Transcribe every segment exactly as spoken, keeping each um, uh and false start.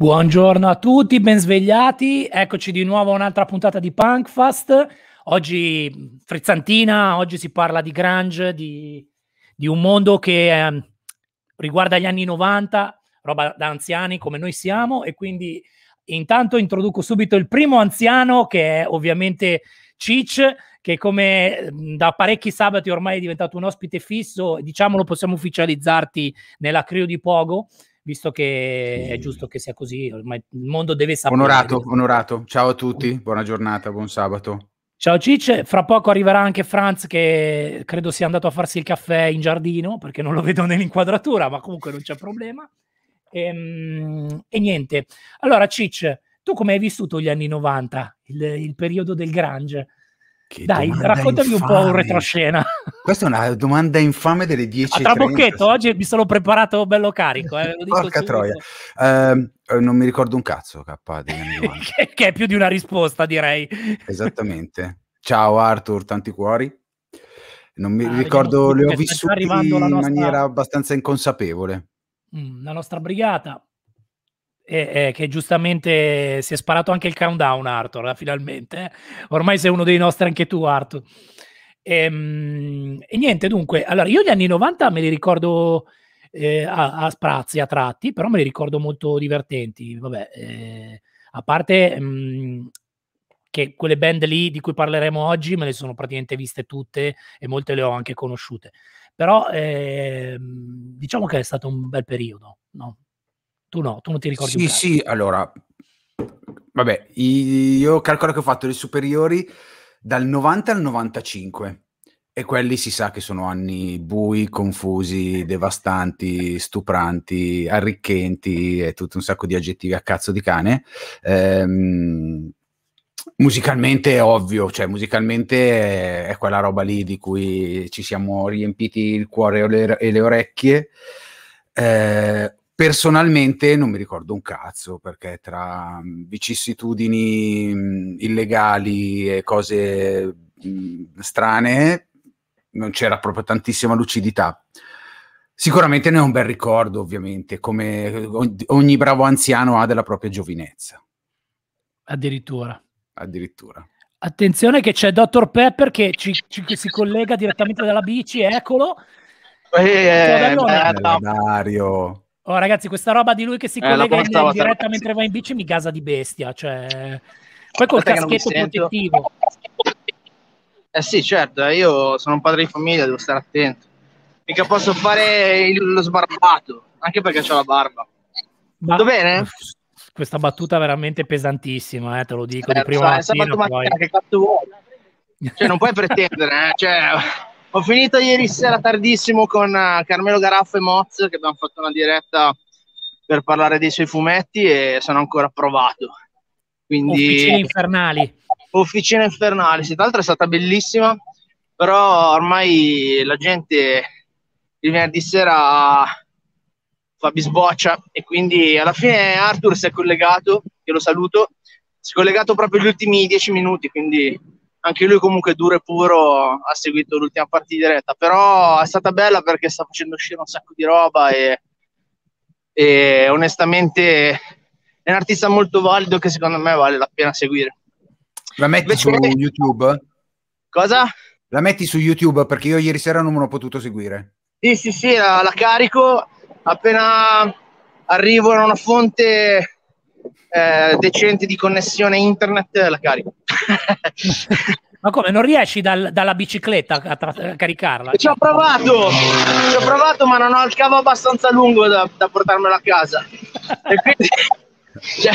Buongiorno a tutti, ben svegliati, eccoci di nuovo a un'altra puntata di Punkfast. Oggi frizzantina, oggi si parla di grunge, di, di un mondo che eh, riguarda gli anni novanta, roba da anziani come noi siamo, e quindi intanto introduco subito il primo anziano, che è ovviamente Cicc, che come da parecchi sabati ormai è diventato un ospite fisso, diciamolo, possiamo ufficializzarti nella crew di Pogo, visto che sì, è giusto che sia così, ormai il mondo deve sapere. Onorato, onorato. Ciao a tutti, buona giornata, buon sabato. Ciao Cicc, fra poco arriverà anche Franz, che credo sia andato a farsi il caffè in giardino, perché non lo vedo nell'inquadratura, ma comunque non c'è problema. E, e niente, allora Cicc, tu come hai vissuto gli anni novanta, il, il periodo del grunge? Che dai, raccontami infame. Un po' un retroscena. Questa è una domanda infame delle dieci. A trabocchetto, oggi mi sono preparato bello carico. Eh, lo dico Porca troia. Uh, non mi ricordo un cazzo, K, degli anni novanta. che, che è più di una risposta, direi. Esattamente. Ciao Arthur, tanti cuori. Non mi ah, ricordo, le ho vissute in nostra... maniera abbastanza inconsapevole. Mm, la nostra brigata, Eh, eh, che giustamente si è sparato anche il countdown, Arthur, finalmente. Eh? Ormai sei uno dei nostri anche tu, Arthur. E, mm, e niente, dunque, allora io gli anni novanta me li ricordo eh, a, a sprazzi, a tratti, però me li ricordo molto divertenti. Vabbè, eh, a parte mm, che quelle band lì di cui parleremo oggi me le sono praticamente viste tutte e molte le ho anche conosciute. Però eh, diciamo che è stato un bel periodo, no? Tu no, tu non ti ricordi? Sì, sì, allora, vabbè, io calcolo che ho fatto le superiori dal novanta al novantacinque e quelli si sa che sono anni bui, confusi, devastanti, stupranti, arricchenti e tutto un sacco di aggettivi a cazzo di cane. Ehm, musicalmente è ovvio, cioè musicalmente è quella roba lì di cui ci siamo riempiti il cuore e le, e le orecchie. Ehm, Personalmente non mi ricordo un cazzo, perché tra vicissitudini illegali e cose strane non c'era proprio tantissima lucidità. Sicuramente ne ho un bel ricordo, ovviamente, come ogni bravo anziano ha della propria giovinezza. Addirittura. Addirittura. Attenzione che c'è dottor Pepper che, ci, ci, che si collega direttamente dalla bici, eccolo. Eh, Dario. Oh, ragazzi, questa roba di lui che si eh, collega in diretta ragazzi. Mentre va in bici mi gasa di bestia, cioè... Poi col Aspetta caschetto protettivo. Eh sì, certo, io sono un padre di famiglia, devo stare attento. Mica posso fare il, lo sbarbato, anche perché ho la barba. Ma... Tutto bene? Questa battuta veramente pesantissima, eh, te lo dico, certo, di prima mattina poi. Che cazzo vuoi? Cioè, non puoi pretendere, eh, cioè... Ho finito ieri sera tardissimo con uh, Carmelo Garaffo e Moz, che abbiamo fatto una diretta per parlare dei suoi fumetti e sono ancora approvato. Quindi... Officine infernali. Officine infernali, sì, tra l'altro è stata bellissima, però ormai la gente il venerdì sera fa bisboccia e quindi alla fine Arthur si è collegato, che lo saluto, si è collegato proprio gli ultimi dieci minuti, quindi... Anche lui comunque duro e puro ha seguito l'ultima parte di diretta, però è stata bella perché sta facendo uscire un sacco di roba e, e onestamente è un artista molto valido che secondo me vale la pena seguire. La metti Invece, su YouTube? Cosa? La metti su YouTube perché io ieri sera non me l'ho potuto seguire. Sì, sì, sì, la, la carico, appena arrivo a una fonte... Eh, decente di connessione internet la carico. Ma come, non riesci dal, dalla bicicletta a, a caricarla? Ci ho provato, ci ho provato ma non ho il cavo abbastanza lungo da, da portarmela a casa e quindi cioè,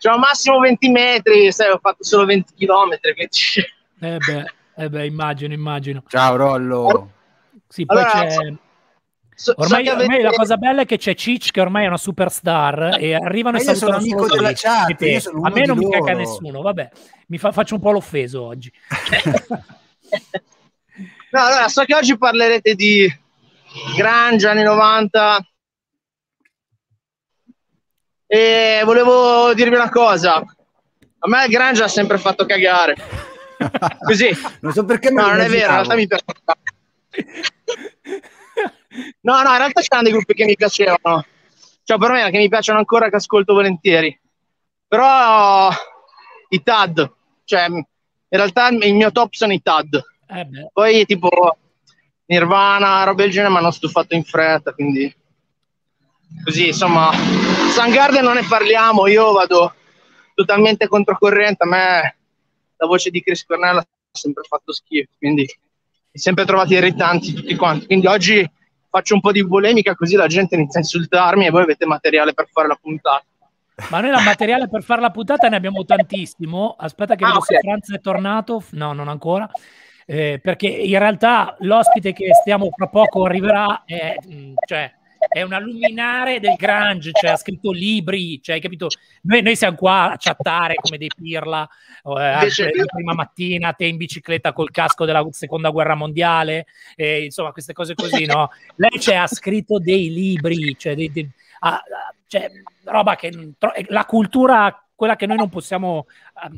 c'ho massimo venti metri, sai, ho fatto solo venti chilometri quindi... eh, beh, eh beh, immagino, immagino. Ciao Rollo. Sì, poi allora, c'è... So, ormai, so avete... ormai la cosa bella è che c'è Cicc, che ormai è una superstar, e arrivano e salutano amico solo della chat, io sono uno a me non loro. Mi caga nessuno, vabbè, mi fa, faccio un po' l'offeso oggi. No, allora, so che oggi parlerete di grunge anni novanta e volevo dirvi una cosa, a me il grunge ha sempre fatto cagare. Così non so perché, no, non è vero, in realtà mi piace. No, no, in realtà c'erano dei gruppi che mi piacevano. Cioè, per me, che mi piacciono ancora, che ascolto volentieri. Però i Tad, cioè, in realtà il mio top sono i Tad. Eh beh. Poi, tipo, Nirvana, roba del genere, mi hanno stufato in fretta, quindi... Così, insomma, Soundgarden non ne parliamo, io vado totalmente controcorrente, a me la voce di Chris Cornell ha sempre fatto schifo, quindi mi sempre trovati irritanti tutti quanti, quindi oggi faccio un po' di polemica così la gente inizia a insultarmi e voi avete materiale per fare la puntata. Ma noi la materiale per fare la puntata ne abbiamo tantissimo, aspetta che ah, vedo okay. se Franz è tornato, no, non ancora. Eh, perché in realtà l'ospite che stiamo fra poco arriverà è, cioè, è una luminare del grunge, cioè ha scritto libri, cioè, hai capito? Noi, noi siamo qua a chattare come dei pirla, eh, la prima mattina, te in bicicletta col casco della seconda guerra mondiale, eh, insomma queste cose così, no? Lei cioè, ha scritto dei libri, cioè, dei, dei, ah, cioè roba che la cultura... quella che noi non possiamo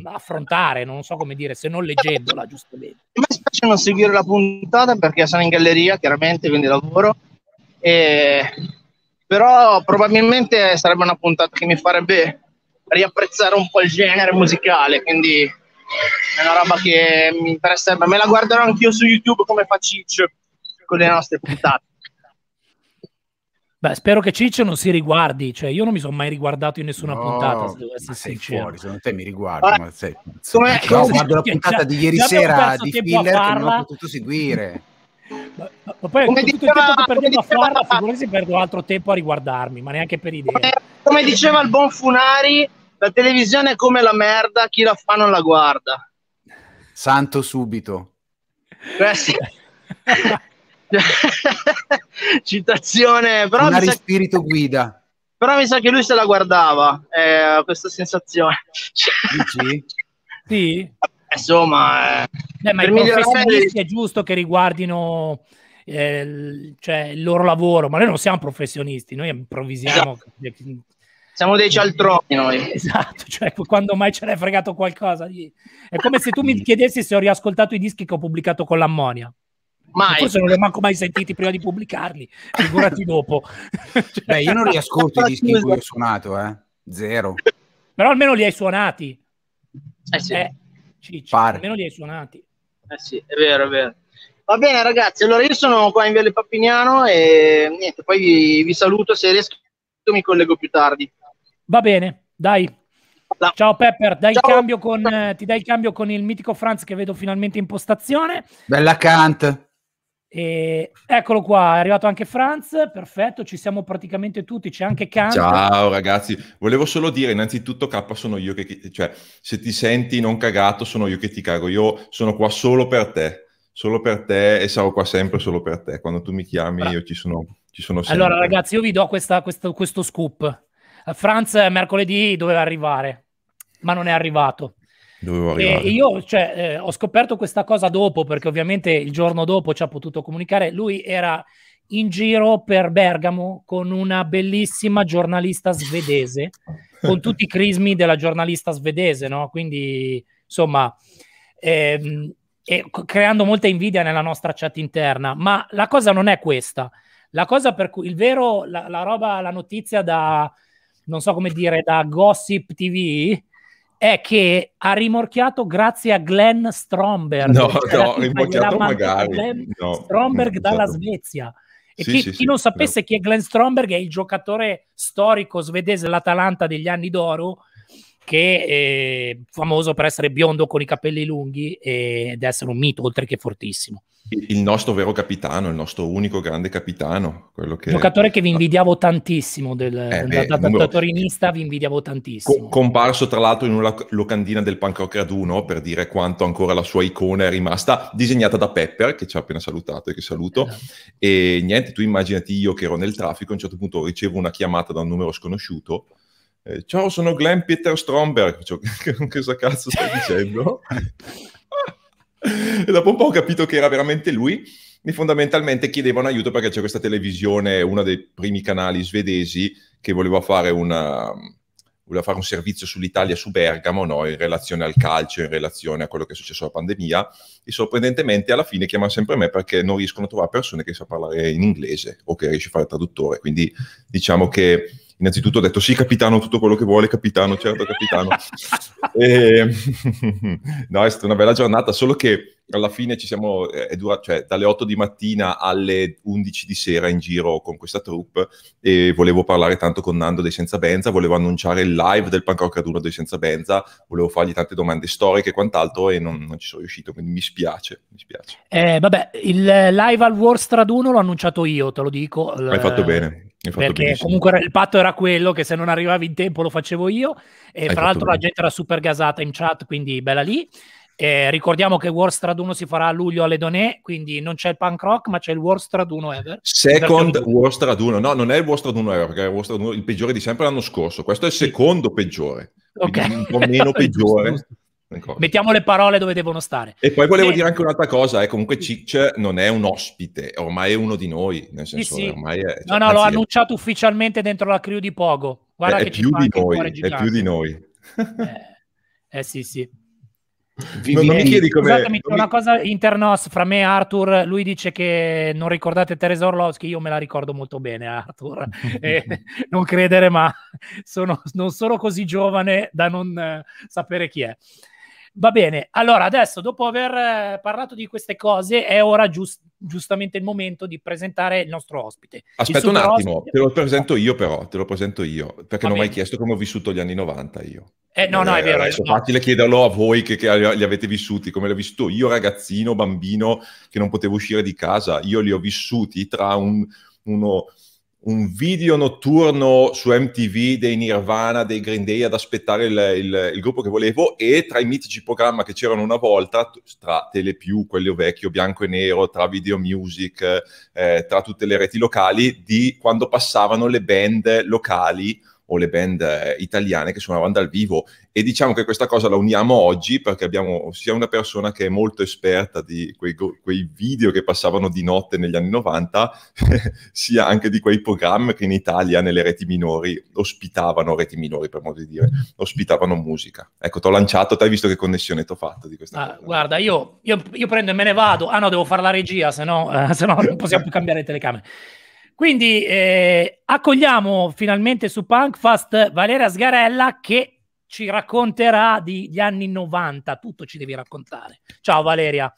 affrontare, non so come dire, se non leggendola, giustamente. Mi piace non seguire la puntata perché sono in galleria, chiaramente, quindi lavoro, e... però probabilmente sarebbe una puntata che mi farebbe riapprezzare un po' il genere musicale, quindi è una roba che mi interesserebbe. Me la guarderò anch'io su YouTube come fa Ciccio con le nostre puntate. Beh, spero che Ciccio non si riguardi, cioè io non mi sono mai riguardato in nessuna no, puntata, se devo essere sei sincero. Fuori, secondo te mi riguardo, allora, ma sei, come no, come guardo la puntata già, di ieri sera di Filler che non ho potuto seguire. Ma, ma, ma poi come tutto diceva, il tempo che perdevo a farla, figurati se perdo altro tempo a riguardarmi, ma neanche per idea. Come, come diceva il buon Funari, la televisione è come la merda, chi la fa non la guarda. Santo subito. Beh, sì. Citazione, però mi sa spirito che... guida, però mi sa che lui se la guardava, eh, questa sensazione. Dici? Sì, insomma, eh, Beh, ma per i professionisti è giusto che riguardino eh, cioè, il loro lavoro, ma noi non siamo professionisti, noi improvvisiamo, esatto. Siamo dei cialtroni noi, esatto, cioè quando mai ce l'hai fregato qualcosa è come se tu mi chiedessi se ho riascoltato i dischi che ho pubblicato con l'ammonia. Mai. Forse non li ho manco mai sentiti prima di pubblicarli, figurati dopo. Beh, io non riascolto i dischi che ho suonato, eh. Zero. Però almeno li hai suonati. Eh sì. Eh, Ciccio, almeno li hai suonati. Eh sì, è vero, è vero. Va bene ragazzi, allora io sono qua in Viale Papiniano e niente, poi vi, vi saluto, se riesco mi collego più tardi. Va bene, dai. No. Ciao Pepper, dai Ciao. Cambio con, eh, ti dai il cambio con il mitico Franz che vedo finalmente in postazione. Bella Kant. E eccolo qua, è arrivato anche Franz, perfetto, ci siamo praticamente tutti, c'è anche Kant. Ciao ragazzi, volevo solo dire innanzitutto K sono io che, cioè se ti senti non cagato sono io che ti cago, io sono qua solo per te, solo per te e sarò qua sempre solo per te, quando tu mi chiami Bra. io ci sono, ci sono sempre. Allora ragazzi io vi do questa, questo, questo scoop, Franz mercoledì doveva arrivare ma non è arrivato. Dovevo arrivare. E io cioè, eh, ho scoperto questa cosa dopo, perché ovviamente il giorno dopo ci ha potuto comunicare. Lui era in giro per Bergamo con una bellissima giornalista svedese, con tutti i crismi della giornalista svedese, no? Quindi insomma, ehm, eh, creando molta invidia nella nostra chat interna. Ma la cosa non è questa. La cosa per cui il vero, la, la roba, la notizia da, non so come dire, da Gossip tivù... è che ha rimorchiato grazie a Glenn Stromberg. No, no, rimorchiato magari. Glenn no, Stromberg no, dalla Svezia. E sì, chi, sì, chi sì, non sapesse no. chi è Glenn Stromberg è il giocatore storico svedese dell'Atalanta degli anni d'oro, che è famoso per essere biondo con i capelli lunghi ed essere un mito, oltre che fortissimo. Il nostro vero capitano, il nostro unico grande capitano. Quello che... giocatore che vi invidiavo tantissimo, del, eh, beh, da, da, da torinista vi invidiavo tantissimo. Comparso tra l'altro in una locandina del Pancroc Raduno, per dire quanto ancora la sua icona è rimasta, disegnata da Pepper, che ci ha appena salutato e che saluto. Esatto. E niente, tu immaginati io che ero nel traffico, a un certo punto ricevo una chiamata da un numero sconosciuto. Eh, ciao, sono Glenn Peter Stromberg. Cioè, cosa cazzo stai dicendo? E dopo un po' ho capito che era veramente lui. Mi fondamentalmente chiedevano aiuto perché c'è questa televisione, uno dei primi canali svedesi, che voleva fare una, voleva fare un servizio sull'Italia, su Bergamo, no? In relazione al calcio, in relazione a quello che è successo alla pandemia, e sorprendentemente alla fine chiamano sempre me perché non riescono a trovare persone che sa parlare in inglese o che riesce a fare il traduttore. Quindi diciamo che innanzitutto ho detto sì capitano, tutto quello che vuole, capitano, certo capitano. E... no, è stata una bella giornata, solo che alla fine ci siamo, è dura, cioè dalle otto di mattina alle undici di sera in giro con questa troupe, e volevo parlare tanto con Nando dei Senza Benza, volevo annunciare il live del punk rock ad uno dei Senza Benza, volevo fargli tante domande storiche e quant'altro, e non, non ci sono riuscito, quindi mi spiace, mi spiace. Eh, vabbè, il live al World Straduno l'ho annunciato io, te lo dico. Hai fatto bene. Perché benissimo. Comunque il patto era quello che se non arrivavi in tempo lo facevo io, e Hai fra l'altro la gente era super gasata in chat, quindi bella lì. Eh, ricordiamo che World Straduno si farà a luglio alle Donè, quindi non c'è il punk rock ma c'è il World Straduno Ever. Second World Straduno, no, non è il World Straduno Ever, perché è il World Straduno il peggiore di sempre l'anno scorso, questo è il secondo sì. peggiore, okay. Un po' meno peggiore. Giusto, giusto. Mettiamo le parole dove devono stare. E poi volevo e... dire anche un'altra cosa, eh, comunque sì. Cicc non è un ospite, ormai è uno di noi, nel senso sì, sì. ormai è... No, no, anzi, l'ho annunciato è... ufficialmente dentro la crew di Pogo, guarda è, che è, ci più, di noi, è più di noi, eh, eh sì sì. Non, non mi chiedi come... Scusatemi, c'è una mi... cosa internos fra me e Arthur. Lui dice che non ricordate Teresa Orlovsky, io me la ricordo molto bene, Arthur. E, non credere, ma sono, non sono così giovane da non eh, sapere chi è. Va bene, allora adesso dopo aver eh, parlato di queste cose è ora giust giustamente il momento di presentare il nostro ospite. Aspetta un attimo, ospite... te lo presento io però, te lo presento io, perché non mi hai chiesto come ho vissuto gli anni novanta io. Eh, no, eh, no, è vero. È facile no. chiederlo a voi che, che li avete vissuti, come l'ho vissuto io ragazzino, bambino, che non potevo uscire di casa. Io li ho vissuti tra un, uno... un video notturno su M T V dei Nirvana, dei Green Day ad aspettare il, il, il gruppo che volevo, e tra i mitici programmi che c'erano una volta, tra Telepiù, quello vecchio, bianco e nero, tra Video Music, eh, tra tutte le reti locali, di quando passavano le band locali o le band eh, italiane che suonavano dal vivo. E diciamo che questa cosa la uniamo oggi perché abbiamo sia una persona che è molto esperta di quei, quei video che passavano di notte negli anni novanta, sia anche di quei programmi che in Italia nelle reti minori ospitavano, reti minori per modo di dire, ospitavano musica. Ecco, ti ho lanciato, ti hai visto che connessione ti ho fatto di questa ah, cosa. Guarda, io, io, io prendo e me ne vado. Ah no, devo fare la regia, se no eh, non possiamo più cambiare telecamere. Quindi eh, accogliamo finalmente su Punkfast Valeria Sgarella che ci racconterà degli anni novanta, tutto ci devi raccontare. Ciao Valeria.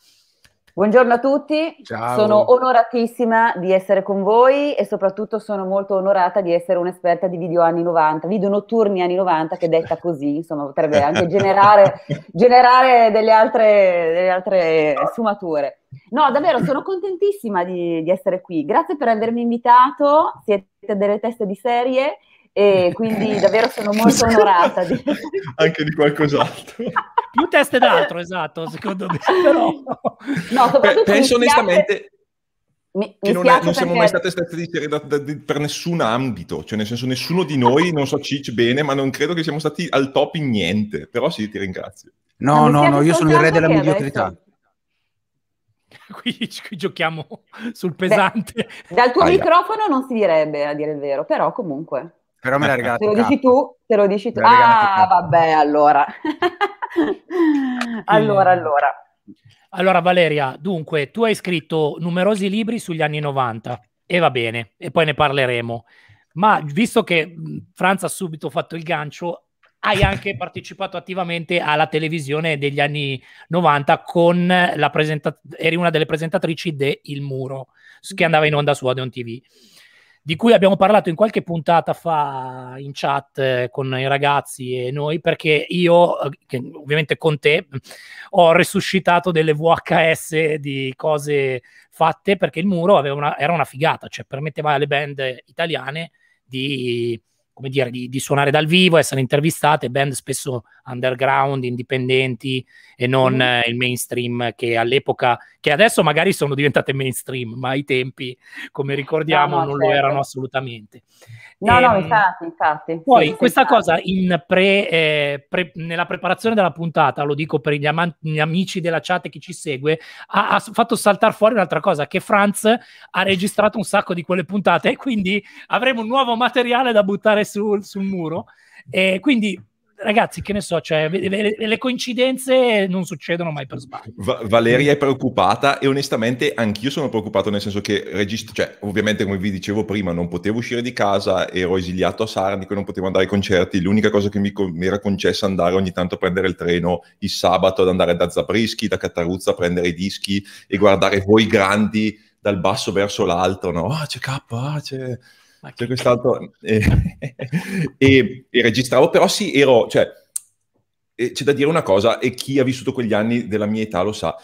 Buongiorno a tutti, Ciao. Sono onoratissima di essere con voi e soprattutto sono molto onorata di essere un'esperta di video anni novanta, video notturni anni novanta, che detta così, insomma, potrebbe anche generare, generare delle, altre, delle altre sfumature. No, davvero, sono contentissima di, di essere qui. Grazie per avermi invitato, siete delle teste di serie e quindi davvero sono molto onorata. Di... Anche di qualcos'altro. Più teste d'altro, esatto, secondo me. Però... No, soprattutto penso mi onestamente... Mi, che mi non, è, non perché... siamo mai state state di serie da, da, di, per nessun ambito, cioè nel senso nessuno di noi, non so Cicc bene, ma non credo che siamo stati al top in niente, però sì, ti ringrazio. No, no, no, io sono il re della mediocrità. Adesso... Qui, qui giochiamo sul pesante. Beh, dal tuo Aia. microfono non si direbbe, a dire il vero, però comunque... Però me l'hai regalato. Te lo dici tu? Te lo dici tu? Ah, vabbè, allora. allora, allora. Allora, Valeria, dunque, tu hai scritto numerosi libri sugli anni novanta, e va bene, e poi ne parleremo. Ma visto che Franza ha subito fatto il gancio, hai anche partecipato attivamente alla televisione degli anni novanta con la presentatrice, eri una delle presentatrici de Il Muro, che andava in onda su Odeon T V, di cui abbiamo parlato in qualche puntata fa in chat eh, con i ragazzi e noi, perché io, eh, che ovviamente con te, ho resuscitato delle V H S di cose fatte, perché Il Muro aveva una, era una figata, cioè permetteva alle band italiane di, come dire, di, di suonare dal vivo, essere intervistate, band spesso underground, indipendenti e non mm. eh, il mainstream che all'epoca, che adesso magari sono diventate mainstream, ma ai tempi, come ricordiamo, no, no, non certo. lo erano assolutamente. No, no, infatti, infatti. Poi sì, questa infatti. cosa in pre, eh, pre, nella preparazione della puntata, lo dico per gli, am- gli amici della chat e chi ci segue, ha, ha fatto saltare fuori un'altra cosa, che Franz ha registrato un sacco di quelle puntate e quindi avremo un nuovo materiale da buttare su, sul muro. E quindi, ragazzi, che ne so, cioè, le, le coincidenze non succedono mai per sbaglio. Va- Valeria è preoccupata e onestamente anch'io sono preoccupato, nel senso che registro, cioè, ovviamente come vi dicevo prima non potevo uscire di casa, ero esiliato a Sarnico, non potevo andare ai concerti, l'unica cosa che mi, con- mi era concessa andare ogni tanto a prendere il treno il sabato, ad andare da Zabrischi, da Cattaruzza a prendere i dischi e guardare voi grandi dal basso verso l'alto, no? Ah, c'è K, ah, c'è... C'è quest'altro eh, e, e registravo, però sì, ero, cioè, eh, c'è da dire una cosa, e chi ha vissuto quegli anni della mia età lo sa,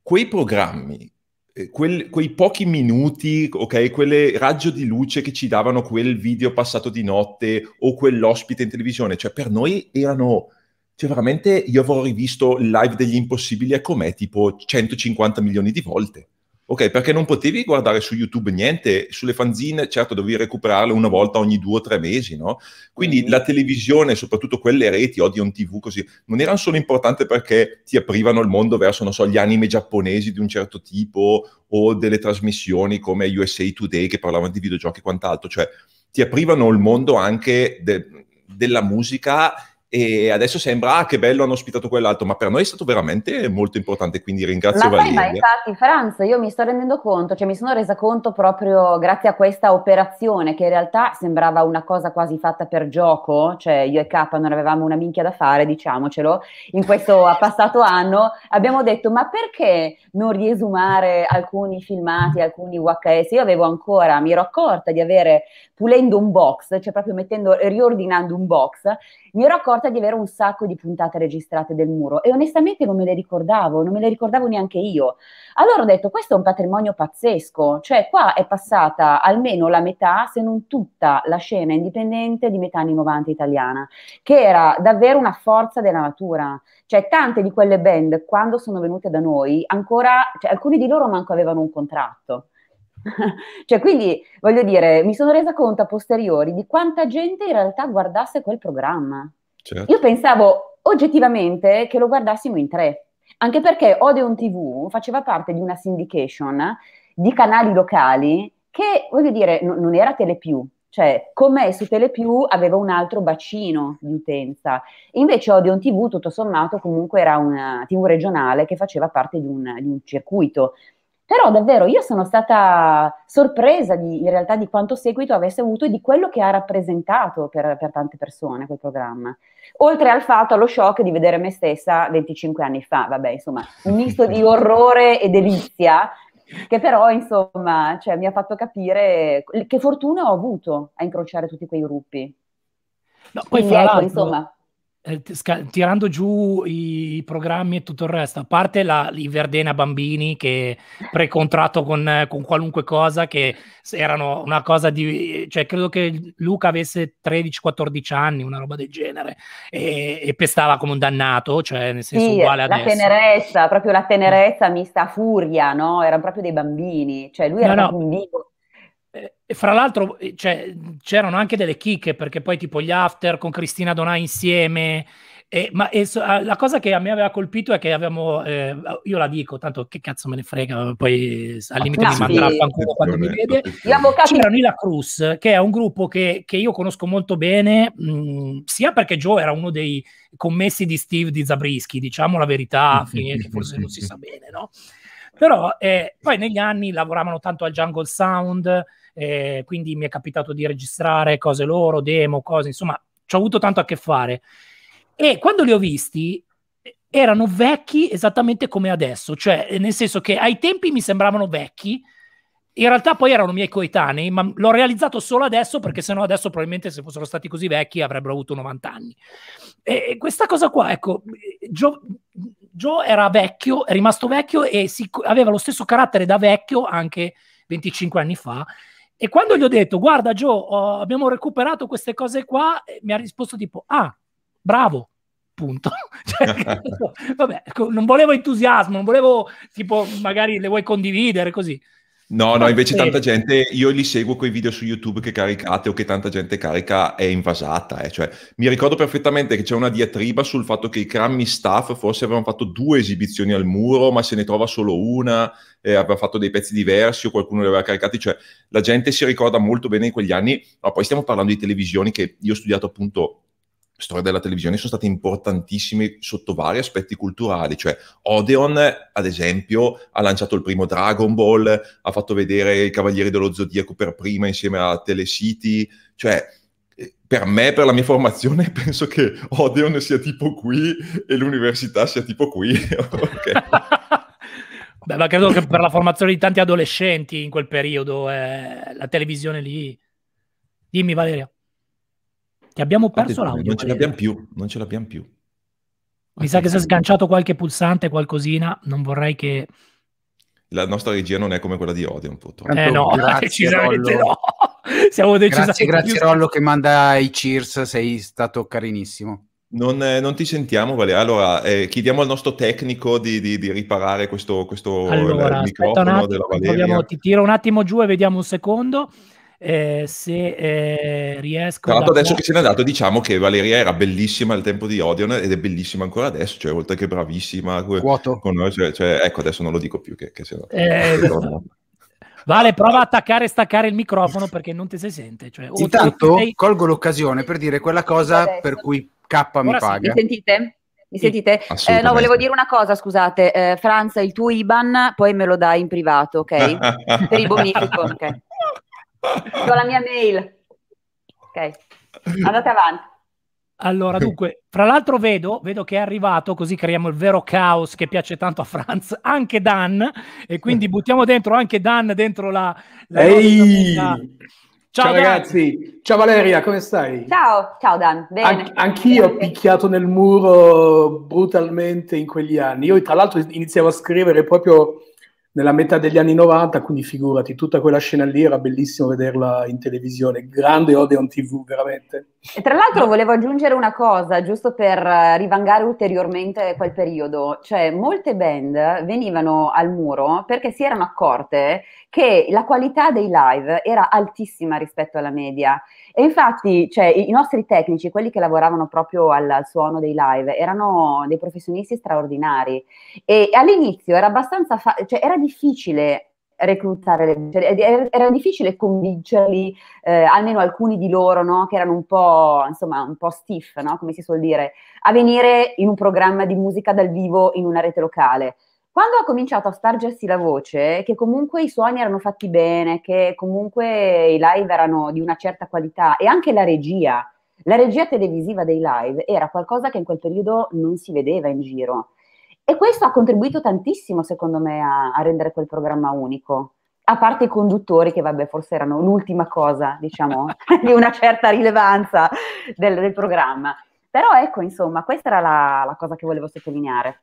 quei programmi, eh, quel, quei pochi minuti, ok, quel raggio di luce che ci davano quel video passato di notte o quell'ospite in televisione, cioè per noi erano, cioè veramente io avrò rivisto il live degli Impossibili a com'è tipo centocinquanta milioni di volte. Ok, perché non potevi guardare su YouTube niente, sulle fanzine, certo, dovevi recuperarle una volta ogni due o tre mesi, no? Quindi mm. la televisione, soprattutto quelle reti, Odeon ti vu, così, non erano solo importanti perché ti aprivano il mondo verso, non so, gli anime giapponesi di un certo tipo o delle trasmissioni come U S A Today che parlavano di videogiochi e quant'altro, cioè ti aprivano il mondo anche de- della musica. E adesso sembra ah, che bello hanno ospitato quell'altro, ma per noi è stato veramente molto importante, quindi ringrazio ma Valeria. Ma infatti Franz, io mi sto rendendo conto, cioè mi sono resa conto proprio grazie a questa operazione che in realtà sembrava una cosa quasi fatta per gioco, cioè io e K non avevamo una minchia da fare, diciamocelo, in questo passato anno abbiamo detto ma perché non riesumare alcuni filmati, alcuni vu acca esse, io avevo ancora, mi ero accorta di avere, pulendo un box, cioè proprio mettendo, riordinando un box, mi ero accorta di avere un sacco di puntate registrate del muro e onestamente non me le ricordavo, non me le ricordavo neanche io. Allora ho detto questo è un patrimonio pazzesco, cioè qua è passata almeno la metà se non tutta la scena indipendente di metà anni novanta italiana, che era davvero una forza della natura, cioè tante di quelle band quando sono venute da noi ancora, cioè, alcuni di loro manco avevano un contratto. Cioè quindi voglio dire mi sono resa conto a posteriori di quanta gente in realtà guardasse quel programma. Certo. Io pensavo oggettivamente che lo guardassimo in tre, anche perché Odeon ti vu faceva parte di una syndication di canali locali che, voglio dire, n- non era Telepiù, cioè com'è su Telepiù aveva un altro bacino di utenza, invece Odeon ti vu tutto sommato comunque era una ti vu regionale che faceva parte di un, di un circuito. Però davvero io sono stata sorpresa di, in realtà di quanto seguito avesse avuto e di quello che ha rappresentato per, per tante persone quel programma. Oltre al fatto, allo shock di vedere me stessa venticinque anni fa, vabbè insomma, un misto di orrore e delizia, che però insomma cioè, mi ha fatto capire che fortuna ho avuto a incrociare tutti quei gruppi. No, poi quindi ecco insomma... tirando giù i programmi e tutto il resto, a parte la, i Verdena bambini che pre-contratto con, con qualunque cosa, che erano una cosa di, cioè credo che Luca avesse tredici quattordici anni, una roba del genere, e, e pestava come un dannato, cioè nel senso sì, uguale adesso. La tenerezza, proprio la tenerezza mista a furia, no? Erano proprio dei bambini, cioè lui era no, proprio no. un bimbo. E fra l'altro cioè, c'erano anche delle chicche perché poi tipo gli after con Cristina Donà insieme e, ma e, la cosa che a me aveva colpito è che avevamo eh, io la dico tanto che cazzo me ne frega poi al limite no, mi sì. manderà a fanculo quando mi vede c'erano i La Cruz che è un gruppo che, che io conosco molto bene mh, sia perché Joe era uno dei commessi di Steve di Zabrischi, diciamo la verità che forse non si sa bene, no? Però eh, poi negli anni lavoravano tanto al Jungle Sound, eh, quindi mi è capitato di registrare cose loro, demo, cose, insomma, ci ho avuto tanto a che fare. E quando li ho visti erano vecchi esattamente come adesso, cioè nel senso che ai tempi mi sembravano vecchi, in realtà poi erano miei coetanei, ma l'ho realizzato solo adesso perché sennò adesso probabilmente se fossero stati così vecchi avrebbero avuto novanta anni. E questa cosa qua, ecco, Joe, Joe era vecchio, è rimasto vecchio e si, aveva lo stesso carattere da vecchio anche venticinque anni fa. E quando gli ho detto, guarda Joe, oh, abbiamo recuperato queste cose qua, mi ha risposto tipo, ah, bravo. Punto. Cioè, vabbè, non volevo entusiasmo, non volevo tipo magari le vuoi condividere così. No, no, invece tanta gente, io li seguo con i video su YouTube che caricate o che tanta gente carica, è invasata, eh. Cioè, mi ricordo perfettamente che c'è una diatriba sul fatto che i Grammy staff forse avevano fatto due esibizioni al Muro, ma se ne trova solo una, eh, aveva fatto dei pezzi diversi o qualcuno li aveva caricati, cioè la gente si ricorda molto bene in quegli anni, ma poi stiamo parlando di televisioni che io ho studiato appunto... storia della televisione, sono state importantissime sotto vari aspetti culturali, cioè Odeon, ad esempio, ha lanciato il primo Dragon Ball, ha fatto vedere i Cavalieri dello Zodiaco per prima insieme a Telecity, cioè per me, per la mia formazione, penso che Odeon sia tipo qui e l'università sia tipo qui. Okay. Beh, ma credo che per la formazione di tanti adolescenti in quel periodo, eh, la televisione lì... Dimmi, Valeria. Abbiamo perso l'audio. Non ce l'abbiamo più, non ce l'abbiamo più. Mi sa che si è sganciato qualche pulsante, qualcosina, non vorrei che... La nostra regia non è come quella di Odeon, purtroppo. Eh no, decisamente no. Siamo decisamente... Grazie, grazie Rollo che manda i cheers, sei stato carinissimo. Non, eh, non ti sentiamo, Valeria. Allora, eh, chiediamo al nostro tecnico di, di, di riparare questo, questo allora, microfono attimo, della Valeria. Proviamo, ti tiro un attimo giù e vediamo un secondo... Eh, se eh, riesco... Tra l'altro adesso che se n'è andato diciamo che Valeria era bellissima al tempo di Odeon ed è bellissima ancora adesso, cioè oltre che bravissima Vuoto. Con noi, cioè, cioè, ecco adesso non lo dico più che, che se no, eh, no. Vale, prova a attaccare e staccare il microfono perché non te si sente, cioè, intanto sei... colgo l'occasione per dire quella cosa adesso. Per cui K mi ora paga. Mi sentite? Mi sentite? Eh, no, volevo dire una cosa, scusate, eh, Franza, il tuo I B A N poi me lo dai in privato, ok? Per il bonifico, ok? Ho la mia mail. Ok, andate avanti. Allora, dunque, fra l'altro vedo, vedo che è arrivato, così creiamo il vero caos che piace tanto a Franz, anche Dan, e quindi buttiamo dentro anche Dan dentro la... la Ehi! Ciao, ciao ragazzi, ciao Valeria, come stai? Ciao, ciao Dan, bene. An Anch'io ho picchiato nel muro brutalmente in quegli anni. Io tra l'altro iniziavo a scrivere proprio... nella metà degli anni novanta, quindi figurati, tutta quella scena lì era bellissimo vederla in televisione, grande Odeon tivù, veramente. E tra l'altro volevo aggiungere una cosa, giusto per rivangare ulteriormente quel periodo, cioè molte band venivano al Muro perché si erano accorte che la qualità dei live era altissima rispetto alla media e infatti cioè, i nostri tecnici, quelli che lavoravano proprio al, al suono dei live, erano dei professionisti straordinari e all'inizio era abbastanza, cioè era difficile reclutare le voci, era difficile convincerli, eh, almeno alcuni di loro, no? Che erano un po', insomma, un po' stiff, no? Come si suol dire, a venire in un programma di musica dal vivo in una rete locale. Quando ha cominciato a stargersi la voce, che comunque i suoni erano fatti bene, che comunque i live erano di una certa qualità e anche la regia, la regia televisiva dei live era qualcosa che in quel periodo non si vedeva in giro. E questo ha contribuito tantissimo, secondo me, a, a rendere quel programma unico. A parte i conduttori, che vabbè, forse erano l'ultima cosa, diciamo, di una certa rilevanza del, del programma. Però ecco, insomma, questa era la, la cosa che volevo sottolineare.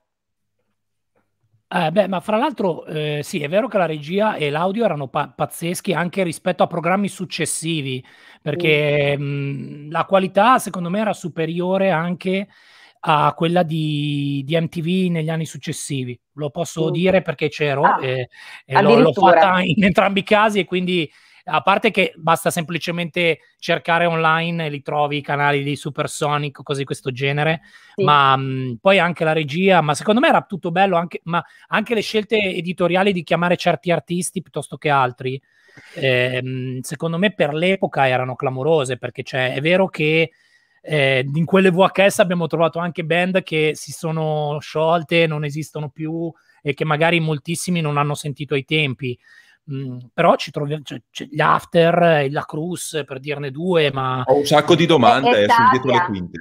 Eh, beh, ma fra l'altro, eh, sì, è vero che la regia e l'audio erano pa pazzeschi anche rispetto a programmi successivi, perché mm. mh, la qualità, secondo me, era superiore anche... a quella di, di M T V negli anni successivi, lo posso mm. dire perché c'ero, ah, e, e l'ho fatta in entrambi i casi e quindi a parte che basta semplicemente cercare online e li trovi i canali di Supersonic, cose di questo genere, sì. Ma mh, poi anche la regia, ma secondo me era tutto bello, anche, ma anche le scelte editoriali di chiamare certi artisti piuttosto che altri, eh, mh, secondo me per l'epoca erano clamorose, perché cioè, è vero che Eh, in quelle V H S abbiamo trovato anche band che si sono sciolte, non esistono più e che magari moltissimi non hanno sentito ai tempi, mm, però ci troviamo, cioè, gli After, la Cruz per dirne due, ma... Ho un sacco di domande eh, sul dietro le quinte,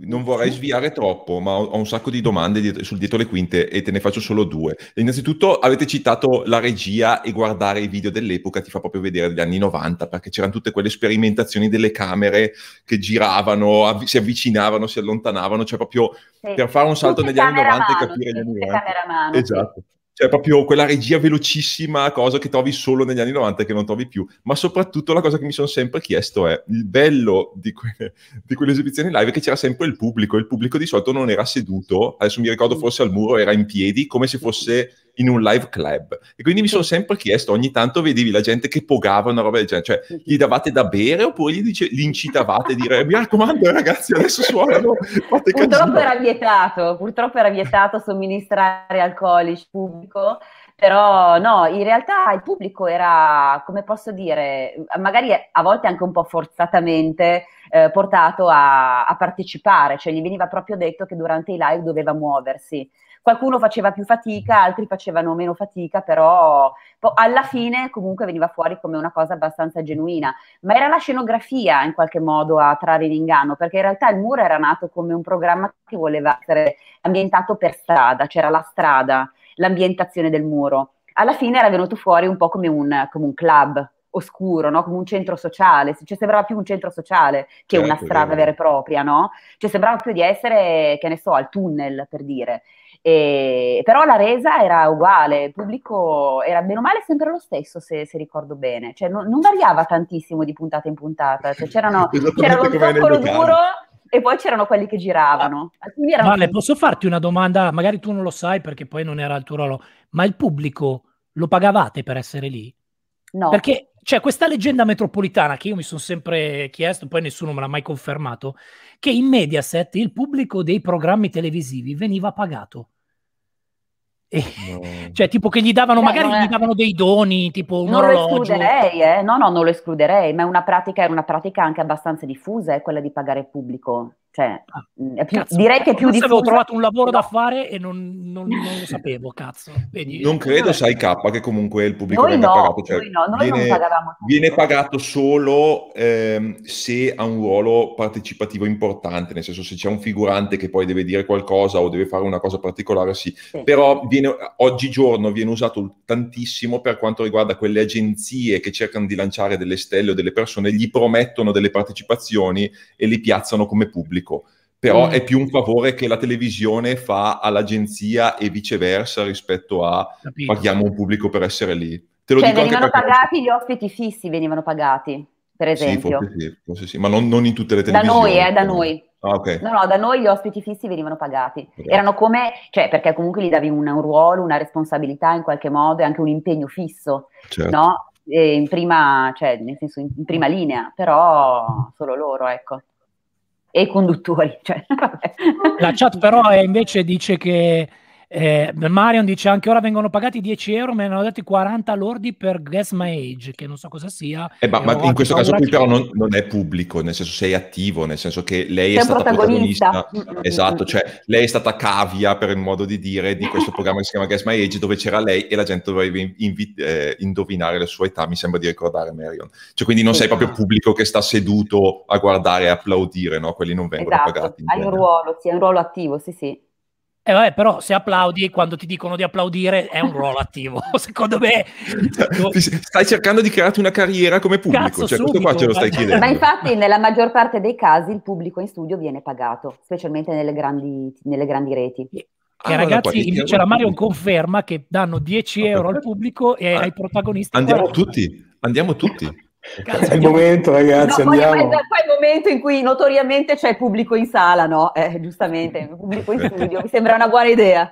non vorrei sviare troppo, ma ho un sacco di domande dietro, sul dietro le quinte e te ne faccio solo due. Innanzitutto avete citato la regia e guardare i video dell'epoca ti fa proprio vedere gli anni novanta, perché c'erano tutte quelle sperimentazioni delle camere che giravano, av si avvicinavano, si allontanavano, cioè proprio sì. Per fare un salto negli anni novanta mano, e capire gli anni novanta. Esatto. Cioè proprio quella regia velocissima, cosa che trovi solo negli anni novanta e che non trovi più. Ma soprattutto la cosa che mi sono sempre chiesto è il bello di, que di quelle esibizioni live è che c'era sempre il pubblico. Il pubblico di solito non era seduto, adesso mi ricordo forse al Muro era in piedi, come se fosse in un live club. E quindi mi sono sempre chiesto, ogni tanto vedevi la gente che pogava una roba del genere, cioè gli davate da bere oppure gli, dice, gli incitavate a dire mi raccomando ragazzi adesso suonano, fate casino. Purtroppo era vietato, purtroppo era vietato somministrare alcolici al pubblico. Però no, in realtà il pubblico era, come posso dire, magari a volte anche un po' forzatamente eh, portato a, a partecipare, cioè gli veniva proprio detto che durante i live doveva muoversi. Qualcuno faceva più fatica, altri facevano meno fatica, però alla fine comunque veniva fuori come una cosa abbastanza genuina. Ma era la scenografia in qualche modo a trarre in inganno, perché in realtà Il Muro era nato come un programma che voleva essere ambientato per strada, c'era la strada, l'ambientazione del muro. Alla fine era venuto fuori un po' come un, come un club oscuro, no? Come un centro sociale, cioè sembrava più un centro sociale che certo, una strada vera e propria, no? Cioè sembrava più di essere, che ne so, al tunnel, per dire. E, però la resa era uguale, il pubblico era meno male sempre lo stesso, se, se ricordo bene, cioè non, non variava tantissimo di puntata in puntata, cioè, c'era lo zoccolo duro e poi c'erano quelli che giravano. Erano Vale, posso farti una domanda? Magari tu non lo sai perché poi non era il tuo ruolo, ma il pubblico lo pagavate per essere lì? No. Perché c'è questa leggenda metropolitana che io mi sono sempre chiesto, poi nessuno me l'ha mai confermato, che in Mediaset il pubblico dei programmi televisivi veniva pagato. E, no. Cioè tipo che gli davano, eh, magari è... gli davano dei doni, tipo un non orologio. Lo escluderei, eh? No, no, non lo escluderei, ma è una pratica, era una pratica anche abbastanza diffusa, è quella di pagare il pubblico. Cioè, ah, è più, cazzo, direi che è più diffuso. Avevo trovato un lavoro no. da fare e non, non, non lo sapevo, cazzo. Vedi, non credo, sai K, che comunque il pubblico noi venga no, pagato. Cioè, noi no, noi viene, non pagavamo tutto. Viene pagato solo ehm, se ha un ruolo partecipativo importante, nel senso se c'è un figurante che poi deve dire qualcosa o deve fare una cosa particolare, sì. sì. Però viene, oggigiorno viene usato tantissimo per quanto riguarda quelle agenzie che cercano di lanciare delle stelle o delle persone, gli promettono delle partecipazioni e li piazzano come pubblico. Però mm. è più un favore che la televisione fa all'agenzia e viceversa rispetto a Capito. paghiamo un pubblico per essere lì. Te lo cioè, dico venivano anche pagati questo. Gli ospiti fissi venivano pagati, per esempio. Sì, forse sì, forse sì. Ma non, non in tutte le televisioni. Da noi, eh, da noi. Ah, okay. No, no, da noi gli ospiti fissi venivano pagati. Però. Erano come, cioè, perché comunque gli davi un, un ruolo, una responsabilità in qualche modo e anche un impegno fisso, certo. no? E in prima, cioè, nel senso, in, in prima linea, però solo loro, ecco. E i conduttori, cioè, vabbè. La chat però è, invece dice che eh, Marion dice anche ora vengono pagati dieci euro, me ne hanno dati quaranta lordi per Guess My Age, che non so cosa sia, eh, ma, ma in questo caso qui che... però non, non è pubblico, nel senso sei attivo, nel senso che lei sei è stata protagonista, protagonista. Esatto, cioè lei è stata cavia, per il modo di dire, di questo programma che si chiama Guess My Age, dove c'era lei e la gente doveva eh, indovinare la sua età, mi sembra di ricordare, Marion, cioè quindi non esatto. sei proprio pubblico che sta seduto a guardare e applaudire, no? Quelli non vengono esatto. pagati, hai un ruolo, sì, hai un ruolo attivo, sì sì. Eh vabbè, però se applaudi, quando ti dicono di applaudire è un ruolo attivo, secondo me. Stai cercando di crearti una carriera come pubblico, Cazzo, cioè subito, questo qua ce lo stai chiedendo. Ma infatti nella maggior parte dei casi il pubblico in studio viene pagato, specialmente nelle grandi, nelle grandi reti. Che ah, ragazzi, invece la Marion conferma che danno dieci euro al pubblico e ah, ai protagonisti. Andiamo tutti, andiamo tutti. Cazzo, è il momento, ragazzi, no, andiamo. Poi, poi il momento in cui notoriamente c'è pubblico in sala, no? Eh, giustamente, pubblico in studio, mi sembra una buona idea.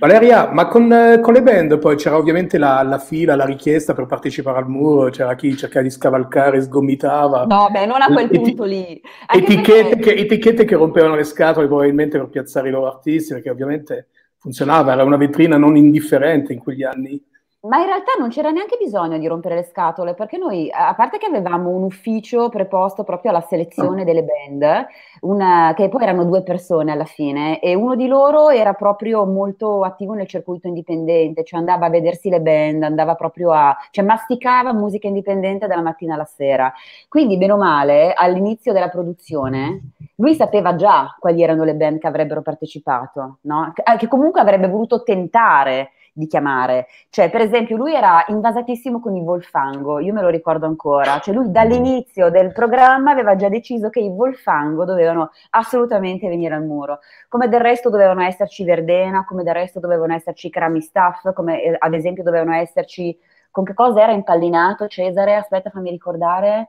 Valeria, ma con, con le band poi c'era ovviamente la, la fila, la richiesta per partecipare al muro, c'era chi cercava di scavalcare, sgomitava. No, beh, non a quel Eti punto lì. Etichette, perché... che, etichette che rompevano le scatole probabilmente per piazzare i loro artisti, perché ovviamente funzionava, era una vetrina non indifferente in quegli anni. Ma in realtà non c'era neanche bisogno di rompere le scatole, perché noi, a parte che avevamo un ufficio preposto proprio alla selezione delle band, una, che poi erano due persone alla fine, e uno di loro era proprio molto attivo nel circuito indipendente, cioè andava a vedersi le band, andava proprio a, cioè masticava musica indipendente dalla mattina alla sera. Quindi, bene o male, all'inizio della produzione, lui sapeva già quali erano le band che avrebbero partecipato, no? Che comunque avrebbe voluto tentare di chiamare, cioè per esempio lui era invasatissimo con i Wolfango, io me lo ricordo ancora, cioè lui dall'inizio del programma aveva già deciso che i Wolfango dovevano assolutamente venire al muro, come del resto dovevano esserci Verdena, come del resto dovevano esserci Crummy Staff, come eh, ad esempio dovevano esserci, con che cosa era impallinato Cesare, aspetta fammi ricordare,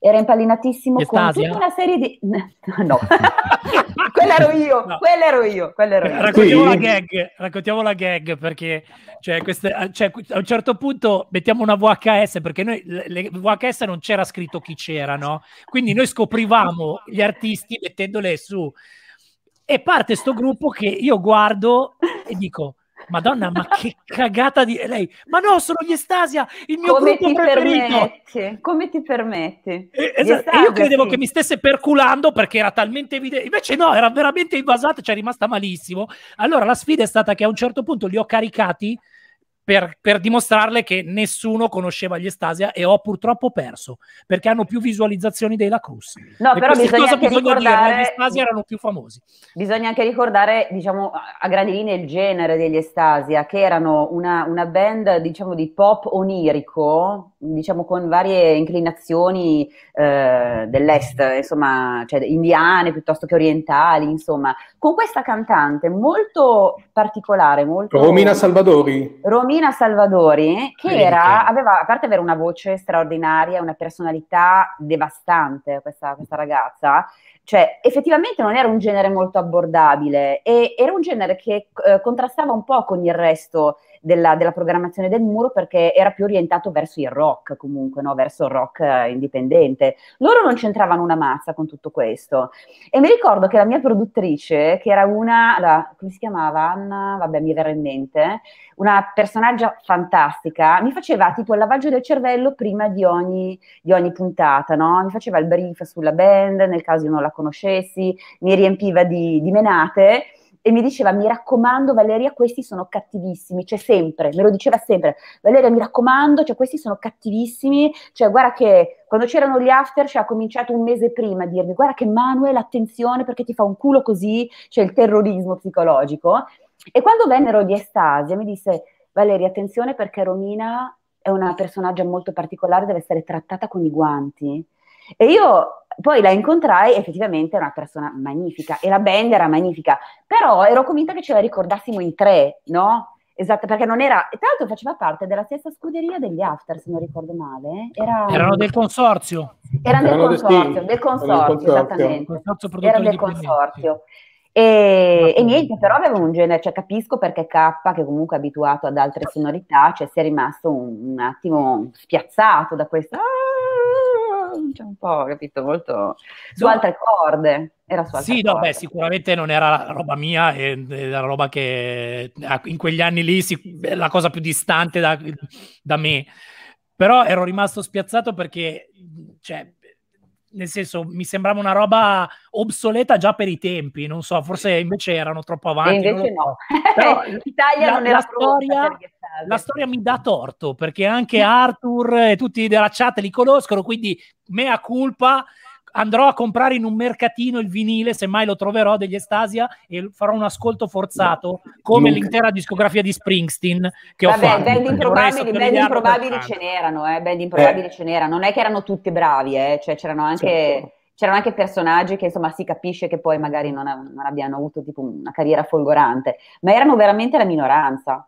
era impallinatissimo con tutta una serie di... No, quella ero io, no. quella ero io, quella ero io. Raccontiamo sì. la gag, raccontiamo la gag, perché cioè, queste, cioè, a un certo punto mettiamo una V H S, perché noi, le V H S non c'era scritto chi c'era, no? Quindi noi scoprivamo gli artisti mettendole su. E parte sto gruppo che io guardo e dico... Madonna, ma che cagata di... Lei, ma no, sono gli Estasia, il mio come gruppo ti preferito. Permetti, come ti permetti? Eh, esatto. Estasia, io credevo sì. che mi stesse perculando perché era talmente evidente. Invece no, era veramente invasata, cioè è rimasta malissimo. Allora la sfida è stata che a un certo punto li ho caricati per, per dimostrarle che nessuno conosceva gli Estasia, e ho purtroppo perso, perché hanno più visualizzazioni dei La Cruz. No, e però bisogna cosa anche bisogna ricordare... Dire, gli Estasia erano più famosi. Bisogna anche ricordare, diciamo, a grandi linee il genere degli Estasia, che erano una, una band, diciamo, di pop onirico, diciamo, con varie inclinazioni eh, dell'est, insomma, cioè indiane piuttosto che orientali, insomma. Con questa cantante molto particolare, molto... Romina Salvadori. Romina Salvadori, che era, aveva, a parte avere una voce straordinaria, una personalità devastante, questa, questa ragazza, cioè effettivamente non era un genere molto abbordabile, e era un genere che eh, contrastava un po' con il resto della, della programmazione del Muro, perché era più orientato verso il rock, comunque, no? Verso il rock eh, indipendente. Loro non c'entravano una mazza con tutto questo, e mi ricordo che la mia produttrice, che era una, la, come si chiamava? Anna, vabbè, mi verrà in mente, una personaggio fantastica, mi faceva tipo il lavaggio del cervello prima di ogni, di ogni puntata, no? Mi faceva il brief sulla band, nel caso io non la conoscessi, mi riempiva di, di menate e mi diceva: mi raccomando Valeria, questi sono cattivissimi, cioè sempre, me lo diceva sempre, Valeria mi raccomando, cioè questi sono cattivissimi, cioè guarda che quando c'erano gli after, cioè, ha cominciato un mese prima a dirmi: guarda che Manuel, attenzione perché ti fa un culo così, cioè il terrorismo psicologico. E quando vennero di Estasia mi disse: Valeria, attenzione perché Romina è una personaggio molto particolare, deve essere trattata con i guanti. E io poi la incontrai, effettivamente è una persona magnifica, e la band era magnifica, però ero convinta che ce la ricordassimo in tre, no? Esatto, perché non era... E tra l'altro faceva parte della stessa scuderia degli After, se non ricordo male. Era... Erano del consorzio. Erano del consorzio, del consorzio, esattamente. Era del consorzio. E, e niente, però avevo un genere, cioè capisco perché K, che comunque è abituato ad altre sonorità, cioè si è rimasto un, un attimo spiazzato da questa, c'è un po', capito, molto su altre corde. Era su altre sì, corde. No, beh, sicuramente non era roba mia, era roba che in quegli anni lì si, è la cosa più distante da, da me, però ero rimasto spiazzato perché, cioè, nel senso, mi sembrava una roba obsoleta già per i tempi, non so, forse invece erano troppo avanti. E invece no, no. L'Italia non era la storia, la storia mi dà torto, perché anche Arthur e tutti della chat li conoscono, quindi mea culpa, andrò a comprare in un mercatino il vinile, semmai lo troverò, degli Estasia, e farò un ascolto forzato, come l'intera discografia di Springsteen che ho fatto. Vabbè, band improbabili, band improbabili ce n'erano, eh, band improbabili eh. ce n'erano, non è che erano tutti bravi, eh, cioè c'erano anche, c'erano anche personaggi che insomma si capisce che poi magari non, non abbiano avuto tipo una carriera folgorante, ma erano veramente la minoranza.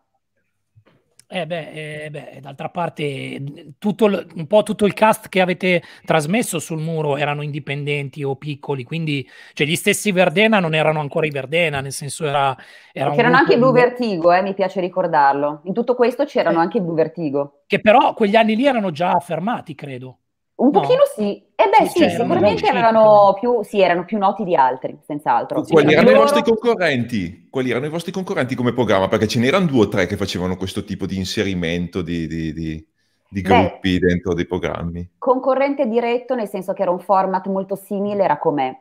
Eh beh, eh beh, d'altra parte tutto il, un po' tutto il cast che avete trasmesso sul Muro erano indipendenti o piccoli, quindi cioè, gli stessi Verdena non erano ancora i Verdena, nel senso era... era c'erano anche i Blu Vertigo, eh, mi piace ricordarlo, in tutto questo c'erano eh, anche i Blu Vertigo. Che però quegli anni lì erano già affermati, credo. Un no. pochino sì, e eh beh sì, sì sicuramente erano più, sì, erano più noti di altri, senz'altro. Quelli sì, erano loro... i vostri concorrenti, quelli erano i vostri concorrenti come programma, perché ce n'erano due o tre che facevano questo tipo di inserimento di, di, di, di gruppi beh, dentro dei programmi. Concorrente diretto, nel senso che era un format molto simile, era Com'è.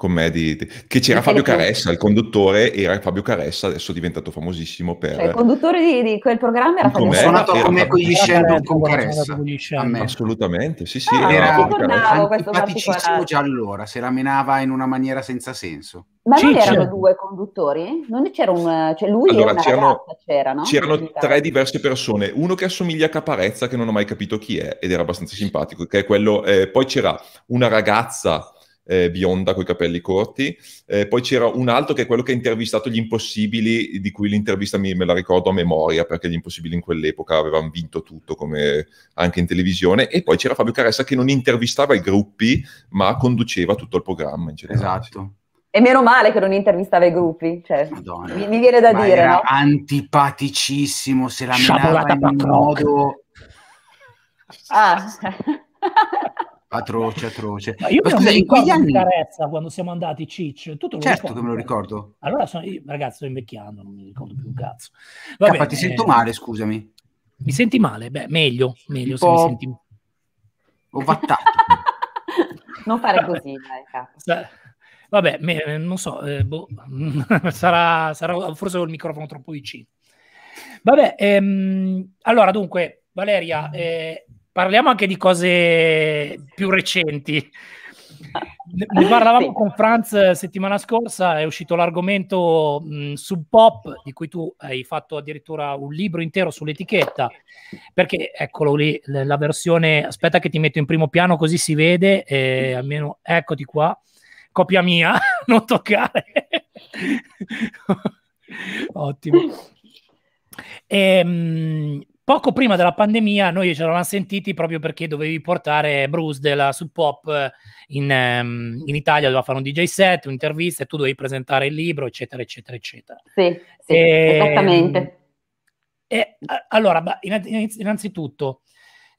Com'è di, di, che c'era Fabio Caressa, il conduttore era Fabio Caressa, adesso è diventato famosissimo per... Cioè, il conduttore di, di quel programma era Fabio Caressa. Sono nato come con gli Shannon con Caressa. Assolutamente, sì sì. Ah, era simpaticissimo già allora, se la menava in una maniera senza senso. Ma non erano due conduttori? Non c'era un... Cioè lui allora, era una ragazza, c'era, no? C'erano tre diverse persone, uno che assomiglia a Caparezza, che non ho mai capito chi è, ed era abbastanza simpatico, che è quello... Eh, poi c'era una ragazza... eh, bionda coi capelli corti. Eh, poi c'era un altro che è quello che ha intervistato gli Impossibili, di cui l'intervista me la ricordo a memoria, perché gli Impossibili in quell'epoca avevano vinto tutto, come anche in televisione. E poi c'era Fabio Caressa che non intervistava i gruppi, ma conduceva tutto il programma in generale. Esatto. E meno male che non intervistava i gruppi, cioè, mi, mi viene da ma dire, era no? Antipaticissimo, se la menava in modo... Ah. Atroce, atroce. Ma io ma scusa, in quegli anni... Carezza, quando siamo andati, Ciccio, tu te lo certo ricordo, che me lo ricordo. Allora, sono... io, ragazzi, sto invecchiando, non mi ricordo più un cazzo. Vabbè, Cappa, ti eh... sento male, scusami. Mi senti male? Beh, meglio, meglio se mi senti... Ovattato. Non fare così, dai, Cappa. Vabbè, me, non so, eh, boh, sarà, sarà forse ho il microfono troppo vicino. Vabbè, ehm, allora dunque, Valeria, eh, parliamo anche di cose più recenti. Ne parlavamo sì. con Franz settimana scorsa, è uscito l'argomento Sub Pop, di cui tu hai fatto addirittura un libro intero sull'etichetta, perché eccolo lì, la versione, aspetta che ti metto in primo piano così si vede, eh, almeno eccoti qua. Copia mia, non toccare. Ottimo. E, mh, poco prima della pandemia noi ce l'avevamo sentiti proprio perché dovevi portare Bruce della Sub Pop in, um, in Italia, doveva fare un D J set, un'intervista, e tu dovevi presentare il libro, eccetera, eccetera, eccetera. Sì, sì, e, esattamente. E, a, allora, innanzitutto...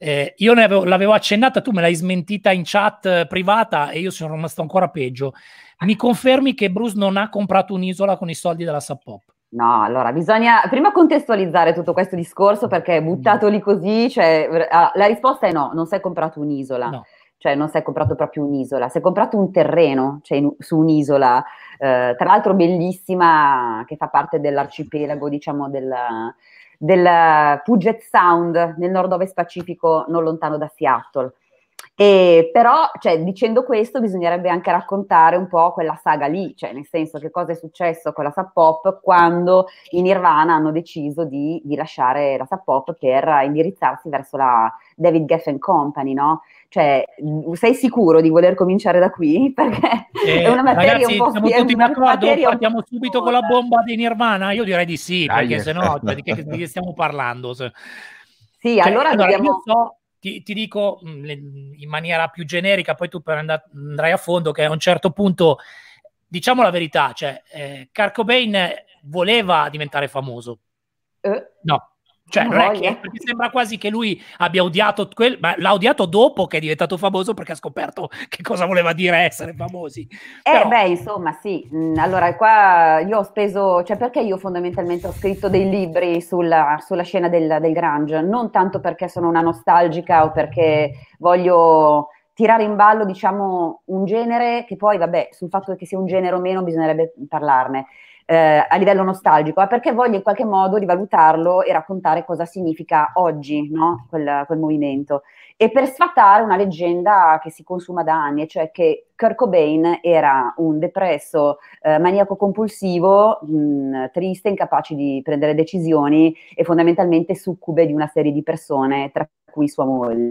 Eh, io l'avevo accennata, tu me l'hai smentita in chat privata e io sono rimasto ancora peggio. Mi confermi che Bruce non ha comprato un'isola con i soldi della Sub Pop? No, allora bisogna prima contestualizzare tutto questo discorso, perché buttato lì così, cioè, la risposta è no, non si è comprato un'isola. No. Cioè non si è comprato proprio un'isola, si è comprato un terreno, cioè in, su un'isola, eh, tra l'altro bellissima, che fa parte dell'arcipelago, diciamo, del... del Puget Sound, nel nord-ovest Pacifico, non lontano da Seattle. E però, cioè, dicendo questo, bisognerebbe anche raccontare un po' quella saga lì, cioè nel senso che cosa è successo con la Sub Pop quando i Nirvana hanno deciso di, di lasciare la Sub Pop per indirizzarsi verso la David Geffen Company, no? Cioè, sei sicuro di voler cominciare da qui? Perché eh, è una materia, ragazzi, un po' siamo tutti d'accordo, partiamo subito con la bomba dei Nirvana? Io direi di sì, dai, perché se no, cioè, di, che, di che stiamo parlando? Se... Sì, cioè, allora, allora dobbiamo... io so, ti, ti dico in maniera più generica, poi tu andrai a fondo, che a un certo punto, diciamo la verità, cioè, eh, Kurt Cobain voleva diventare famoso, eh. no? Cioè, non è che, perché sembra quasi che lui abbia odiato quel, ma l'ha odiato dopo che è diventato famoso, perché ha scoperto che cosa voleva dire essere famosi. Eh Però... beh, insomma, sì. Allora, qua io ho speso, cioè perché io fondamentalmente ho scritto dei libri sulla, sulla scena del, del grunge, non tanto perché sono una nostalgica o perché voglio tirare in ballo, diciamo, un genere, che poi, vabbè, sul fatto che sia un genere o meno bisognerebbe parlarne. Eh, a livello nostalgico, ma perché voglio in qualche modo rivalutarlo e raccontare cosa significa oggi, no? quel, quel movimento, e per sfatare una leggenda che si consuma da anni, cioè che Kurt Cobain era un depresso eh, maniaco compulsivo, mh, triste, incapace di prendere decisioni e fondamentalmente succube di una serie di persone, tra cui sua moglie.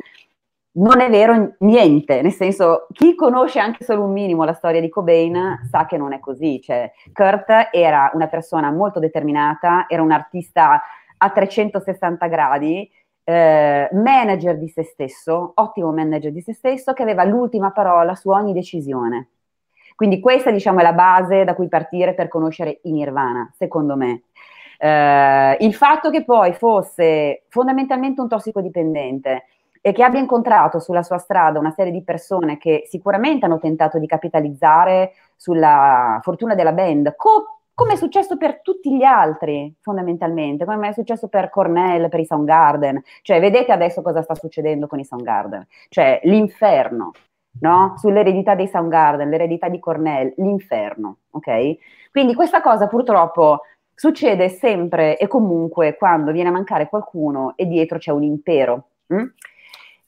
Non è vero niente, nel senso, chi conosce anche solo un minimo la storia di Cobain sa che non è così, cioè Kurt era una persona molto determinata, era un artista a trecentosessanta gradi, eh, manager di se stesso, ottimo manager di se stesso, che aveva l'ultima parola su ogni decisione. Quindi questa, diciamo, è la base da cui partire per conoscere i Nirvana, secondo me. Eh, il fatto che poi fosse fondamentalmente un tossicodipendente e che abbia incontrato sulla sua strada una serie di persone che sicuramente hanno tentato di capitalizzare sulla fortuna della band, co come è successo per tutti gli altri, fondamentalmente, come è successo per Cornell, per i Soundgarden, cioè vedete adesso cosa sta succedendo con i Soundgarden, cioè l'inferno, no? Sull'eredità dei Soundgarden, l'eredità di Cornell, l'inferno, ok? Quindi questa cosa purtroppo succede sempre e comunque quando viene a mancare qualcuno e dietro c'è un impero, hm?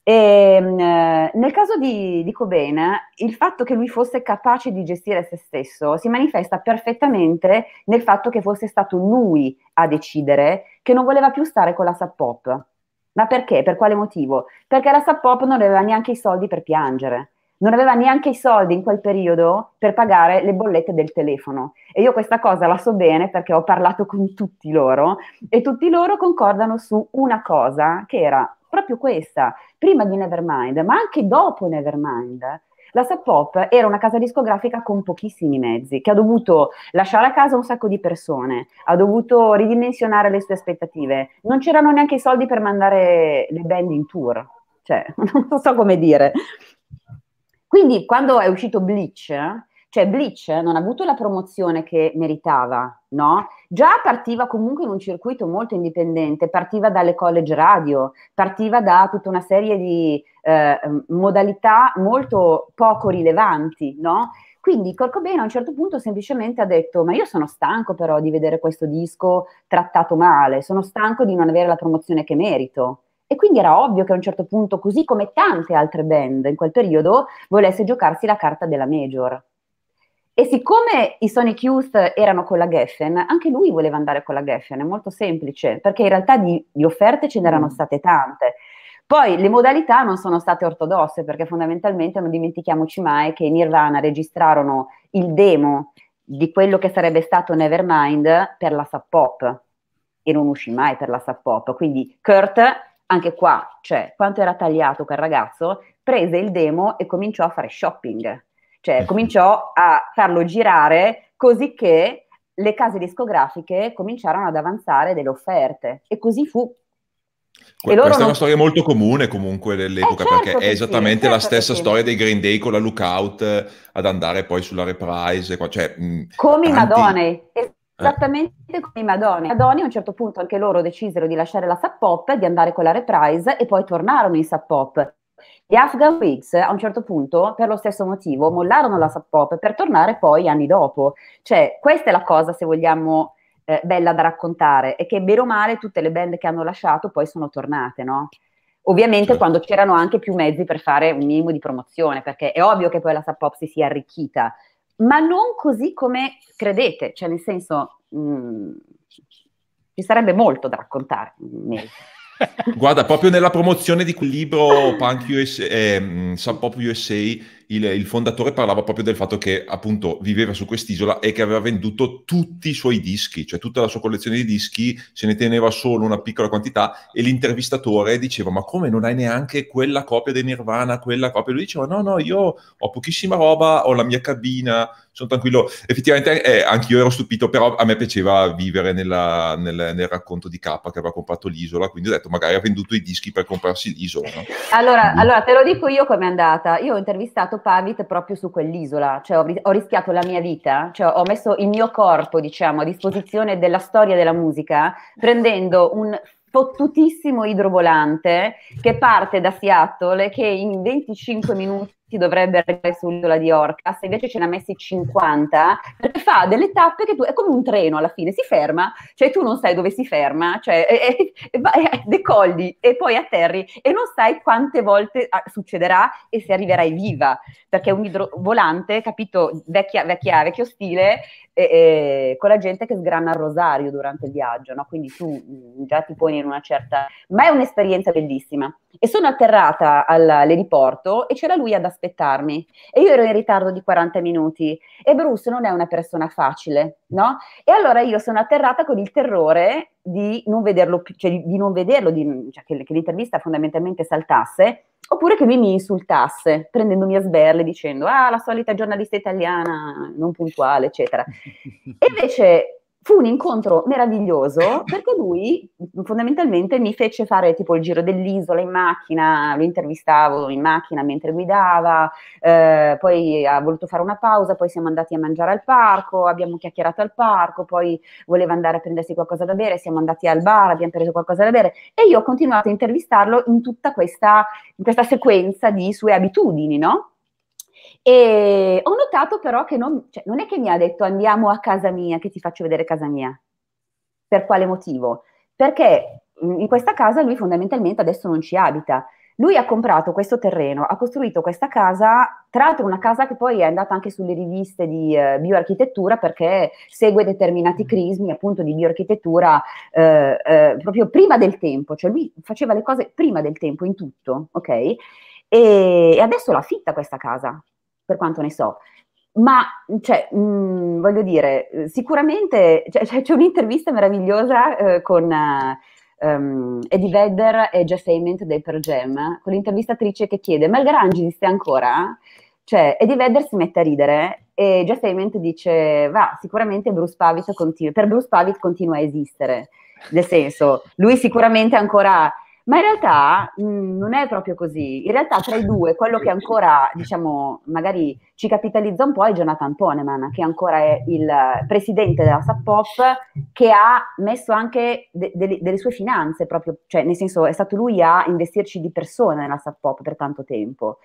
E, nel caso di, di Cobain, il fatto che lui fosse capace di gestire se stesso si manifesta perfettamente nel fatto che fosse stato lui a decidere che non voleva più stare con la Sub Pop. Ma perché? Per quale motivo? Perché la Sub Pop non aveva neanche i soldi per piangere, non aveva neanche i soldi in quel periodo per pagare le bollette del telefono. E io questa cosa la so bene perché ho parlato con tutti loro e tutti loro concordano su una cosa che era proprio questa, prima di Nevermind, ma anche dopo Nevermind. La Sub Pop era una casa discografica con pochissimi mezzi, che ha dovuto lasciare a casa un sacco di persone, ha dovuto ridimensionare le sue aspettative, non c'erano neanche i soldi per mandare le band in tour, cioè, non so come dire. Quindi quando è uscito Bleach, cioè Bleach non ha avuto la promozione che meritava, no? Già partiva comunque in un circuito molto indipendente, partiva dalle college radio, partiva da tutta una serie di eh, modalità molto poco rilevanti, no? Quindi Kurt Cobain a un certo punto semplicemente ha detto: ma io sono stanco però di vedere questo disco trattato male, sono stanco di non avere la promozione che merito. E quindi era ovvio che a un certo punto, così come tante altre band in quel periodo, volesse giocarsi la carta della major. E siccome i Sonic Youth erano con la Geffen, anche lui voleva andare con la Geffen, è molto semplice, perché in realtà di, di offerte ce n'erano state tante. Poi le modalità non sono state ortodosse, perché fondamentalmente non dimentichiamoci mai che i Nirvana registrarono il demo di quello che sarebbe stato Nevermind per la Sub Pop, e non uscì mai per la Sub Pop. Quindi Kurt... anche qua, cioè, quanto era tagliato quel ragazzo, prese il demo e cominciò a fare shopping, cioè cominciò a farlo girare, così che le case discografiche cominciarono ad avanzare delle offerte, e così fu. Que e questa non... è una storia molto comune comunque dell'epoca, eh, certo, perché è esattamente sì, certo la stessa sì. storia dei Green Day con la Lookout ad andare poi sulla Reprise, cioè, mh, come tanti... i Mudhoney. Esattamente come i Mudhoney. Mudhoney a un certo punto anche loro decisero di lasciare la Sub Pop, di andare con la Reprise, e poi tornarono in Sub Pop. Gli Afghan Wigs a un certo punto, per lo stesso motivo, mollarono la Sub Pop per tornare poi anni dopo. Cioè, questa è la cosa, se vogliamo, eh, bella da raccontare, è che bene o male tutte le band che hanno lasciato poi sono tornate, no? Ovviamente certo. Quando c'erano anche più mezzi per fare un minimo di promozione, perché è ovvio che poi la Sub Pop si sia arricchita, ma non così come credete, cioè nel senso mh, ci sarebbe molto da raccontare. Guarda, proprio nella promozione di quel libro Punk U S A, eh, Sub Pop U S A, il, il fondatore parlava proprio del fatto che appunto viveva su quest'isola e che aveva venduto tutti i suoi dischi, cioè tutta la sua collezione di dischi, se ne teneva solo una piccola quantità, e l'intervistatore diceva: ma come, non hai neanche quella copia dei Nirvana, quella copia? Lui diceva: no, no, io ho pochissima roba, ho la mia cabina, sono tranquillo. Effettivamente eh, anche io ero stupito, però a me piaceva vivere nella, nel, nel racconto di K, che aveva comprato l'isola, quindi ho detto magari ha venduto i dischi per comprarsi l'isola, no? Allora, quindi... allora te lo dico io com'è andata. Io ho intervistato Pavitt proprio su quell'isola, cioè ho, ho rischiato la mia vita, cioè ho messo il mio corpo, diciamo, a disposizione della storia della musica, prendendo un fottutissimo idrovolante che parte da Seattle, che in venticinque minuti dovrebbe arrivare sull'isola di Orcas, invece ce ne ha messi cinquanta, perché fa delle tappe che tu, è come un treno alla fine, si ferma, cioè tu non sai dove si ferma, cioè e, e, e, decolli e poi atterri e non sai quante volte succederà e se arriverai viva, perché è un idrovolante, capito, vecchia, vecchia, vecchio stile, e, e, con la gente che sgrana il rosario durante il viaggio, no? Quindi tu già ti poni in una certa... ma è un'esperienza bellissima. E sono atterrata all'eliporto e c'era lui ad aspettare aspettarmi, e io ero in ritardo di quaranta minuti, e Bruce non è una persona facile, no? E allora io sono atterrata con il terrore di non vederlo più, cioè di non vederlo, di, cioè che, che l'intervista fondamentalmente saltasse, oppure che lui mi insultasse prendendomi a sberle dicendo: ah, la solita giornalista italiana non puntuale, eccetera. E invece fu un incontro meraviglioso, perché lui fondamentalmente mi fece fare tipo il giro dell'isola in macchina, lo intervistavo in macchina mentre guidava, eh, poi ha voluto fare una pausa, poi siamo andati a mangiare al parco, abbiamo chiacchierato al parco, poi voleva andare a prendersi qualcosa da bere, siamo andati al bar, abbiamo preso qualcosa da bere, e io ho continuato a intervistarlo in tutta questa, in questa sequenza di sue abitudini, no? E ho notato però che non, cioè, non è che mi ha detto: andiamo a casa mia che ti faccio vedere casa mia. Per quale motivo? Perché in questa casa lui fondamentalmente adesso non ci abita, lui ha comprato questo terreno, ha costruito questa casa, tra l'altro una casa che poi è andata anche sulle riviste di eh, bioarchitettura, perché segue determinati crismi appunto di bioarchitettura eh, eh, proprio prima del tempo, cioè lui faceva le cose prima del tempo in tutto, ok? e adesso l'affitta questa casa, per quanto ne so. Ma, cioè, mh, voglio dire, sicuramente c'è, c'è un'intervista meravigliosa eh, con uh, um, Eddie Vedder e Jeff Ament dei Pearl Jam, con l'intervistatrice che chiede, ma il garage esiste ancora? Cioè, Eddie Vedder si mette a ridere e Jeff Ament dice, va, sicuramente Bruce Pavitt continua, per Bruce Pavitt continua a esistere, nel senso, lui sicuramente ancora, ma in realtà mh, non è proprio così, in realtà tra i due quello che ancora, diciamo, magari ci capitalizza un po' è Jonathan Poneman, che ancora è il presidente della Sub Pop, che ha messo anche de de delle sue finanze proprio, cioè nel senso è stato lui a investirci di persona nella Sub Pop per tanto tempo.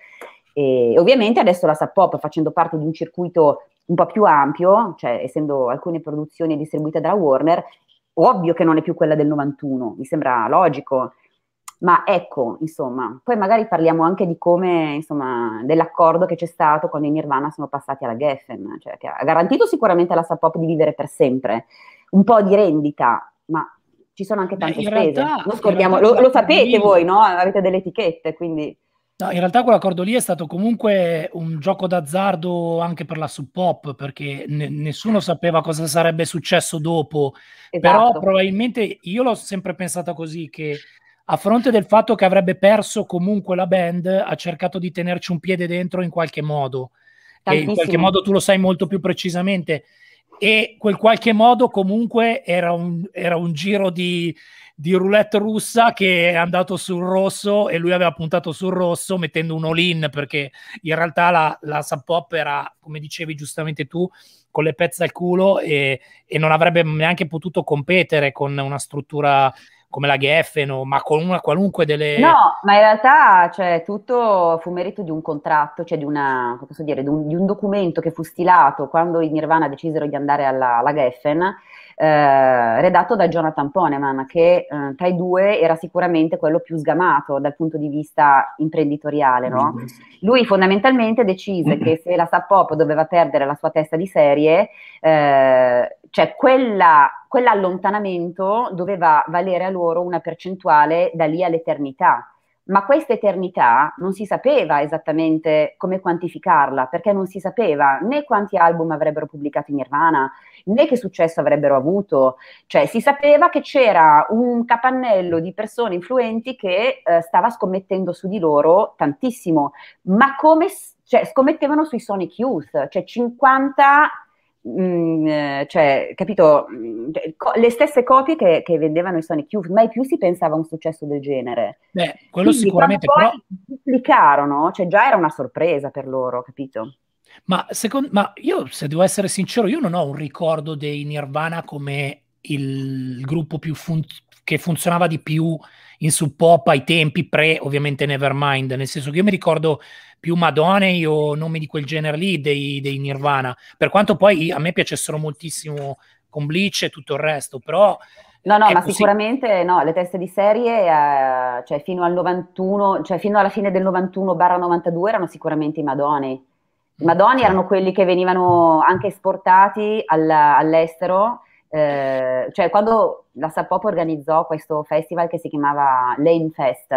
E ovviamente adesso la Sub Pop, facendo parte di un circuito un po' più ampio, cioè essendo alcune produzioni distribuite dalla Warner, ovvio che non è più quella del novantuno, mi sembra logico, ma ecco, insomma, poi magari parliamo anche di come, insomma, dell'accordo che c'è stato quando i Nirvana sono passati alla Geffen, cioè che ha garantito sicuramente alla Sub Pop di vivere per sempre, un po' di rendita, ma ci sono anche tante Beh, spese, realtà, non scordiamo, lo, lo sapete voi, no? Avete delle etichette, quindi... No, in realtà quell'accordo lì è stato comunque un gioco d'azzardo anche per la Sub Pop, perché ne nessuno sapeva cosa sarebbe successo dopo, esatto. Però probabilmente io l'ho sempre pensata così, che a fronte del fatto che avrebbe perso comunque la band, ha cercato di tenerci un piede dentro in qualche modo, tantissimo. E in qualche modo tu lo sai molto più precisamente, e quel qualche modo comunque era un, era un giro di... di roulette russa che è andato sul rosso e lui aveva puntato sul rosso mettendo un all-in, perché in realtà la, la Sub Pop era, come dicevi giustamente tu, con le pezze al culo e, e non avrebbe neanche potuto competere con una struttura come la Geffen, o, ma con una qualunque delle... No, ma in realtà cioè, tutto fu merito di un contratto, cioè di, una, come posso dire, di, un, di un documento che fu stilato quando i Nirvana decisero di andare alla, alla Geffen, Eh, redatto da Jonathan Poneman, che eh, tra i due era sicuramente quello più sgamato dal punto di vista imprenditoriale, no? Lui fondamentalmente decise che se la Sub Pop doveva perdere la sua testa di serie, eh, cioè quella, quell'allontanamento doveva valere a loro una percentuale da lì all'eternità. Ma questa eternità non si sapeva esattamente come quantificarla, perché non si sapeva né quanti album avrebbero pubblicato in Nirvana, né che successo avrebbero avuto. Cioè si sapeva che c'era un capannello di persone influenti che eh, stava scommettendo su di loro tantissimo, ma come cioè, scommettevano sui Sonic Youth, cioè cinquanta... Mm, cioè, capito, le stesse copie che, che vendevano i Sonic Youth, mai più si pensava a un successo del genere. Beh, quello quindi, sicuramente però... poi duplicarono, cioè già era una sorpresa per loro, capito? Ma, secondo, ma io, se devo essere sincero, io non ho un ricordo dei Nirvana come il gruppo più fun che funzionava di più in Sub Pop ai tempi pre, ovviamente, Nevermind, nel senso che io mi ricordo più Mudhoney o nomi di quel genere lì dei, dei Nirvana, per quanto poi a me piacessero moltissimo con Bleach e tutto il resto, però... No, no, ma sicuramente no, le teste di serie, eh, cioè fino al novantuno, cioè fino alla fine del novantuno novantadue erano sicuramente i Mudhoney. I Mudhoney erano quelli che venivano anche esportati all'estero. Eh, cioè quando la Sub Pop organizzò questo festival che si chiamava Lame Fest,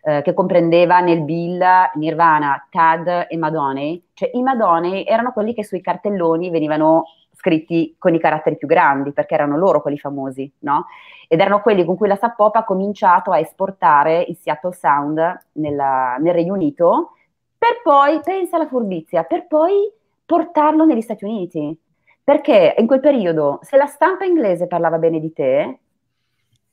eh, che comprendeva nel bill Nirvana, Tad e Mudhoney, cioè i Mudhoney erano quelli che sui cartelloni venivano scritti con i caratteri più grandi, perché erano loro quelli famosi, no? Ed erano quelli con cui la Sub Pop ha cominciato a esportare il Seattle Sound nella, nel Regno Unito, per poi, pensa alla furbizia, per poi portarlo negli Stati Uniti. Perché in quel periodo, se la stampa inglese parlava bene di te,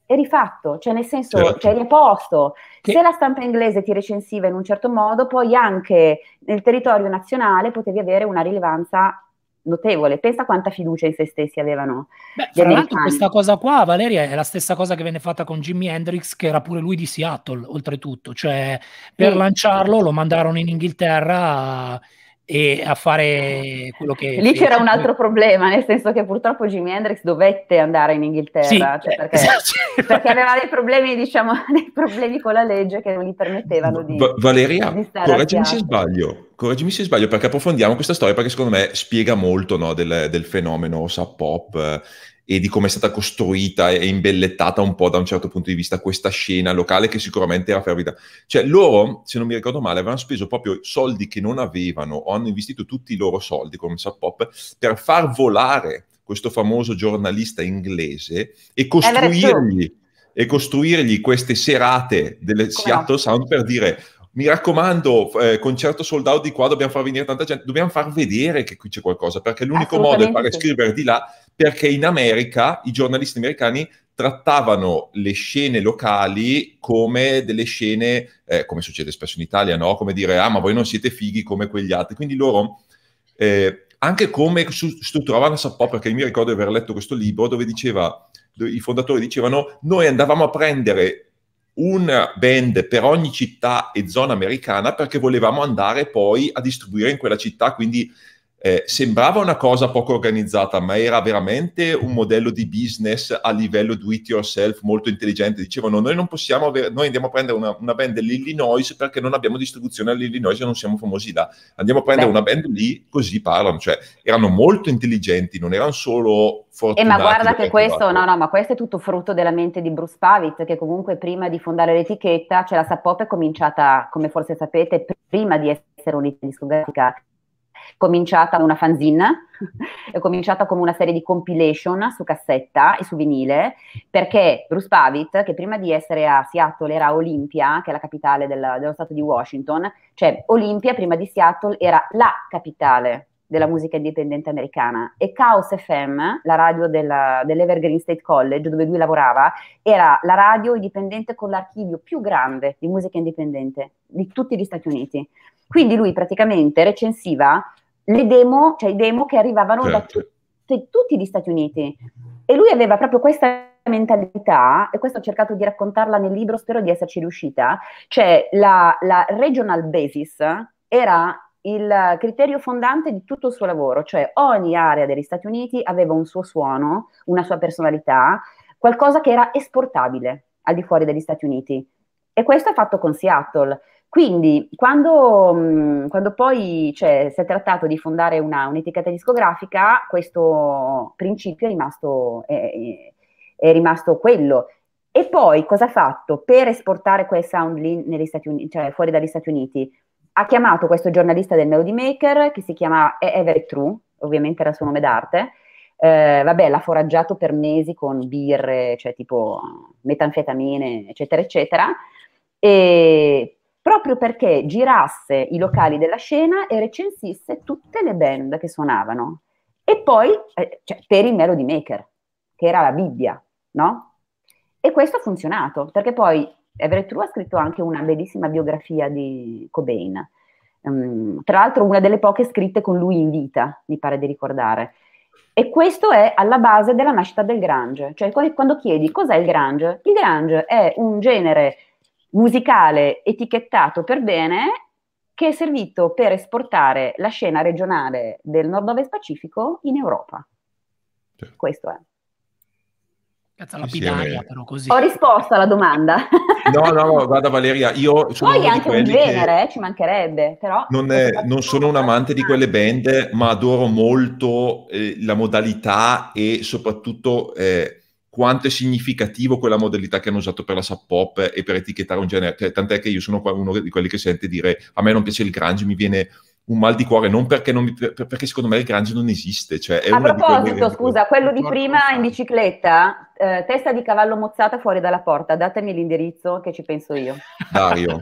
eri fatto, cioè nel senso, certo. Cioè eri a posto. Che... Se la stampa inglese ti recensiva in un certo modo, poi anche nel territorio nazionale potevi avere una rilevanza notevole. Pensa quanta fiducia in se stessi avevano. Beh, fra l'altro questa cosa qua, Valeria, è la stessa cosa che venne fatta con Jimi Hendrix, che era pure lui di Seattle, oltretutto. Cioè, per sì. lanciarlo lo mandarono in Inghilterra... A... e a fare quello che... Lì c'era un altro problema, nel senso che purtroppo Jimi Hendrix dovette andare in Inghilterra, sì, cioè perché, esatto. Perché aveva dei problemi, diciamo, dei problemi con la legge che non gli permettevano di... Va Valeria, correggimi se sbaglio, correggimi se sbaglio, perché approfondiamo questa storia, perché secondo me spiega molto, no, del, del fenomeno Sub Pop eh, e di come è stata costruita e imbellettata un po' da un certo punto di vista questa scena locale, che sicuramente era fervida. Cioè loro, se non mi ricordo male, avevano speso proprio soldi che non avevano, o hanno investito tutti i loro soldi come Sub Pop per far volare questo famoso giornalista inglese e costruirgli, e costruirgli queste serate del Seattle Sound per dire: mi raccomando, eh, concerto sold out di qua, dobbiamo far venire tanta gente, dobbiamo far vedere che qui c'è qualcosa, perché l'unico modo è fare sì. scrivere di là, perché in America i giornalisti americani trattavano le scene locali come delle scene, eh, come succede spesso in Italia, no? Come dire, ah ma voi non siete fighi come quegli altri, quindi loro... Eh, anche come strutturavano Sub Pop, perché mi ricordo di aver letto questo libro dove diceva, dove i fondatori dicevano: noi andavamo a prendere una band per ogni città e zona americana perché volevamo andare poi a distribuire in quella città, quindi eh, sembrava una cosa poco organizzata, ma era veramente un modello di business a livello do it yourself molto intelligente. Dicevano: noi non possiamo avere, noi andiamo a prendere una, una band dell'Illinois perché non abbiamo distribuzione all'Illinois e non siamo famosi là, andiamo a prendere Beh. una band lì, così parlano. Cioè erano molto intelligenti, non erano solo fortunati. Eh, ma guarda che questo, no, no, ma questo è tutto frutto della mente di Bruce Pavitt, che comunque prima di fondare l'etichetta, cioè la Sub Pop è cominciata, come forse sapete, prima di essere un'etichetta discografica, cominciata una fanzine, è cominciata come una serie di compilation su cassetta e su vinile, perché Bruce Pavitt, che prima di essere a Seattle era a Olympia, che è la capitale del, dello stato di Washington, cioè Olympia prima di Seattle era la capitale della musica indipendente americana, e Chaos F M, la radio della, dell'Evergreen State College dove lui lavorava, era la radio indipendente con l'archivio più grande di musica indipendente di tutti gli Stati Uniti. Quindi lui praticamente recensiva le demo, cioè i demo che arrivavano certo. da tutti, tutti gli Stati Uniti, e lui aveva proprio questa mentalità, e questo ho cercato di raccontarla nel libro, spero di esserci riuscita, cioè la, la regional basis era il criterio fondante di tutto il suo lavoro, cioè ogni area degli Stati Uniti aveva un suo suono, una sua personalità, qualcosa che era esportabile al di fuori degli Stati Uniti, e questo è fatto con Seattle. Quindi quando, quando poi cioè, si è trattato di fondare un'etichetta discografica, questo principio è rimasto, è, è rimasto quello. E poi cosa ha fatto per esportare quel sound lì negli Stati Uniti, cioè fuori dagli Stati Uniti? Ha chiamato questo giornalista del Melody Maker, che si chiama Everett True, ovviamente era il suo nome d'arte, eh, vabbè, l'ha foraggiato per mesi con birre, cioè tipo metanfetamine, eccetera, eccetera, e proprio perché girasse i locali della scena e recensisse tutte le band che suonavano. E poi, eh, cioè, per il Melody Maker, che era la Bibbia, no? E questo ha funzionato, perché poi Everett True ha scritto anche una bellissima biografia di Cobain, um, tra l'altro una delle poche scritte con lui in vita, mi pare di ricordare. E questo è alla base della nascita del grunge, cioè quando chiedi cos'è il grunge, il grunge è un genere musicale etichettato per bene che è servito per esportare la scena regionale del nord-ovest Pacifico in Europa. Cioè. Questo è. Cazzo, la pinaria, però così. Ho risposto alla domanda. No, no, guarda Valeria, io sono Poi anche un genere, eh, ci mancherebbe, però... Non, è, non sono un amante di quelle band, ma adoro molto eh, la modalità e soprattutto eh, quanto è significativo quella modalità che hanno usato per la Sub Pop e per etichettare un genere. Tant'è che io sono uno di quelli che sente dire: a me non piace il grunge, mi viene... un mal di cuore, non perché, non mi, perché secondo me il grunge non esiste. Cioè è a una proposito, di scusa, quello di prima in bicicletta, eh, testa di cavallo mozzata fuori dalla porta, datemi l'indirizzo che ci penso io. Dario.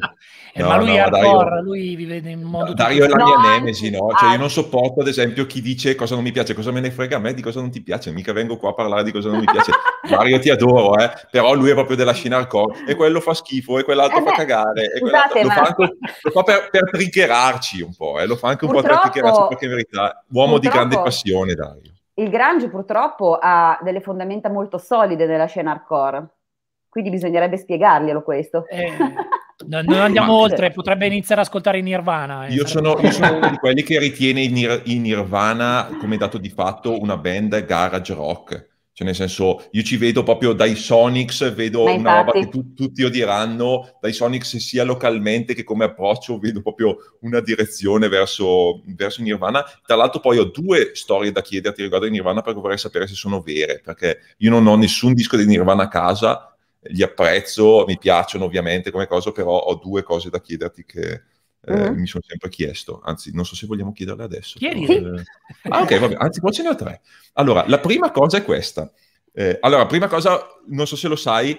eh, no, ma lui no, è hardcore, lui vive in modo... Dario è la no, mia nemesi, no? Cioè io non sopporto, ad esempio, chi dice cosa non mi piace, cosa me ne frega a me di cosa non ti piace, mica vengo qua a parlare di cosa non mi piace. Dario ti adoro, eh? Però lui è proprio della scena hardcore, e quello fa schifo, e quell'altro eh, fa cagare, e scusate, ma... lo, fa anche, lo fa per, per triggerarci un po', eh? Lo fa anche un purtroppo, po' trafficarsi, perché in verità uomo di grande passione, Dario. Il grunge purtroppo ha delle fondamenta molto solide nella scena hardcore, quindi bisognerebbe spiegarglielo questo. Eh, non andiamo oltre, potrebbe iniziare ad ascoltare i Nirvana. Eh, io, sono, io sono uno di quelli che ritiene i Nirvana come dato di fatto una band garage rock. Cioè, nel senso, io ci vedo proprio dai Sonics, vedo infatti... una roba che tu, tutti odieranno, dai Sonics sia localmente che come approccio, vedo proprio una direzione verso, verso Nirvana. Tra l'altro poi ho due storie da chiederti riguardo a Nirvana, perché vorrei sapere se sono vere, perché io non ho nessun disco di Nirvana a casa, li apprezzo, mi piacciono ovviamente come cosa, però ho due cose da chiederti che... Eh, mm-hmm. mi sono sempre chiesto, anzi non so se vogliamo chiederle adesso. Chiedi. Però... Ah, ok, vabbè, anzi qua ce ne ho tre. Allora, la prima cosa è questa. Eh, allora, prima cosa, non so se lo sai,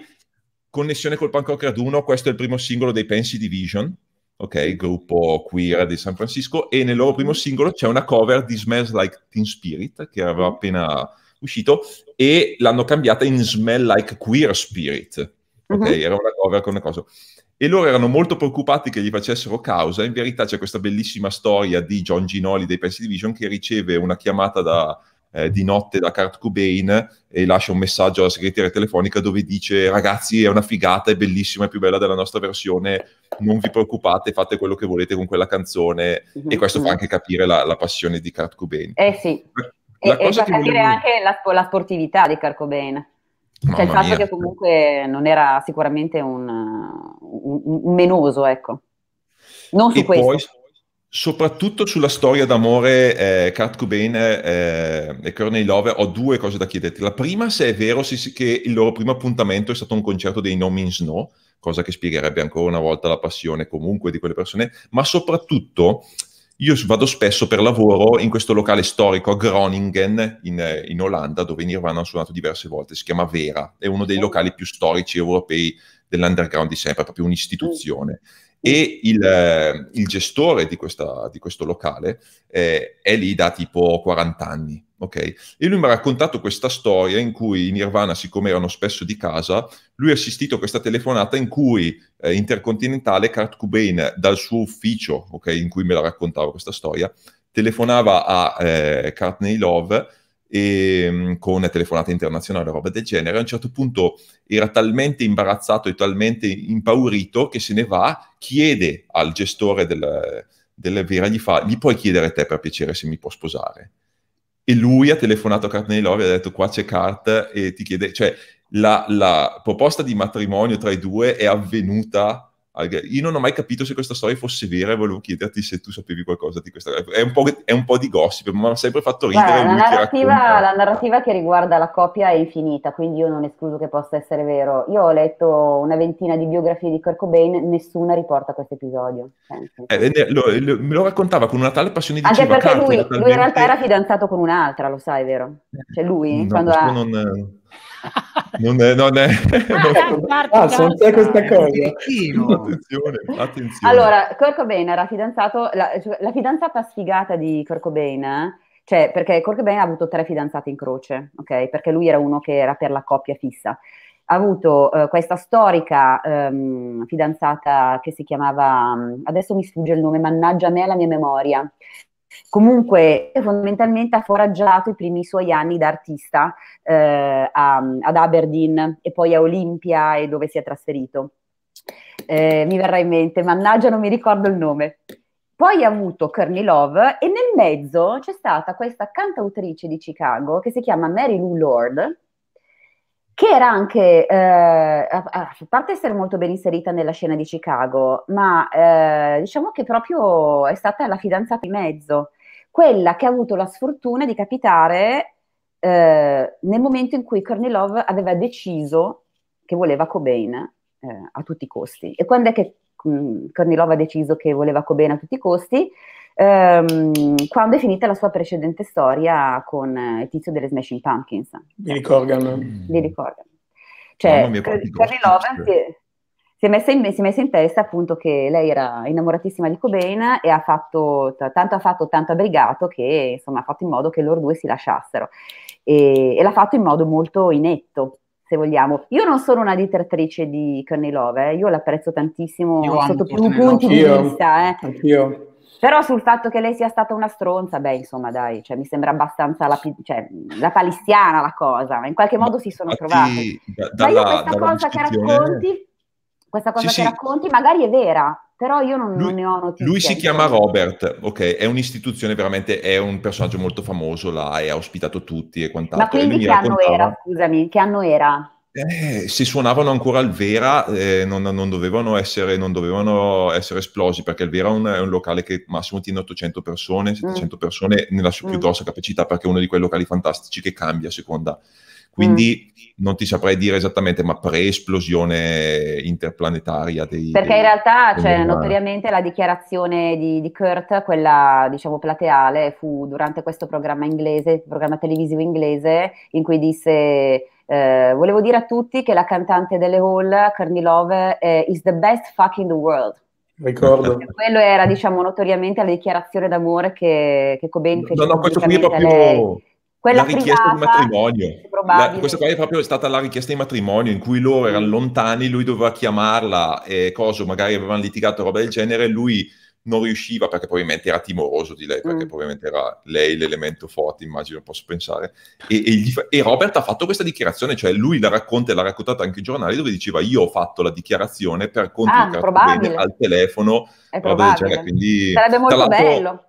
connessione col punk rock raduno, questo è il primo singolo dei Pensi Division, ok, il gruppo queer di San Francisco, e nel loro primo singolo c'è una cover di Smells Like Teen Spirit, che aveva appena uscito, e l'hanno cambiata in Smell Like Queer Spirit. Ok, mm-hmm. era una cover con una cosa... E loro erano molto preoccupati che gli facessero causa. In verità c'è questa bellissima storia di John Ginoli dei Pensi Division che riceve una chiamata da, eh, di notte da Kurt Cobain e lascia un messaggio alla segretaria telefonica dove dice: ragazzi, è una figata, è bellissima, è più bella della nostra versione, non vi preoccupate, fate quello che volete con quella canzone. Mm-hmm. E questo fa anche capire la, la passione di Kurt Cobain. Eh sì, la e, e fa capire volevo... anche la, la sportività di Kurt Cobain. Mamma cioè il fatto mia. Che comunque non era sicuramente un, un, un menoso, ecco. Non su e questo. Poi, soprattutto sulla storia d'amore eh, Kurt Cobain eh, e Courtney Love ho due cose da chiederti. La prima, se è vero se, se, che il loro primo appuntamento è stato un concerto dei No Means No, cosa che spiegherebbe ancora una volta la passione comunque di quelle persone, ma soprattutto... Io vado spesso per lavoro in questo locale storico a Groningen, in, in Olanda, dove Nirvana hanno suonato diverse volte, si chiama Vera, è uno dei locali più storici europei dell'underground di sempre, è proprio un'istituzione. E il, eh, il gestore di, questa, di questo locale eh, è lì da tipo quaranta anni, ok? E lui mi ha raccontato questa storia in cui Nirvana, siccome erano spesso di casa, lui ha assistito a questa telefonata in cui eh, intercontinentale Kurt Cobain, dal suo ufficio, ok, in cui me la raccontava questa storia, telefonava a eh, Courtney Love e, con telefonate internazionali, roba del genere. A un certo punto era talmente imbarazzato e talmente impaurito che se ne va, chiede al gestore del, del Vera, gli fa: gli puoi chiedere te per piacere se mi può sposare? E lui ha telefonato a Courtney Love e ha detto: qua c'è Kurt e ti chiede, cioè la, la proposta di matrimonio tra i due è avvenuta. Io non ho mai capito se questa storia fosse vera e volevo chiederti se tu sapevi qualcosa di questa. È un po', è un po' di gossip, ma mi ha sempre fatto ridere. Guarda, lui la, narrativa, che la narrativa che riguarda la coppia è infinita, quindi io non escludo che possa essere vero. Io ho letto una ventina di biografie di Kurt Cobain, nessuna riporta questo episodio. Eh, me lo raccontava con una tale passione di anche perché lui, talmente... lui in realtà era fidanzato con un'altra, lo sai, vero? Cioè lui, no, quando ha... non è... non è, non è, non è. Ah, sono te questa cosa. Attenzione, attenzione. Allora, Kurt Cobain era fidanzato, la, la fidanzata sfigata di Kurt Cobain, cioè perché Kurt Cobain ha avuto tre fidanzate in croce, ok? Perché lui era uno che era per la coppia fissa. Ha avuto eh, questa storica ehm, fidanzata che si chiamava, adesso mi sfugge il nome, mannaggia a me alla mia memoria. Comunque fondamentalmente ha foraggiato i primi suoi anni da artista eh, a, ad Aberdeen e poi a Olimpia e dove si è trasferito, eh, mi verrà in mente, mannaggia non mi ricordo il nome. Poi ha avuto Courtney Love e nel mezzo c'è stata questa cantautrice di Chicago che si chiama Mary Lou Lord, che era anche, eh, a, a parte essere molto ben inserita nella scena di Chicago, ma eh, diciamo che proprio è stata la fidanzata in mezzo, quella che ha avuto la sfortuna di capitare eh, nel momento in cui Courtney Love aveva deciso che voleva Cobain eh, a tutti i costi. E quando è che mh, Courtney Love ha deciso che voleva Cobain a tutti i costi? Um, quando è finita la sua precedente storia con eh, il tizio delle Smashing Pumpkins, Billy Corgan, Billy Corgan. Cioè, Courtney Love si è, si, è messa in, si è messa in testa appunto che lei era innamoratissima di Cobain e ha fatto tanto ha fatto tanto ha brigato che insomma ha fatto in modo che loro due si lasciassero e, e l'ha fatto in modo molto inetto, se vogliamo. Io non sono una direttrice di Courtney Love, eh. Io l'apprezzo tantissimo io sotto più punti di vista, eh. Anch'io. Però sul fatto che lei sia stata una stronza, beh, insomma, dai, cioè, mi sembra abbastanza la, cioè, la palissiana la cosa, ma in qualche modo si sono trovati. Da, da ma io questa la, cosa che racconti, Questa cosa sì, che sì. racconti magari è vera, però io non, lui, non ne ho notizie. Lui si chiama Robert, ok? È un'istituzione veramente, è un personaggio molto famoso là e ha ospitato tutti e quant'altro. Ma quindi che anno era, scusami, che anno era? Eh, se suonavano ancora il Vera eh, non, non, dovevano essere, non dovevano essere esplosi, perché il Vera è un, è un locale che massimo tiene ottocento persone, settecento mm. persone nella sua più mm. grossa capacità, perché è uno di quei locali fantastici che cambia a seconda. Quindi mm. non ti saprei dire esattamente, ma pre-esplosione interplanetaria dei, perché dei, in realtà, cioè, notoriamente la dichiarazione di, di Kurt, quella diciamo plateale, fu durante questo programma inglese, programma televisivo inglese, in cui disse... Eh, volevo dire a tutti che la cantante delle Hall, Courtney Love, eh, is the best fuck in the world. Ricordo. E quello era, diciamo, notoriamente la dichiarazione d'amore che, che Cobain no, fece. No, no, questo qui è proprio lei, quella la richiesta di matrimonio. La, questa qua è proprio stata la richiesta di matrimonio in cui loro erano lontani, lui doveva chiamarla e coso, magari avevano litigato, roba del genere, lui non riusciva perché probabilmente era timoroso di lei, perché mm. probabilmente era lei l'elemento forte, immagino, posso pensare, e, e, gli, e Robert ha fatto questa dichiarazione, cioè lui la racconta e l'ha raccontata anche ai giornali, dove diceva io ho fatto la dichiarazione per conto ah, di Cobain al telefono, cioè, quindi, sarebbe molto bello.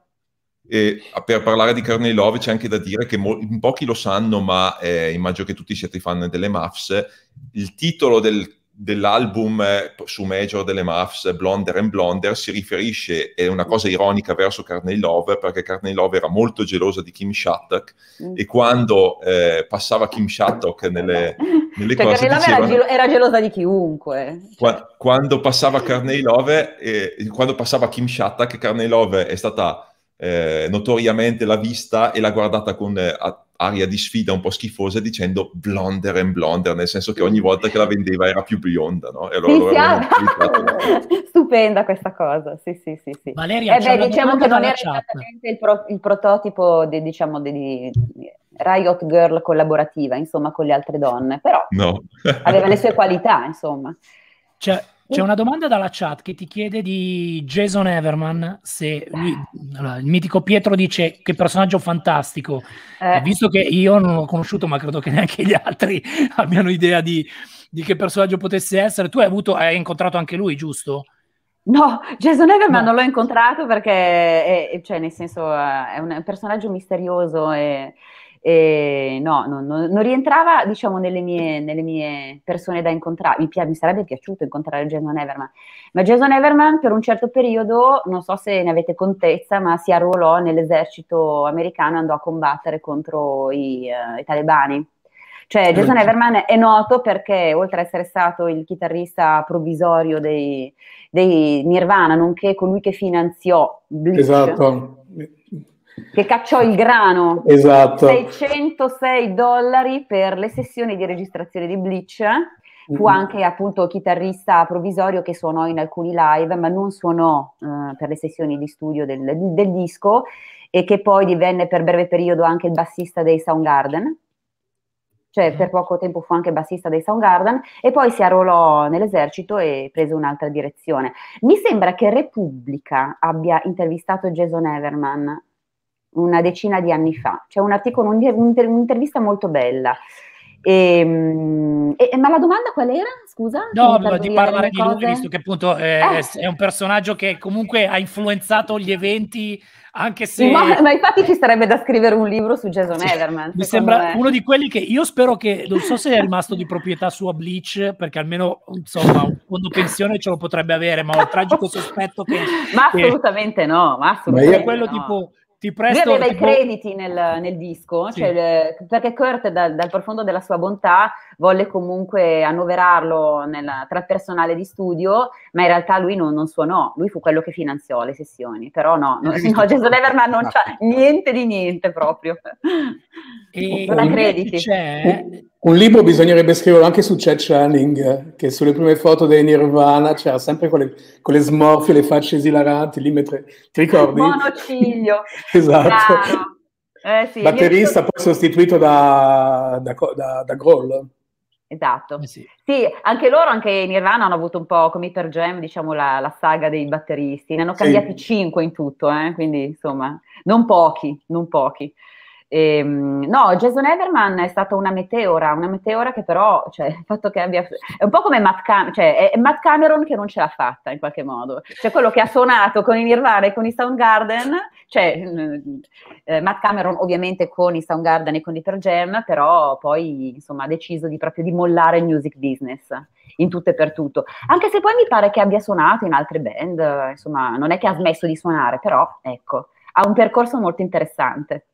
E per parlare di Courtney Love c'è anche da dire che pochi lo sanno, ma eh, immagino che tutti siete fan delle Muffs, il titolo del dell'album eh, su Major delle Muffs, Blonder and Blonder, si riferisce, è una cosa ironica, verso Courtney Love, perché Courtney Love era molto gelosa di Kim Shattuck mm. e quando eh, passava Kim Shattuck nelle, nelle cioè, cose dicevano, era, era gelosa di chiunque. Qua, quando passava Courtney Love eh, quando passava Kim Shattuck, Courtney Love è stata eh, notoriamente l'ha vista e l'ha guardata con eh, aria di sfida un po' schifosa, dicendo blonder and blonder, nel senso che ogni volta che la vendeva era più bionda, no? E allora stupenda questa cosa, sì sì sì, sì. Valeria, eh beh, diciamo che non era esattamente il, pro il prototipo di, diciamo, di Riot Girl collaborativa, insomma, con le altre donne, però no. aveva le sue qualità, insomma. Cioè, c'è una domanda dalla chat che ti chiede di Jason Everman, se lui, allora, il mitico Pietro dice che personaggio fantastico, eh. visto che io non l'ho conosciuto, ma credo che neanche gli altri abbiano idea di, di che personaggio potesse essere. Tu hai, avuto, hai incontrato anche lui, giusto? No, Jason Everman no. non l'ho incontrato perché, è, cioè, nel senso, è un personaggio misterioso e... E no, non, non rientrava, diciamo, nelle mie, nelle mie persone da incontrare. Mi, mi sarebbe piaciuto incontrare Jason Everman, ma Jason Everman per un certo periodo, non so se ne avete contezza, ma si arruolò nell'esercito americano e andò a combattere contro i, uh, i talebani. Cioè Jason Everman è noto perché, oltre ad essere stato il chitarrista provvisorio dei, dei Nirvana, nonché colui che finanziò Bleach, esatto, che cacciò il grano, esatto, seicentosei dollari per le sessioni di registrazione di Bleach, fu mm-hmm. anche appunto chitarrista provvisorio che suonò in alcuni live, ma non suonò eh, per le sessioni di studio del, del disco, e che poi divenne per breve periodo anche il bassista dei Soundgarden, cioè per poco tempo fu anche bassista dei Soundgarden, e poi si arruolò nell'esercito e prese un'altra direzione. Mi sembra che Repubblica abbia intervistato Jason Everman una decina di anni fa, c'è un articolo, un'intervista molto bella. E, e, ma la domanda qual era? Scusa? No, di parlare di lui, visto che appunto eh, eh. è un personaggio che comunque ha influenzato gli eventi, anche se... Ma, ma infatti ci sarebbe da scrivere un libro su Jason sì. Everman. Mi sembra me. uno di quelli che io spero che, non so se è rimasto di proprietà sua Bleach, perché almeno insomma un fondo pensione ce lo potrebbe avere, ma ho il tragico sospetto che... Ma assolutamente che, no, ma assolutamente quello no. Tipo, Ti presto, lui aveva tipo... i crediti nel, nel disco, sì. cioè, perché Kurt da, dal profondo della sua bontà volle comunque annoverarlo nella, tra il personale di studio, ma in realtà lui non, non suonò, lui fu quello che finanziò le sessioni, però no, non, no Jason Everman non c'ha niente di niente proprio. E non ha crediti. Un, un libro bisognerebbe scriverlo anche su Chet Channing, che sulle prime foto dei Nirvana c'era sempre con le, con le smorfie, le facce esilaranti, lì mentre, ti ricordi? Monociglio. Esatto. Eh, sì, batterista mio... poi sostituito da, da, da, da Grohl. Esatto, eh sì. sì, anche loro, anche in Nirvana hanno avuto un po' come per Jam, diciamo, la, la saga dei batteristi, ne hanno cambiati cinque sì. in tutto, eh? Quindi insomma, non pochi, non pochi. E, no, Jason Everman è stata una meteora, una meteora che però, cioè, il fatto che abbia, è un po' come Matt Cam- cioè, è, è Matt Cameron che non ce l'ha fatta in qualche modo, cioè quello che ha suonato con i Nirvana e con i Soundgarden, cioè eh, Matt Cameron ovviamente con i Soundgarden e con i Pearl Jam, però poi insomma ha deciso di proprio di mollare il music business in tutto e per tutto, anche se poi mi pare che abbia suonato in altre band, insomma non è che ha smesso di suonare, però ecco, ha un percorso molto interessante.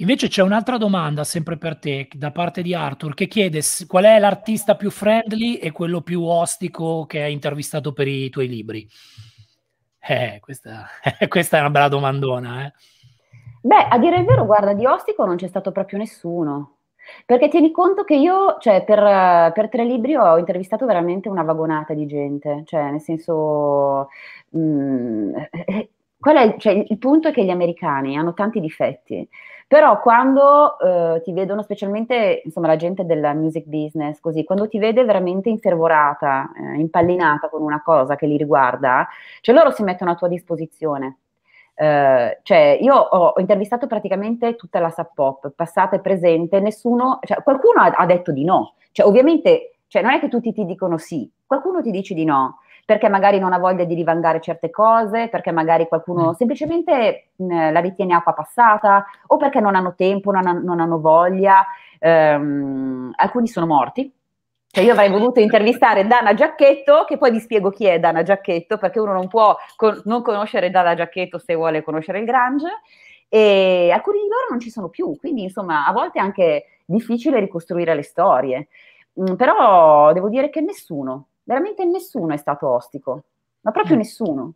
Invece c'è un'altra domanda sempre per te da parte di Arthur, che chiede qual è l'artista più friendly e quello più ostico che hai intervistato per i tuoi libri. Eh, questa, questa è una bella domandona. Eh. Beh, a dire il vero, guarda, di ostico non c'è stato proprio nessuno. Perché tieni conto che io, cioè, per, per tre libri ho intervistato veramente una vagonata di gente. Cioè, nel senso... Mh, qual è, cioè, il punto è che gli americani hanno tanti difetti, però quando eh, ti vedono, specialmente insomma la gente della music business, così, quando ti vede veramente infervorata, eh, impallinata con una cosa che li riguarda, cioè loro si mettono a tua disposizione. Eh, cioè io ho, ho intervistato praticamente tutta la Sub Pop, passata e presente, nessuno, cioè, qualcuno ha, ha detto di no, cioè ovviamente, cioè, non è che tutti ti dicono sì, qualcuno ti dice di no, perché magari non ha voglia di rivangare certe cose, perché magari qualcuno semplicemente mh, la ritiene acqua passata, o perché non hanno tempo, non, ha, non hanno voglia. Ehm, alcuni sono morti. Cioè io avrei voluto intervistare Dana Giacchetto, che poi vi spiego chi è Dana Giacchetto, perché uno non può con- non conoscere Dana Giacchetto se vuole conoscere il grunge, e alcuni di loro non ci sono più, quindi insomma a volte è anche difficile ricostruire le storie. Mh, però devo dire che nessuno... veramente nessuno è stato ostico, ma proprio mm. nessuno.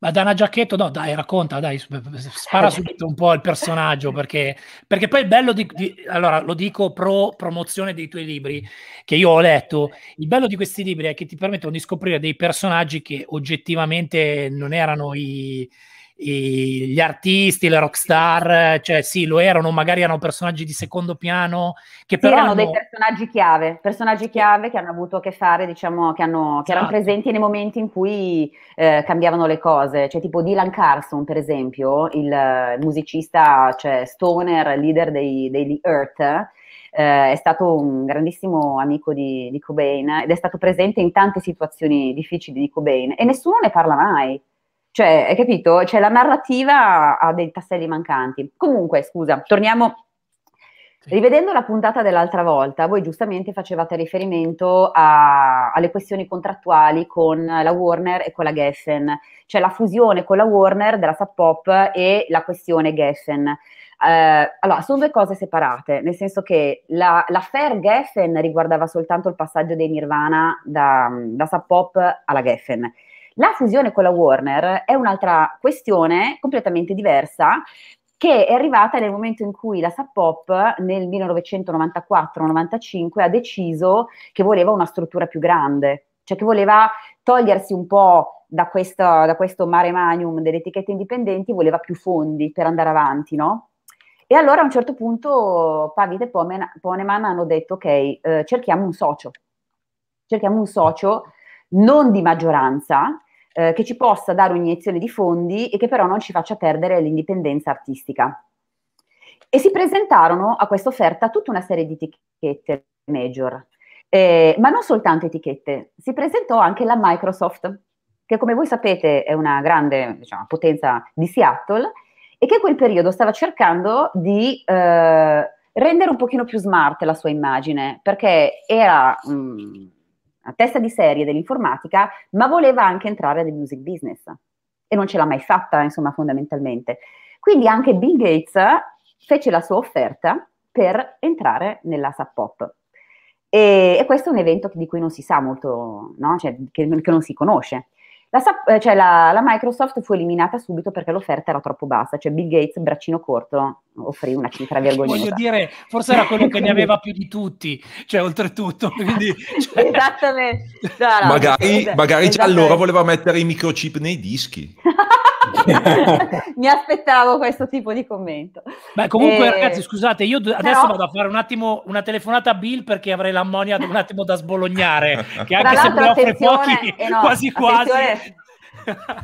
Ma Dana Giacchetto, no, dai, racconta, dai, spara subito un po' il personaggio, perché, perché poi il bello di, di... Allora, lo dico pro promozione dei tuoi libri, che io ho letto. Il bello di questi libri è che ti permettono di scoprire dei personaggi che oggettivamente non erano i... I, gli artisti, le rockstar, cioè sì, lo erano, magari erano personaggi di secondo piano che sì, però erano dei personaggi chiave, personaggi chiave che hanno avuto a che fare, diciamo, che, hanno, che erano presenti nei momenti in cui eh, cambiavano le cose, cioè tipo Dylan Carlson per esempio, il musicista, cioè stoner, leader dei, dei The Earth. Eh, è stato un grandissimo amico di, di Cobain ed è stato presente in tante situazioni difficili di Cobain e nessuno ne parla mai. Cioè, hai capito? Cioè, la narrativa ha dei tasselli mancanti. Comunque, scusa, torniamo. Sì. Rivedendo la puntata dell'altra volta, voi giustamente facevate riferimento a, alle questioni contrattuali con la Warner e con la Geffen. Cioè, la fusione con la Warner della Sub Pop e la questione Geffen. Eh, allora, sono due cose separate, nel senso che la, l'affair Geffen riguardava soltanto il passaggio dei Nirvana da, da Sub Pop alla Geffen. La fusione con la Warner è un'altra questione completamente diversa che è arrivata nel momento in cui la Sub Pop nel millenovecentonovantaquattro novantacinque ha deciso che voleva una struttura più grande, cioè che voleva togliersi un po' da questo, da questo mare magnum delle etichette indipendenti, voleva più fondi per andare avanti, no? E allora a un certo punto Pavitt e Poneman hanno detto ok, eh, cerchiamo un socio, cerchiamo un socio non di maggioranza, Eh, che ci possa dare un'iniezione di fondi e che però non ci faccia perdere l'indipendenza artistica. E si presentarono a questa offerta tutta una serie di etichette major, eh, ma non soltanto etichette, si presentò anche la Microsoft, che come voi sapete è una grande, diciamo, potenza di Seattle e che in quel periodo stava cercando di eh, rendere un pochino più smart la sua immagine, perché era... Mh, a testa di serie dell'informatica, ma voleva anche entrare nel music business e non ce l'ha mai fatta, insomma, fondamentalmente. Quindi anche Bill Gates fece la sua offerta per entrare nella Sub Pop. E, e questo è un evento di cui non si sa molto, no? Cioè, che, che non si conosce. La, Sub, cioè la, la Microsoft fu eliminata subito perché l'offerta era troppo bassa, cioè Bill Gates, braccino corto, offrì una cifra vergognosa. Voglio dire, forse era quello che ne aveva più di tutti, cioè oltretutto. Quindi, cioè... Esattamente. No, no, magari esatto, magari esatto. Già allora voleva mettere i microchip nei dischi. Mi aspettavo questo tipo di commento. Beh, comunque, eh, ragazzi, scusate, io adesso però... vado a fare un attimo una telefonata a Bill perché avrei l'ammonia un attimo da sbolognare, che anche se ne offre pochi, eh no, quasi quasi.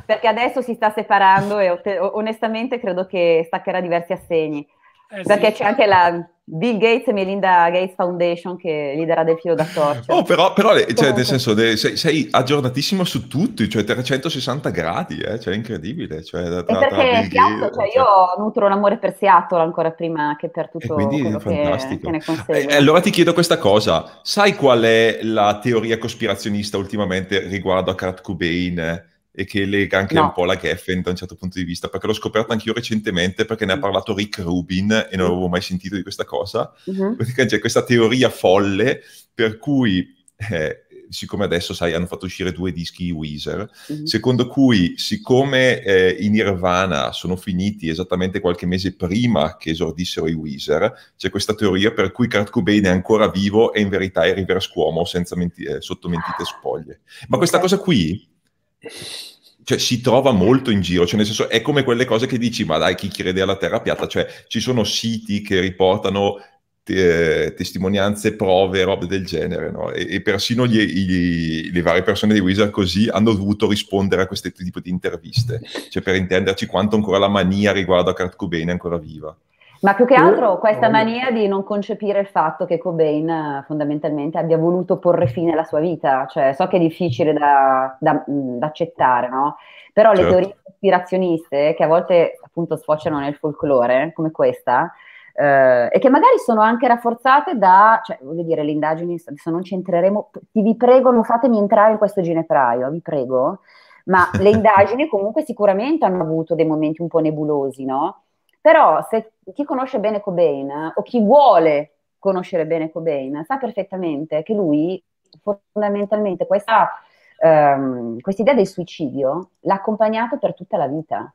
Perché adesso si sta separando e onestamente credo che staccherà diversi assegni. Eh, perché sì. C'è anche la Bill Gates e Melinda Gates Foundation che gli darà del filo da torcere. Oh, però, però cioè, nel senso, sei, sei aggiornatissimo su tutti, cioè trecentosessanta gradi, eh, cioè incredibile. Cioè, tra, e perché Seattle, cioè, io nutro un amore per Seattle ancora prima che per tutto quello che, che ne consegue. Eh, allora ti chiedo questa cosa, sai qual è la teoria cospirazionista ultimamente riguardo a Kurt Cobain? E che lega anche no. un po' la Geffen da un certo punto di vista, perché l'ho scoperta anch'io recentemente, perché ne ha parlato Rick Rubin e non avevo mai sentito di questa cosa. Uh-huh. C'è questa teoria folle per cui, eh, siccome adesso, sai, hanno fatto uscire due dischi i Weezer, uh-huh. secondo cui, siccome eh, i Nirvana sono finiti esattamente qualche mese prima che esordissero i Weezer, c'è questa teoria per cui Kurt Cobain è ancora vivo e in verità è Rivers Cuomo senza menti- eh, sotto mentite spoglie. Ma okay. questa cosa qui... cioè si trova molto in giro, cioè nel senso è come quelle cose che dici ma dai, chi crede alla terra piatta, cioè ci sono siti che riportano te testimonianze, prove, robe del genere, no? e, e persino gli, gli, le varie persone di Weezer così hanno dovuto rispondere a questo tipo di interviste, cioè per intenderci quanto ancora la mania riguardo a Kurt Cobain è ancora viva. Ma più che altro questa mania di non concepire il fatto che Cobain fondamentalmente abbia voluto porre fine alla sua vita, cioè so che è difficile da, da, da accettare, no? Però certo. le teorie ispirazioniste che a volte appunto sfociano nel folklore, come questa, eh, e che magari sono anche rafforzate da, cioè voglio dire, le indagini, adesso non ci entreremo, vi prego non fatemi entrare in questo ginepraio, vi prego, ma le indagini comunque sicuramente hanno avuto dei momenti un po' nebulosi, no? Però se chi conosce bene Cobain o chi vuole conoscere bene Cobain sa perfettamente che lui fondamentalmente questa ehm, quest'idea del suicidio l'ha accompagnato per tutta la vita,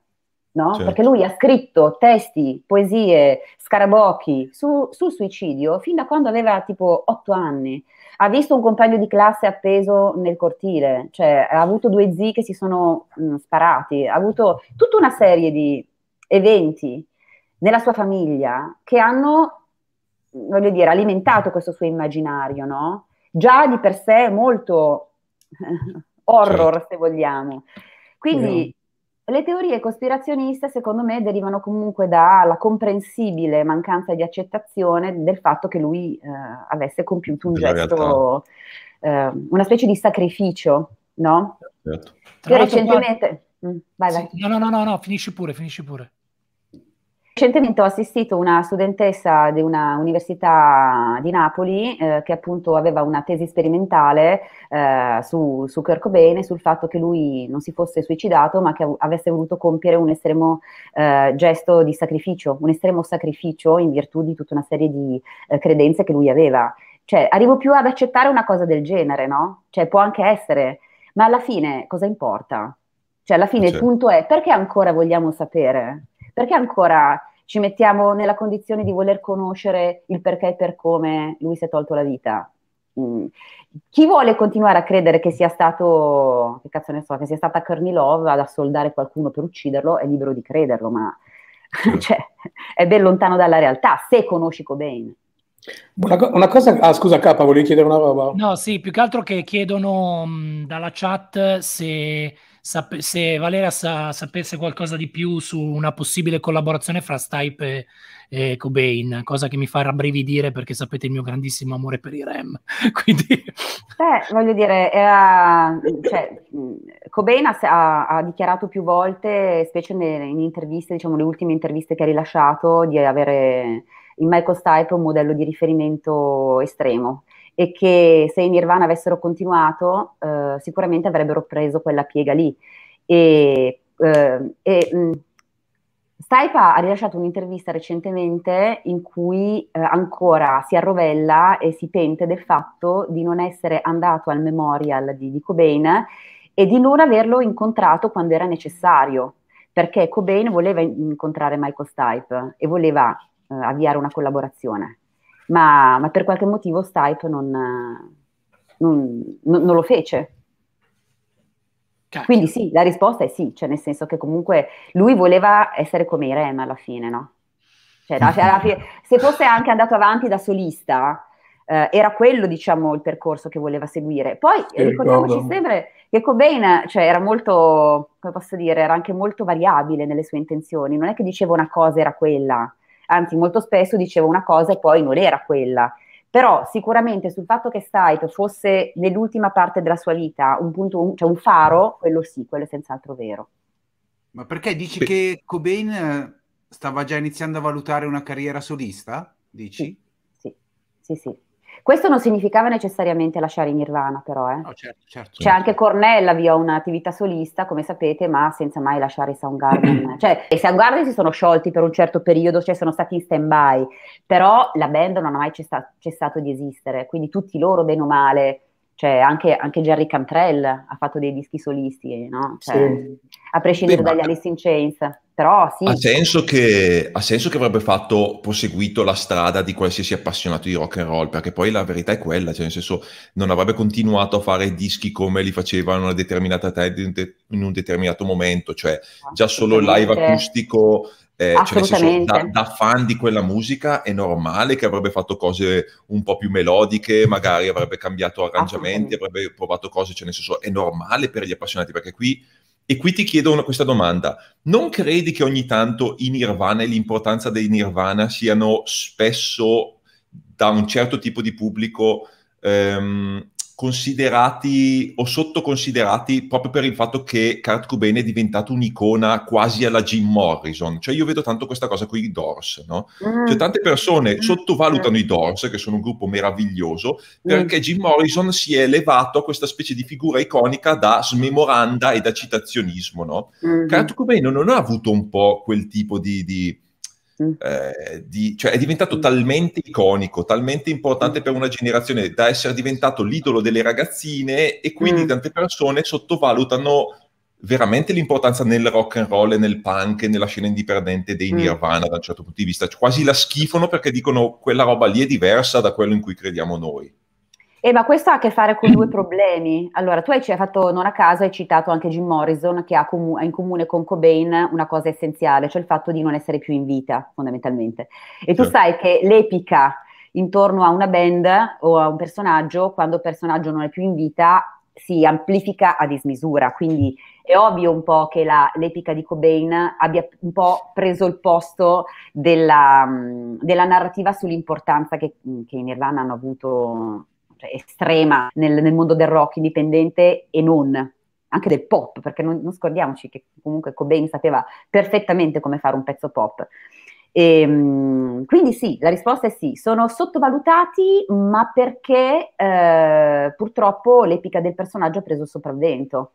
no? Certo. Perché lui ha scritto testi, poesie, scarabocchi su, sul suicidio fin da quando aveva tipo otto anni, ha visto un compagno di classe appeso nel cortile, cioè ha avuto due zii che si sono mh, sparati, ha avuto tutta una serie di eventi nella sua famiglia che hanno, voglio dire, alimentato questo suo immaginario, no? Già di per sé molto horror, certo. se vogliamo. Quindi mm. le teorie cospirazioniste, secondo me, derivano comunque dalla comprensibile mancanza di accettazione del fatto che lui eh, avesse compiuto un della gesto, eh, una specie di sacrificio, no? Certo. Che recentemente... Mm, vai, vai. Sì, no, no, no, no, finisci pure, finisci pure. Recentemente ho assistito una studentessa di una università di Napoli eh, che appunto aveva una tesi sperimentale eh, su, su Kurt Cobain, sul fatto che lui non si fosse suicidato ma che avesse voluto compiere un estremo eh, gesto di sacrificio, un estremo sacrificio in virtù di tutta una serie di eh, credenze che lui aveva. Cioè arrivo più ad accettare una cosa del genere, no? Cioè può anche essere, ma alla fine cosa importa? Cioè alla fine certo. il punto è perché ancora vogliamo sapere? Perché ancora ci mettiamo nella condizione di voler conoscere il perché e per come lui si è tolto la vita? Mm. Chi vuole continuare a credere che sia stato, che cazzo ne so, che sia stata Courtney Love ad assoldare qualcuno per ucciderlo è libero di crederlo, ma cioè, è ben lontano dalla realtà se conosci Cobain. Una, co una cosa, ah scusa K, volevi chiedere una roba? No, sì, più che altro che chiedono mh, dalla chat se, se Valeria sa sapesse qualcosa di più su una possibile collaborazione fra Stipe e, e Cobain, cosa che mi fa rabbrividire perché sapete il mio grandissimo amore per i Rem. Quindi... Beh, voglio dire, era, cioè, Cobain ha, ha dichiarato più volte, specie nelle, in interviste, diciamo le ultime interviste che ha rilasciato, di avere... in Michael Stipe un modello di riferimento estremo e che se i Nirvana avessero continuato eh, sicuramente avrebbero preso quella piega lì e, eh, e mh, Stipe ha rilasciato un'intervista recentemente in cui eh, ancora si arrovella e si pente del fatto di non essere andato al memorial di, di Cobain e di non averlo incontrato quando era necessario, perché Cobain voleva incontrare Michael Stipe e voleva avviare una collaborazione, ma, ma per qualche motivo Stipe non, non, non lo fece. Cacchio. Quindi sì, la risposta è sì, cioè nel senso che comunque lui voleva essere come i Rem alla fine, no? Cioè, alla fine, se fosse anche andato avanti da solista, eh, era quello diciamo il percorso che voleva seguire. Poi eh, ricordiamoci no. sempre che Cobain cioè, era molto, come posso dire, era anche molto variabile nelle sue intenzioni, non è che diceva una cosa era quella, anzi molto spesso diceva una cosa e poi non era quella. Però sicuramente sul fatto che Stipe fosse nell'ultima parte della sua vita un punto, cioè un faro, quello sì, quello è senz'altro vero. Ma perché dici Beh. che Cobain stava già iniziando a valutare una carriera solista? Dici? Sì, sì, sì, sì. Questo non significava necessariamente lasciare in Nirvana, però. Eh. No, certo, certo, C'è certo. anche Cornell avviò un'attività solista, come sapete, ma senza mai lasciare i Soundgarden. Cioè, i Soundgarden si sono sciolti per un certo periodo, cioè sono stati in stand-by, però la band non ha mai cessa cessato di esistere, quindi tutti loro, bene o male, cioè anche, anche Jerry Cantrell ha fatto dei dischi solisti, no? Cioè, sì. A prescindere Beh, dagli Alice in Chains. Però sì. Ha senso che, ha senso che avrebbe fatto, proseguito la strada di qualsiasi appassionato di rock and roll, perché poi la verità è quella, cioè nel senso non avrebbe continuato a fare dischi come li facevano in una determinata in un determinato momento, cioè già solo il live acustico, eh, cioè nel senso, da, da fan di quella musica è normale che avrebbe fatto cose un po' più melodiche, magari avrebbe cambiato arrangiamenti, avrebbe provato cose, cioè nel senso è normale per gli appassionati, perché qui... E qui ti chiedo una, questa domanda. Non credi che ogni tanto i Nirvana e l'importanza dei Nirvana siano spesso da un certo tipo di pubblico ehm, considerati o sottoconsiderati proprio per il fatto che Kurt Cobain è diventato un'icona quasi alla Jim Morrison? Cioè io vedo tanto questa cosa con i Doors, no? Cioè tante persone sottovalutano i Doors, che sono un gruppo meraviglioso, perché Jim Morrison si è elevato a questa specie di figura iconica da smemoranda e da citazionismo, no? Kurt Cobain non ha avuto un po' quel tipo di... di Mm. Eh, di, cioè è diventato mm. talmente iconico, talmente importante mm. per una generazione da essere diventato l'idolo delle ragazzine, e quindi mm. tante persone sottovalutano veramente l'importanza nel rock and roll e nel punk e nella scena indipendente dei Nirvana mm. da un certo punto di vista, cioè, quasi la schifano perché dicono quella roba lì è diversa da quello in cui crediamo noi. Eh, ma questo ha a che fare con due problemi. Allora, tu hai fatto, non a caso, hai citato anche Jim Morrison, che ha, comu ha in comune con Cobain una cosa essenziale, cioè il fatto di non essere più in vita, fondamentalmente. E tu certo. sai che l'epica intorno a una band o a un personaggio, quando il personaggio non è più in vita, si amplifica a dismisura. Quindi è ovvio un po' che l'epica di Cobain abbia un po' preso il posto della, della narrativa sull'importanza che, che i Nirvana hanno avuto... Cioè, estrema nel, nel mondo del rock indipendente e non, anche del pop, perché non, non scordiamoci che comunque Cobain sapeva perfettamente come fare un pezzo pop. E, quindi sì, la risposta è sì, sono sottovalutati, ma perché eh, purtroppo l'epica del personaggio ha preso il sopravvento,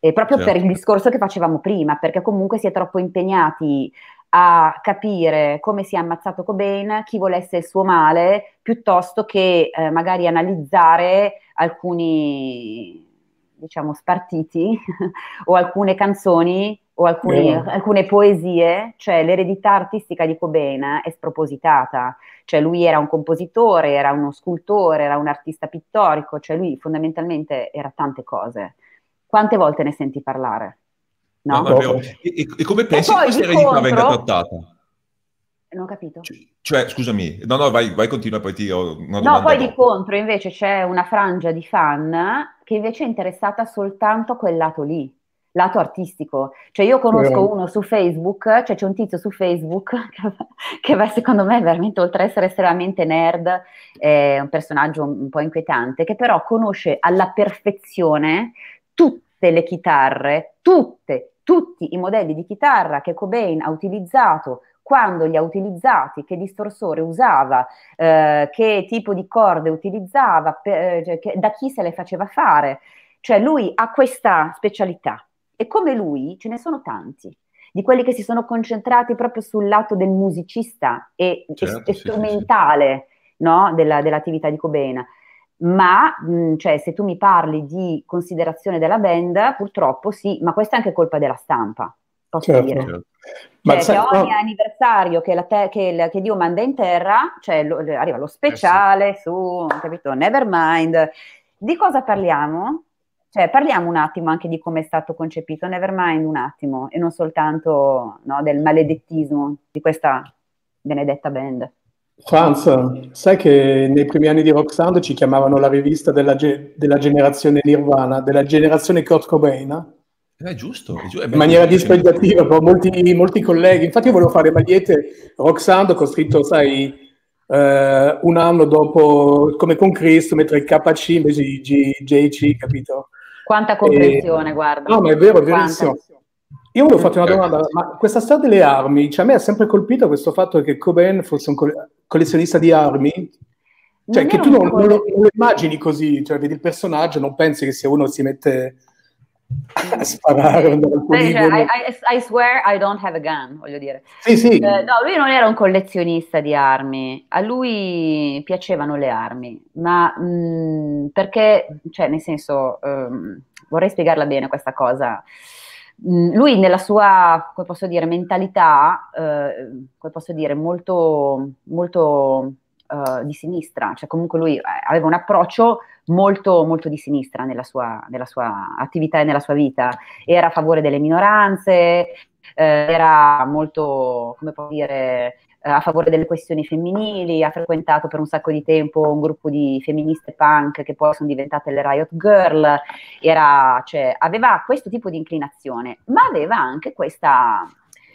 e proprio certo. per il discorso che facevamo prima, perché comunque si è troppo impegnati a capire come si è ammazzato Cobain, chi volesse il suo male, piuttosto che eh, magari analizzare alcuni, diciamo, spartiti o alcune canzoni o alcuni, alcune poesie. Cioè l'eredità artistica di Cobain è spropositata, cioè lui era un compositore, era uno scultore, era un artista pittorico, cioè lui fondamentalmente era tante cose. Quante volte ne senti parlare? No, no, no. E, e, e come pensi che questa eredità venga trattata? Non ho capito. Cioè, cioè scusami, no, no, vai, vai continua, poi ti ho una domanda. No, poi dopo. Di contro invece c'è una frangia di fan che invece è interessata soltanto a quel lato lì, lato artistico. Cioè io conosco eh. uno su Facebook, cioè c'è un tizio su Facebook che, che secondo me veramente, oltre ad essere estremamente nerd, è un personaggio un po' inquietante, che però conosce alla perfezione tutte le chitarre, tutte, tutti i modelli di chitarra che Cobain ha utilizzato, quando li ha utilizzati, che distorsore usava, eh, che tipo di corde utilizzava, per, cioè, che, da chi se le faceva fare. Cioè lui ha questa specialità, e come lui ce ne sono tanti di quelli che si sono concentrati proprio sul lato del musicista e, certo, e sì, strumentale sì, sì. no, della, dell'attività di Cobain. Ma mh, cioè, se tu mi parli di considerazione della band, purtroppo sì, ma questa è anche colpa della stampa, posso certo, dire. Certo. Ma cioè, sai, che ogni no. anniversario che, la te che, la che Dio manda in terra, cioè, lo, arriva lo speciale eh sì. su, capito, Nevermind. Di cosa parliamo? Cioè, parliamo un attimo anche di come è stato concepito Nevermind, un attimo, e non soltanto no, del maledettismo di questa benedetta band. Franz, sai che nei primi anni di Rock Sound ci chiamavano la rivista della, ge della generazione Nirvana, della generazione Kurt Cobain? È giusto, è giusto. È in maniera dispendiativa con molti, molti colleghi. Infatti io volevo fare magliette rock sound, ho scritto, sai, eh, un anno dopo, come con Cristo, mentre K C invece J C, capito? Quanta comprensione, e... guarda. No, ma è vero, è verissimo. Io volevo fare una domanda, ma questa storia delle armi, cioè a me ha sempre colpito questo fatto che Cobain fosse un collezionista di armi, cioè non che tu non, non, lo, non lo immagini così, cioè vedi il personaggio, non pensi che sia uno che si mette... a sparare, eh, cioè, I, I, I swear I don't have a gun, voglio dire. Sì, sì. Eh, no, lui non era un collezionista di armi, a lui piacevano le armi, ma mh, perché, cioè nel senso, um, vorrei spiegarla bene questa cosa. Mh, lui nella sua, come posso dire, mentalità, eh, come posso dire, molto, molto eh, di sinistra, cioè comunque lui aveva un approccio molto, molto di sinistra nella sua, nella sua attività e nella sua vita, era a favore delle minoranze, eh, era molto, come può dire, eh, a favore delle questioni femminili, ha frequentato per un sacco di tempo un gruppo di femministe punk che poi sono diventate le Riot Girl, era, cioè, aveva questo tipo di inclinazione, ma aveva anche questa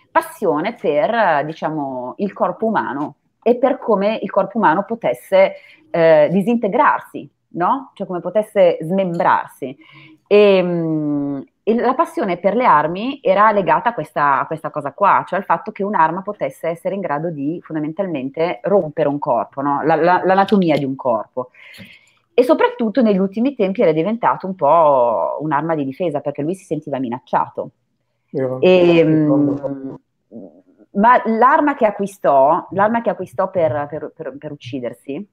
passione per, diciamo, il corpo umano e per come il corpo umano potesse eh, disintegrarsi, no? Cioè come potesse smembrarsi, e, mh, e la passione per le armi era legata a questa, a questa cosa qua, cioè al fatto che un'arma potesse essere in grado di fondamentalmente rompere un corpo, no? la, la, l'anatomia di un corpo, e soprattutto negli ultimi tempi era diventato un po' un'arma di difesa perché lui si sentiva minacciato. Io, e, mh, ma l'arma che acquistò, l'arma che acquistò per, per, per, per uccidersi,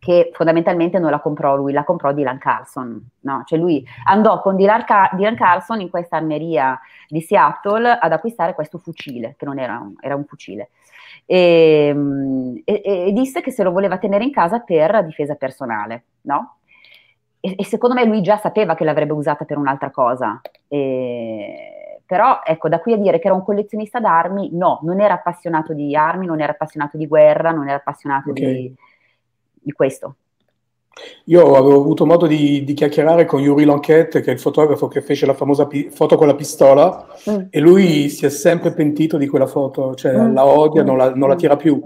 che fondamentalmente non la comprò lui, la comprò Dylan Carlson, no? Cioè lui andò con Dylan, Car Dylan Carlson in questa armeria di Seattle ad acquistare questo fucile, che non era un, era un fucile, e, e, e disse che se lo voleva tenere in casa per difesa personale, no? E, e secondo me lui già sapeva che l'avrebbe usata per un'altra cosa, e... Però, ecco, da qui a dire che era un collezionista d'armi, no, non era appassionato di armi, non era appassionato di guerra, non era appassionato okay. di... di questo. Io avevo avuto modo di, di chiacchierare con Yuri Lanquette, che è il fotografo che fece la famosa foto con la pistola, mm. e lui si è sempre pentito di quella foto, cioè mm. la odia, mm. non, la, non la tira più.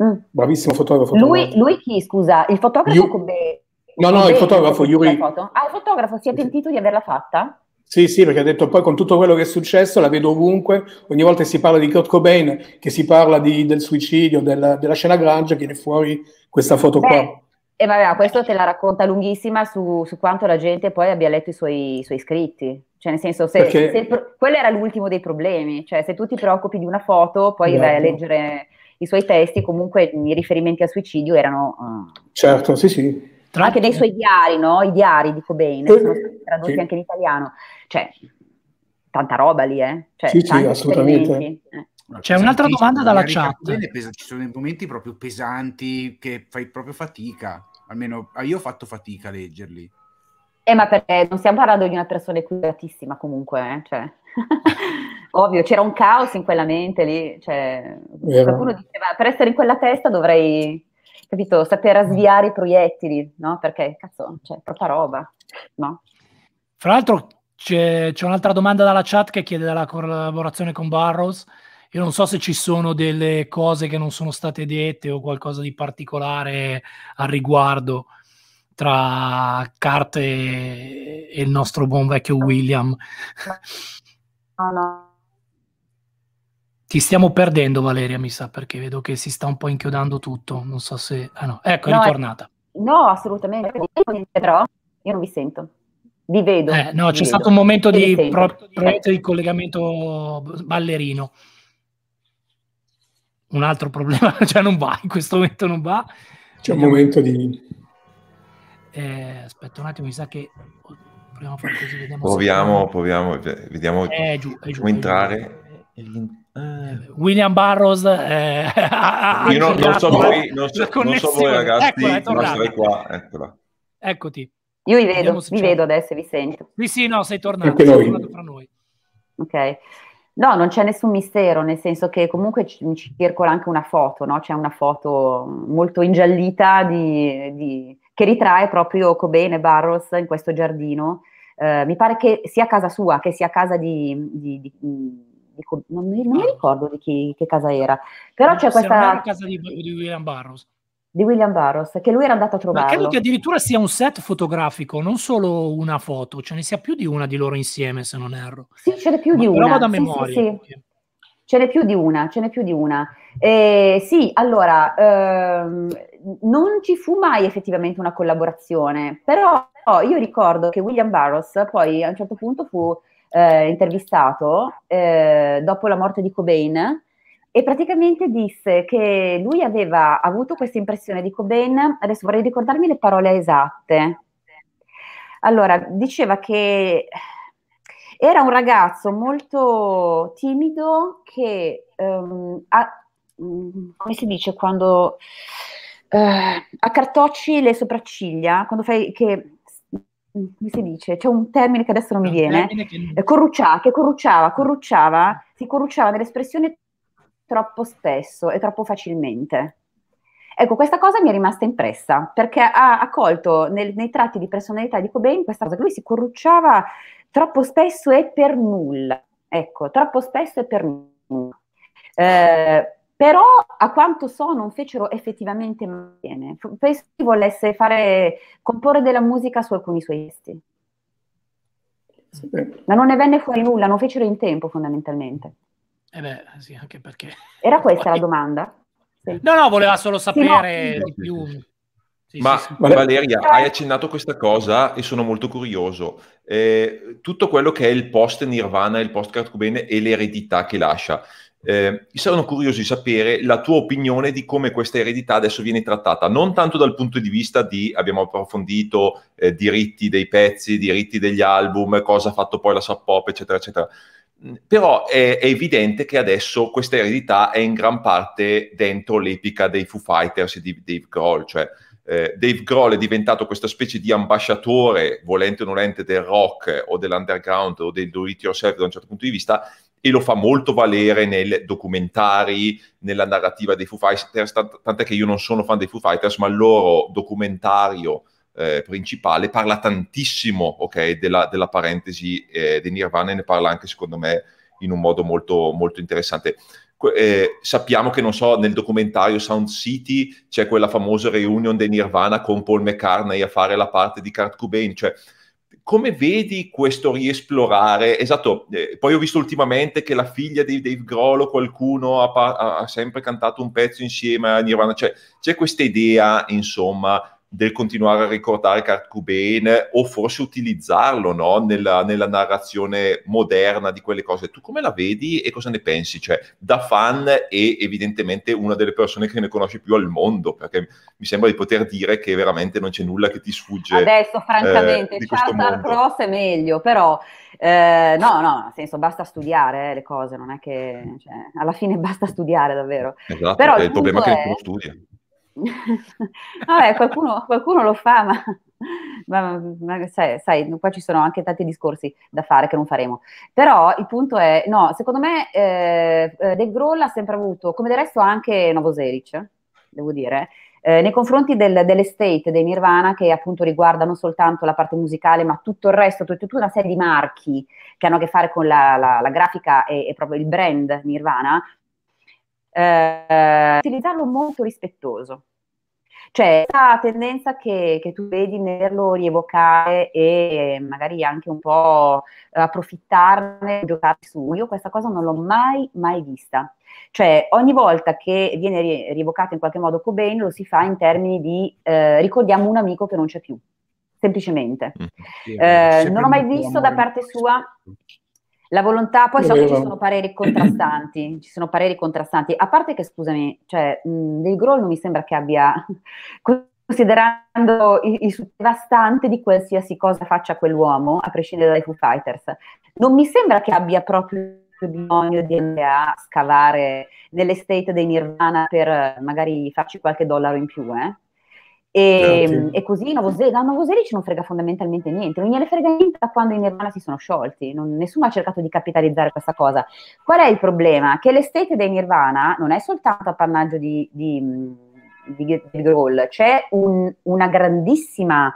Mm. Bravissimo fotografo. Lui, lui chi, scusa? Il fotografo? You... Con be... No, no, con il fotografo, Yuri. Foto? Ah, il fotografo si è pentito di averla fatta? Sì, sì, perché ha detto poi con tutto quello che è successo la vedo ovunque, ogni volta che si parla di Kurt Cobain, che si parla di, del suicidio, della, della scena grunge, viene fuori questa foto. Beh, qua. E vabbè, questo te la racconta lunghissima su, su quanto la gente poi abbia letto i suoi, i suoi scritti. Cioè nel senso, se, perché... se pro... quello era l'ultimo dei problemi, cioè se tu ti preoccupi di una foto, poi vai a leggere i suoi testi, comunque i riferimenti al suicidio erano... Uh... Certo, sì, sì. Tra... Anche nei suoi diari, no? I diari di Cobain, eh, sono stati tradotti sì. anche in italiano. Cioè, tanta roba lì, eh? Cioè, sì, sì, assolutamente. Eh. C'è un'altra domanda dalla chat. Ci sono dei momenti proprio pesanti che fai proprio fatica, almeno io ho fatto fatica a leggerli. Eh, ma perché non stiamo parlando di una persona equilibrata comunque, eh? Cioè... Ovvio, c'era un caos in quella mente lì, cioè... Qualcuno diceva, per essere in quella testa dovrei... capito, saper sviare i proiettili, no? Perché, cazzo, c'è troppa roba, no? Fra l'altro c'è un'altra domanda dalla chat che chiede della collaborazione con Burroughs. Io non so se ci sono delle cose che non sono state dette o qualcosa di particolare al riguardo tra Kurt e, e il nostro buon vecchio William. No, no. Ti stiamo perdendo, Valeria, mi sa, perché vedo che si sta un po' inchiodando tutto. Non so se... Ah no, ecco, è no, ritornata. No, assolutamente. Però io non vi sento. Vi vedo. Eh, no, c'è stato un momento vi di, pro pro di collegamento ballerino. Un altro problema. Cioè non va, in questo momento non va. C'è un momento di... Eh, aspetta un attimo, mi sa che... Proviamo a fare così, vediamo proviamo, se... proviamo, vediamo. Eh, giù, è giù. Può entrare... Uh, William Burroughs eh, io non, non so voi, non so, non so voi ragazzi, eccola, qua, eccola. Eccoti, io vi vedo, vi vedo adesso, vi sento. Sì, sì, no, sei tornato, sei tornato fra noi. Ok, no, non c'è nessun mistero, nel senso che comunque ci, ci circola anche una foto, no? C'è una foto molto ingiallita di, di, che ritrae proprio Cobain e Burroughs in questo giardino eh, mi pare che sia casa sua, che sia casa di... di, di, di non, mi, non mi ricordo di chi, che casa era, però no, c'è questa... Non era casa di, di William Burroughs. Di William Burroughs, che lui era andato a trovarlo. Ma credo che addirittura sia un set fotografico, non solo una foto, ce ne sia più di una di loro insieme, se non erro. Sì, ce n'è più, sì, sì, sì. più di una. Però da memoria. Ce n'è più di una, ce n'è più di una. Sì, allora, ehm, non ci fu mai effettivamente una collaborazione, però oh, io ricordo che William Burroughs poi a un certo punto fu eh, intervistato eh, dopo la morte di Cobain, e praticamente disse che lui aveva avuto questa impressione di Cobain, adesso vorrei ricordarmi le parole esatte. Allora, diceva che era un ragazzo molto timido che, um, ha, come si dice, quando uh, accartocci le sopracciglia, quando fai che... come si dice, c'è un termine che adesso non mi viene, che... corrucciava, che corrucciava, corrucciava, si corrucciava nell'espressione troppo spesso e troppo facilmente. Ecco, questa cosa mi è rimasta impressa, perché ha, ha colto nel, nei tratti di personalità di Cobain questa cosa, che lui si corrucciava troppo spesso e per nulla, ecco, troppo spesso e per nulla. Eh, però, a quanto so, non fecero effettivamente bene. Penso che volesse fare, comporre della musica su alcuni suoi testi. Sì. Ma non ne venne fuori nulla, non fecero in tempo, fondamentalmente. Eh beh, sì, anche perché... Era questa poi... la domanda? Sì. No, no, voleva solo sapere sì, no. di più. Sì, Ma sì, sì. Valeria, hai accennato questa cosa e sono molto curioso. Eh, tutto quello che è il post Nirvana, il post Kurt Cobain e l'eredità che lascia. Eh, sono curioso di sapere la tua opinione di come questa eredità adesso viene trattata, non tanto dal punto di vista di, abbiamo approfondito, eh, diritti dei pezzi, diritti degli album, cosa ha fatto poi la Sub Pop, eccetera, eccetera. Però è, è evidente che adesso questa eredità è in gran parte dentro l'epica dei Foo Fighters e di Dave Grohl, cioè eh, Dave Grohl è diventato questa specie di ambasciatore, volente o nolente, del rock o dell'underground o del do it yourself da un certo punto di vista, e lo fa molto valere nei documentari, nella narrativa dei Foo Fighters, tant'è che io non sono fan dei Foo Fighters, ma il loro documentario Eh, principale parla tantissimo, ok, della, della parentesi eh, di Nirvana, e ne parla anche secondo me in un modo molto, molto interessante. Eh, sappiamo che, non so, nel documentario Sound City c'è quella famosa reunion di Nirvana con Paul McCartney a fare la parte di Kurt Cobain, cioè come vedi questo riesplorare? Esatto, eh, poi ho visto ultimamente che la figlia di Dave Grohl o qualcuno ha, ha sempre cantato un pezzo insieme a Nirvana, cioè c'è questa idea, insomma, del continuare a ricordare Kurt Cobain o forse utilizzarlo, no? nella, nella narrazione moderna di quelle cose. Tu come la vedi e cosa ne pensi? Cioè, da fan e evidentemente una delle persone che ne conosce più al mondo, perché mi sembra di poter dire che veramente non c'è nulla che ti sfugge. Adesso, francamente, eh, Charter Cross è meglio, però eh, no, no, nel senso, basta studiare eh, le cose, non è che... Cioè, alla fine basta studiare, davvero. Esatto, però il problema è che nessuno studia. Vabbè, qualcuno, qualcuno lo fa, ma, ma, ma sai, sai, qua ci sono anche tanti discorsi da fare che non faremo. Però il punto è, no, secondo me eh, Dave Grohl ha sempre avuto, come del resto anche Novoselic, devo dire, eh, nei confronti del, dell'estate dei Nirvana, che appunto riguarda non soltanto la parte musicale, ma tutto il resto, tutta una serie di marchi che hanno a che fare con la, la, la grafica e, e proprio il brand Nirvana. Uh, utilizzarlo molto rispettoso, cioè questa tendenza che, che tu vedi nell'erlo rievocare e magari anche un po' approfittarne, giocarci su, io questa cosa non l'ho mai mai vista, cioè ogni volta che viene rie rievocato in qualche modo Cobain lo si fa in termini di eh, ricordiamo un amico che non c'è più, semplicemente mm, sì, eh, non ho mai visto da parte sua la volontà, poi so che ci sono pareri contrastanti, ci sono pareri contrastanti, a parte che, scusami, cioè, Dave Grohl non mi sembra che abbia, considerando il, il devastante di qualsiasi cosa faccia quell'uomo, a prescindere dai Foo Fighters, non mi sembra che abbia proprio bisogno di andare a scavare nell'estate dei Nirvana per magari farci qualche dollaro in più, eh? E, e così Novoselic, a Novoselic non frega fondamentalmente niente, non gliene frega niente da quando i Nirvana si sono sciolti, non, nessuno ha cercato di capitalizzare questa cosa. Qual è il problema? Che l'estate dei Nirvana non è soltanto appannaggio di, di, di, di Grohl, c'è un, una grandissima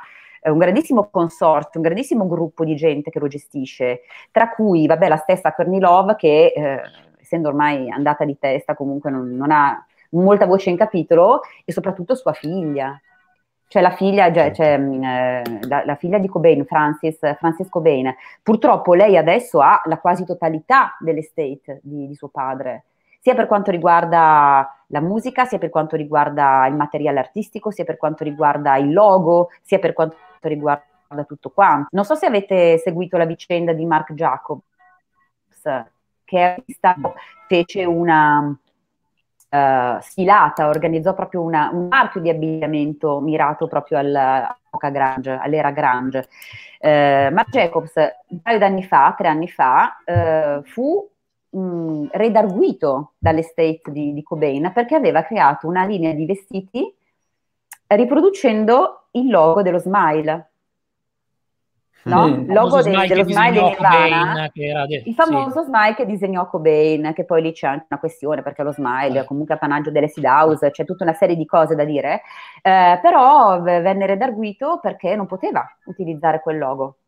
è un grandissimo consorzio, un grandissimo gruppo di gente che lo gestisce, tra cui, vabbè, la stessa Courtney Love che, eh, essendo ormai andata di testa, comunque non, non ha molta voce in capitolo, e soprattutto sua figlia. Cioè la figlia, cioè, cioè, la, la figlia di Cobain, Frances, Frances Cobain, purtroppo lei adesso ha la quasi totalità dell'estate di, di suo padre, sia per quanto riguarda la musica, sia per quanto riguarda il materiale artistico, sia per quanto riguarda il logo, sia per quanto riguarda tutto quanto. Non so se avete seguito la vicenda di Marc Jacobs, che fece una... Uh, sfilata, organizzò proprio una, un marchio di abbigliamento mirato proprio all'epoca grunge, all'era grunge. Uh, Marc Jacobs un paio d'anni fa, tre anni fa, uh, fu mh, redarguito dall'estate di, di Cobain perché aveva creato una linea di vestiti riproducendo il logo dello Smile. No? Mm, logo de, dello Smile di Nirvana, il famoso sì. Smile che disegnò Cobain, che poi lì c'è anche una questione perché lo Smile è comunque appannaggio dell'acid house, c'è tutta una serie di cose da dire, eh, però venne redarguito perché non poteva utilizzare quel logo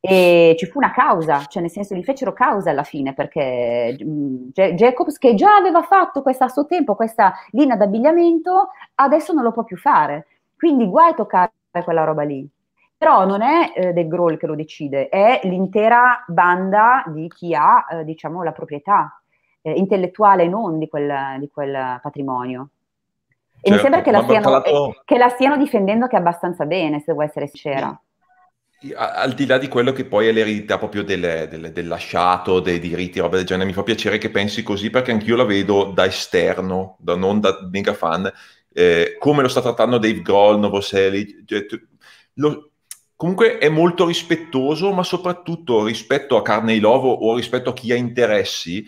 e ci fu una causa, cioè nel senso gli fecero causa alla fine perché mh, Jacobs, che già aveva fatto questa, a suo tempo questa linea d'abbigliamento, adesso non lo può più fare, quindi guai a toccare quella roba lì. Però non è eh, Dave Grohl che lo decide, è l'intera banda di chi ha eh, diciamo, la proprietà eh, intellettuale e non di quel, di quel patrimonio. E certo, mi sembra che la, stiano, parlato... eh, che la stiano difendendo anche abbastanza bene, se devo essere sincera. Al di là di quello che poi è l'eredità proprio del, del, del lasciato, dei diritti, roba del genere, mi fa piacere che pensi così perché anch'io la vedo da esterno, da non da mega fan, eh, come lo sta trattando Dave Grohl, Novoselic, lo... Comunque è molto rispettoso, ma soprattutto rispetto a Courtney Love o rispetto a chi ha interessi,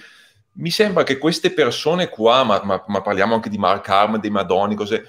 mi sembra che queste persone qua, ma, ma, ma parliamo anche di Mark Arm, dei Mudhoney, cose,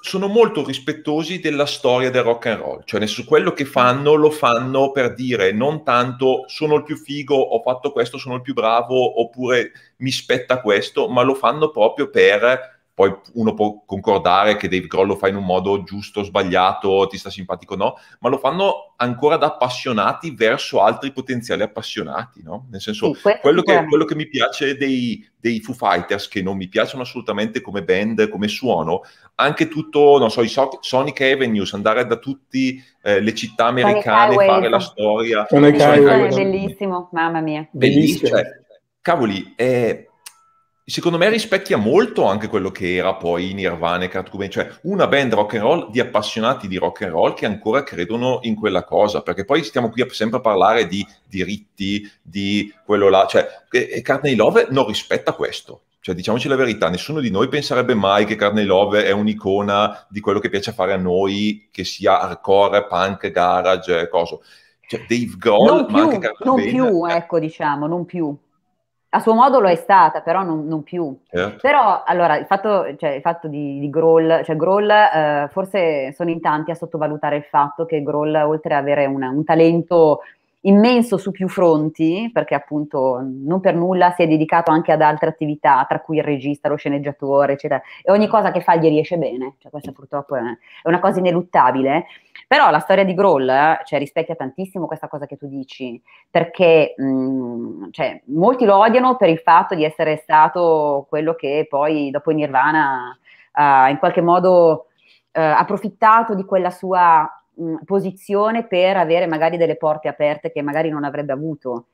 sono molto rispettosi della storia del rock and roll. Cioè, su quello che fanno, lo fanno per dire non tanto sono il più figo, ho fatto questo, sono il più bravo, oppure mi spetta questo, ma lo fanno proprio per... Poi uno può concordare che Dave Grohl lo fa in un modo giusto, sbagliato, ti sta simpatico o no, ma lo fanno ancora da appassionati verso altri potenziali appassionati, no? Nel senso, sì, questo quello, che, quello che mi piace dei, dei Foo Fighters, che non mi piacciono assolutamente come band, come suono, anche tutto, non so, i so Sonic Avenues, andare da tutte eh, le città americane, Sonic fare la storia. Sonic Sonic è bellissimo, mamma mia. Bellissimo. Cioè, cavoli, eh... secondo me rispecchia molto anche quello che era poi Nirvana e Kurt Cobain, cioè una band rock and roll di appassionati di rock and roll che ancora credono in quella cosa, perché poi stiamo qui a sempre a parlare di diritti, di quello là, cioè e Courtney Love non rispetta questo, cioè diciamoci la verità, nessuno di noi penserebbe mai che Courtney Love è un'icona di quello che piace fare a noi, che sia hardcore, punk, garage, coso, cioè Dave Grohl, ma anche Kurt Cobain, non più, ecco diciamo, non più. A suo modo lo è stata, però non, non più. Eh. Però, allora, il fatto, cioè, il fatto di, di Grohl, cioè Grohl, eh, forse sono in tanti a sottovalutare il fatto che Grohl, oltre ad avere una, un talento immenso su più fronti, perché appunto non per nulla si è dedicato anche ad altre attività, tra cui il regista, lo sceneggiatore, eccetera, e ogni cosa che fa gli riesce bene, cioè questa purtroppo è una cosa ineluttabile, però la storia di Grohl eh, cioè, rispecchia tantissimo questa cosa che tu dici, perché mh, cioè, molti lo odiano per il fatto di essere stato quello che poi dopo Nirvana eh, in qualche modo eh, approfittato di quella sua posizione per avere magari delle porte aperte che magari non avrebbe avuto,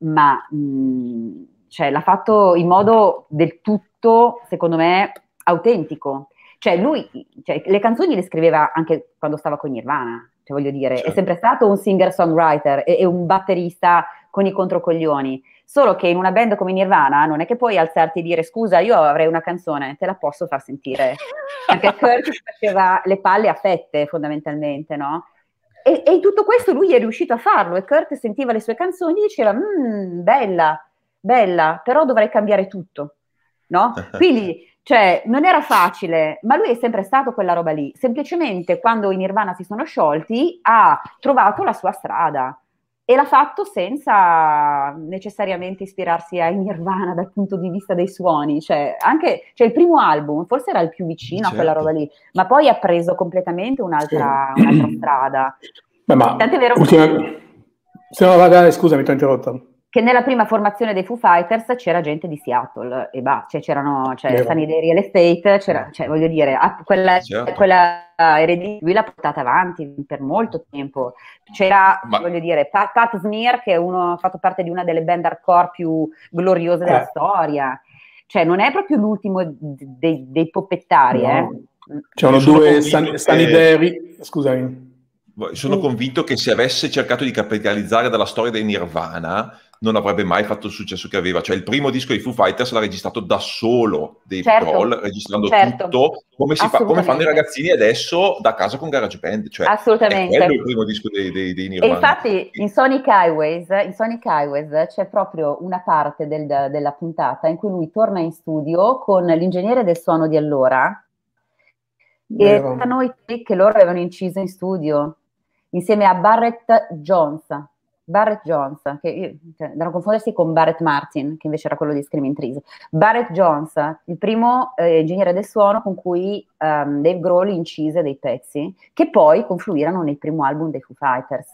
ma mh, cioè, l'ha fatto in modo del tutto, secondo me, autentico. Cioè lui, cioè, le canzoni le scriveva anche quando stava con Nirvana, cioè, voglio dire, certo. È sempre stato un singer-songwriter e, e un batterista con i controcoglioni, solo che in una band come Nirvana non è che puoi alzarti e dire scusa, io avrei una canzone, te la posso far sentire, perché Kurt faceva le palle a fette fondamentalmente, no? E, e in tutto questo lui è riuscito a farlo e Kurt sentiva le sue canzoni e diceva mmm, bella, bella, però dovrei cambiare tutto, no? Quindi, cioè, non era facile, ma lui è sempre stato quella roba lì, semplicemente quando i Nirvana si sono sciolti ha trovato la sua strada. e l'ha fatto senza necessariamente ispirarsi ai Nirvana dal punto di vista dei suoni, cioè anche cioè il primo album forse era il più vicino, certo, a quella roba lì, ma poi ha preso completamente un'altra, sì, un'altra strada. Beh, ma tant'è vero ultima... che... Se no, vabbè, scusami, ti ho interrotto. Che nella prima formazione dei Foo Fighters c'era gente di Seattle e bah, cioè c'erano cioè, Sanideri e l'estate, c'era, cioè, voglio dire, quella, certo, quella eredità lui l'ha portata avanti per molto tempo. C'era, ma... voglio dire, Pat, Pat Smear, che è uno, ha fatto parte di una delle band hardcore più gloriose della eh. storia. Cioè, non è proprio l'ultimo dei, dei poppettari, no. eh. C'erano due San, Sanideri, che... scusami. Sono convinto che se avesse cercato di capitalizzare dalla storia dei Nirvana non avrebbe mai fatto il successo che aveva. Cioè il primo disco dei Foo Fighters l'ha registrato da solo, Dave Grohl, certo, registrando certo. tutto, come, si fa, come fanno i ragazzini adesso da casa con GarageBand. Cioè, assolutamente. È quello il primo disco dei, dei, dei Nirvana. E infatti in Sonic Highways, in Sonic Highways c'è proprio una parte del, della puntata in cui lui torna in studio con l'ingegnere del suono di allora e cantano i trick che loro avevano inciso in studio, insieme a Barrett Jones, Barrett Jones, che io, cioè, da non confondersi con Barrett Martin, che invece era quello di Screaming Trees. Barrett Jones, il primo eh, ingegnere del suono con cui um, Dave Grohl incise dei pezzi, che poi confluirono nel primo album dei Foo Fighters.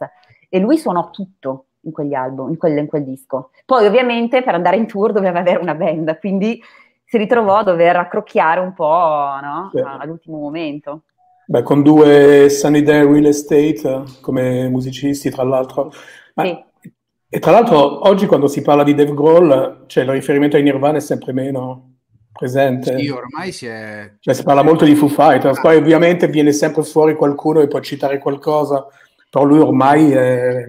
E lui suonò tutto in quegli album, in quel, in quel disco. Poi ovviamente per andare in tour doveva avere una band, quindi si ritrovò a dover accrocchiare un po', no? Sì, all'ultimo momento. Beh, con due Sunnyday Real Estate come musicisti, tra l'altro. Sì. E tra l'altro oggi quando si parla di Dave Grohl, cioè, il riferimento ai Nirvana è sempre meno presente. Sì, ormai si è... Cioè, si parla molto di Foo Fighters, ah. poi ovviamente viene sempre fuori qualcuno e può citare qualcosa, però lui ormai è...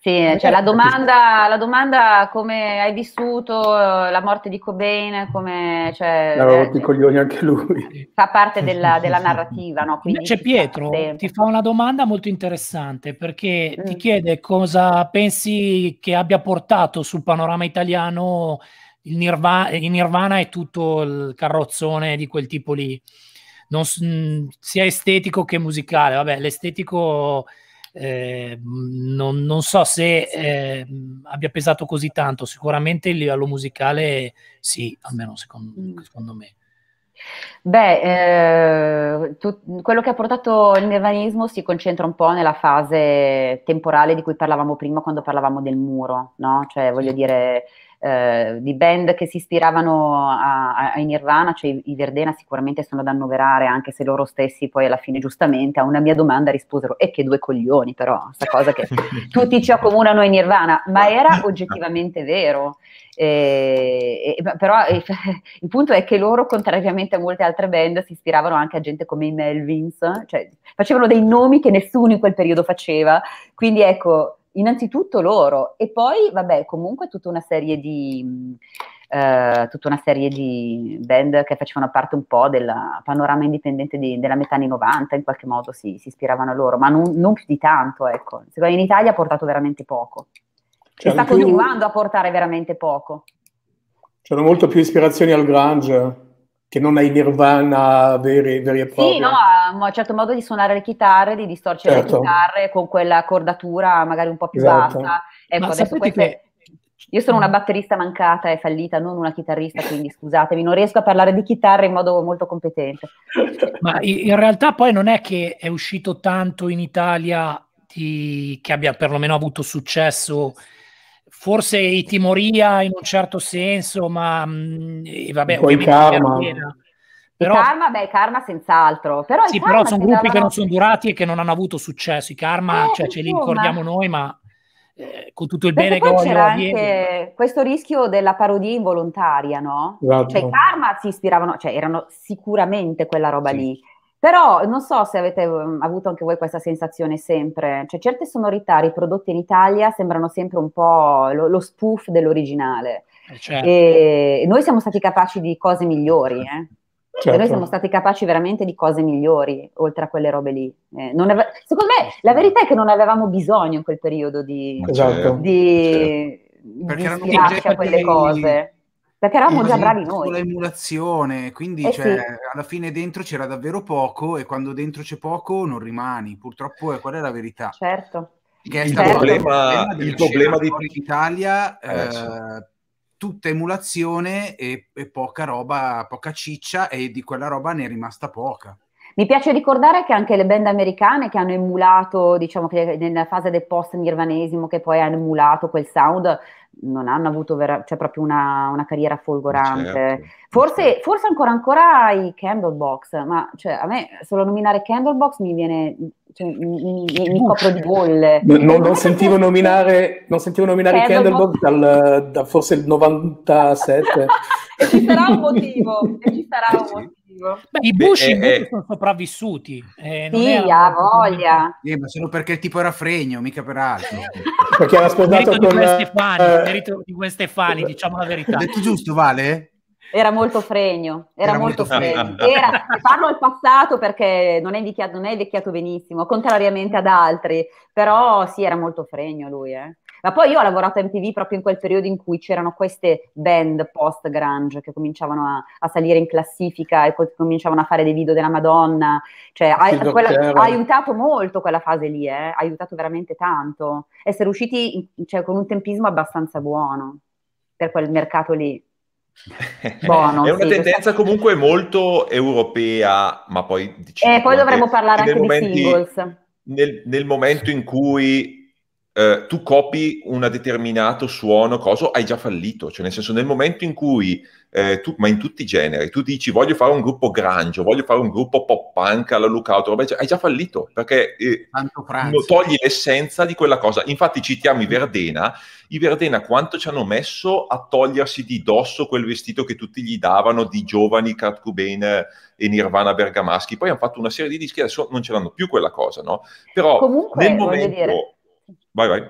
Sì, cioè la domanda, la domanda come hai vissuto la morte di Cobain, come... Cioè, l'avevo rotto i coglioni anche lui. Fa parte della, della narrativa, no? Quindi c'è Pietro, ti fa una domanda molto interessante, perché mm. ti chiede cosa pensi che abbia portato sul panorama italiano il Nirvana, il Nirvana e tutto il carrozzone di quel tipo lì, non, sia estetico che musicale. Vabbè, l'estetico... Eh, non, non so se eh, abbia pesato così tanto, sicuramente il livello musicale sì, almeno secondo, secondo me. Beh, eh, tu, quello che ha portato il nirvanismo si concentra un po' nella fase temporale di cui parlavamo prima quando parlavamo del muro, no? Cioè voglio dire, eh, di band che si ispiravano a, a, ai Nirvana, cioè i, i Verdena sicuramente sono da annoverare, anche se loro stessi poi alla fine giustamente a una mia domanda risposero e che due coglioni però, questa cosa che tutti ci accomunano ai Nirvana, ma era oggettivamente vero. Eh, eh, però eh, il punto è che loro, contrariamente a molte altre band, si ispiravano anche a gente come i Melvins, cioè facevano dei nomi che nessuno in quel periodo faceva, quindi ecco, innanzitutto loro, e poi vabbè comunque tutta una serie di eh, tutta una serie di band che facevano parte un po' del panorama indipendente di, della metà anni novanta, in qualche modo si, si ispiravano a loro, ma non, non più di tanto, ecco. In Italia ha portato veramente poco. Cioè, sta continuando più, a portare veramente poco. C'erano molto più ispirazioni al grunge che non ai Nirvana veri, veri e propri. Sì, no, a un certo modo di suonare le chitarre, di distorcere, certo, le chitarre con quella accordatura magari un po' più, esatto, bassa. Ecco, ma adesso queste... che... Io sono una batterista mancata e fallita, non una chitarrista, quindi scusatemi, non riesco a parlare di chitarra in modo molto competente. Ma in realtà poi non è che è uscito tanto in Italia di... che abbia perlomeno avuto successo... Forse i Timoria in un certo senso, ma mh, vabbè, poi Karma. Però, Karma, beh, Karma senz'altro. Però sì, Karma però sono gruppi davano... che non sono durati e che non hanno avuto successo. I Karma, eh, cioè, ce li ricordiamo noi, ma eh, con tutto il bene che voglio anche questo rischio della parodia involontaria, no? Esatto. Cioè, i Karma si ispiravano, cioè erano sicuramente quella roba, sì, lì. Però non so se avete avuto anche voi questa sensazione sempre, cioè certe sonorità riprodotte in Italia sembrano sempre un po' lo, lo spoof dell'originale, certo, e noi siamo stati capaci di cose migliori, eh? Certo. E noi siamo stati capaci veramente di cose migliori oltre a quelle robe lì, eh, non ave- secondo me la verità è che non avevamo bisogno in quel periodo di, esatto, di, certo, di ispirarci a quelle cose, perché eravamo già bravi noi. L'emulazione, quindi eh cioè, sì, alla fine dentro c'era davvero poco e quando dentro c'è poco non rimani, purtroppo è, qual è la verità. Certo, Che è il, stato problema, il, il problema di Italia, eh, sì. eh, tutta emulazione e, e poca roba, poca ciccia, e di quella roba ne è rimasta poca. Mi piace ricordare che anche le band americane che hanno emulato, diciamo che nella fase del post-nirvanesimo, che poi hanno emulato quel sound, non hanno avuto vera, cioè proprio una, una carriera folgorante. Certo, forse, certo. forse ancora ancora i Candlebox, ma cioè, a me solo nominare Candlebox mi viene, cioè, mi, mi, mi copro di bolle. Non, non, non sentivo nominare, non sentivo nominare Candlebox dal, da forse il novantasette. E ci sarà un motivo, e ci sarà un motivo. Beh, i Bush eh, invece eh, sono sopravvissuti, eh, non sì, ha voglia eh, ma solo perché il tipo era fregno, mica per altro, perché era sposato con Stefani, il merito di quei Stefani, eh, diciamo la verità. Ho detto giusto, Vale? Era molto fregno, era, era molto, molto fregno, fregno. Era, parlo al passato perché non è invecchiato, non è invecchiato benissimo, contrariamente ad altri, però sì, era molto fregno lui, eh. Ma poi io ho lavorato a M T V proprio in quel periodo in cui c'erano queste band post-grunge che cominciavano a, a salire in classifica e poi cominciavano a fare dei video della Madonna, cioè ha, quella, ha aiutato molto quella fase lì, eh? Ha aiutato veramente tanto, essere usciti cioè, con un tempismo abbastanza buono per quel mercato lì. Buono, è una sì, tendenza comunque molto europea, ma poi... Diciamo, e poi dovremmo parlare anche momenti, di singles. Nel, nel momento in cui... Uh, tu copi un determinato suono, cosa, hai già fallito, cioè nel senso nel momento in cui, eh, tu, ma in tutti i generi, tu dici voglio fare un gruppo grunge, voglio fare un gruppo pop punk alla Lookout, roba, hai già fallito, perché eh, togli l'essenza di quella cosa. Infatti citiamo i Verdena, i Verdena quanto ci hanno messo a togliersi di dosso quel vestito che tutti gli davano di giovani Kurt Cobain e Nirvana bergamaschi, poi hanno fatto una serie di dischi, adesso non ce l'hanno più quella cosa, no? Però comunque, nel momento... Dire... Vai, vai.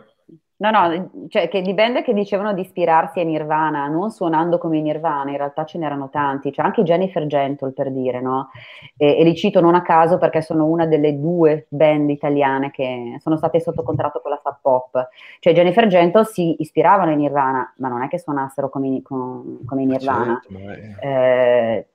No, no, cioè che di band che dicevano di ispirarsi a Nirvana, non suonando come Nirvana, in realtà ce n'erano tanti, c'è anche Jennifer Gentle per dire, no? E, e li cito non a caso perché sono una delle due band italiane che sono state sotto contratto con la Sub Pop, cioè Jennifer Gentle si ispiravano a Nirvana, ma non è che suonassero come, come, come Nirvana. Certo, eh,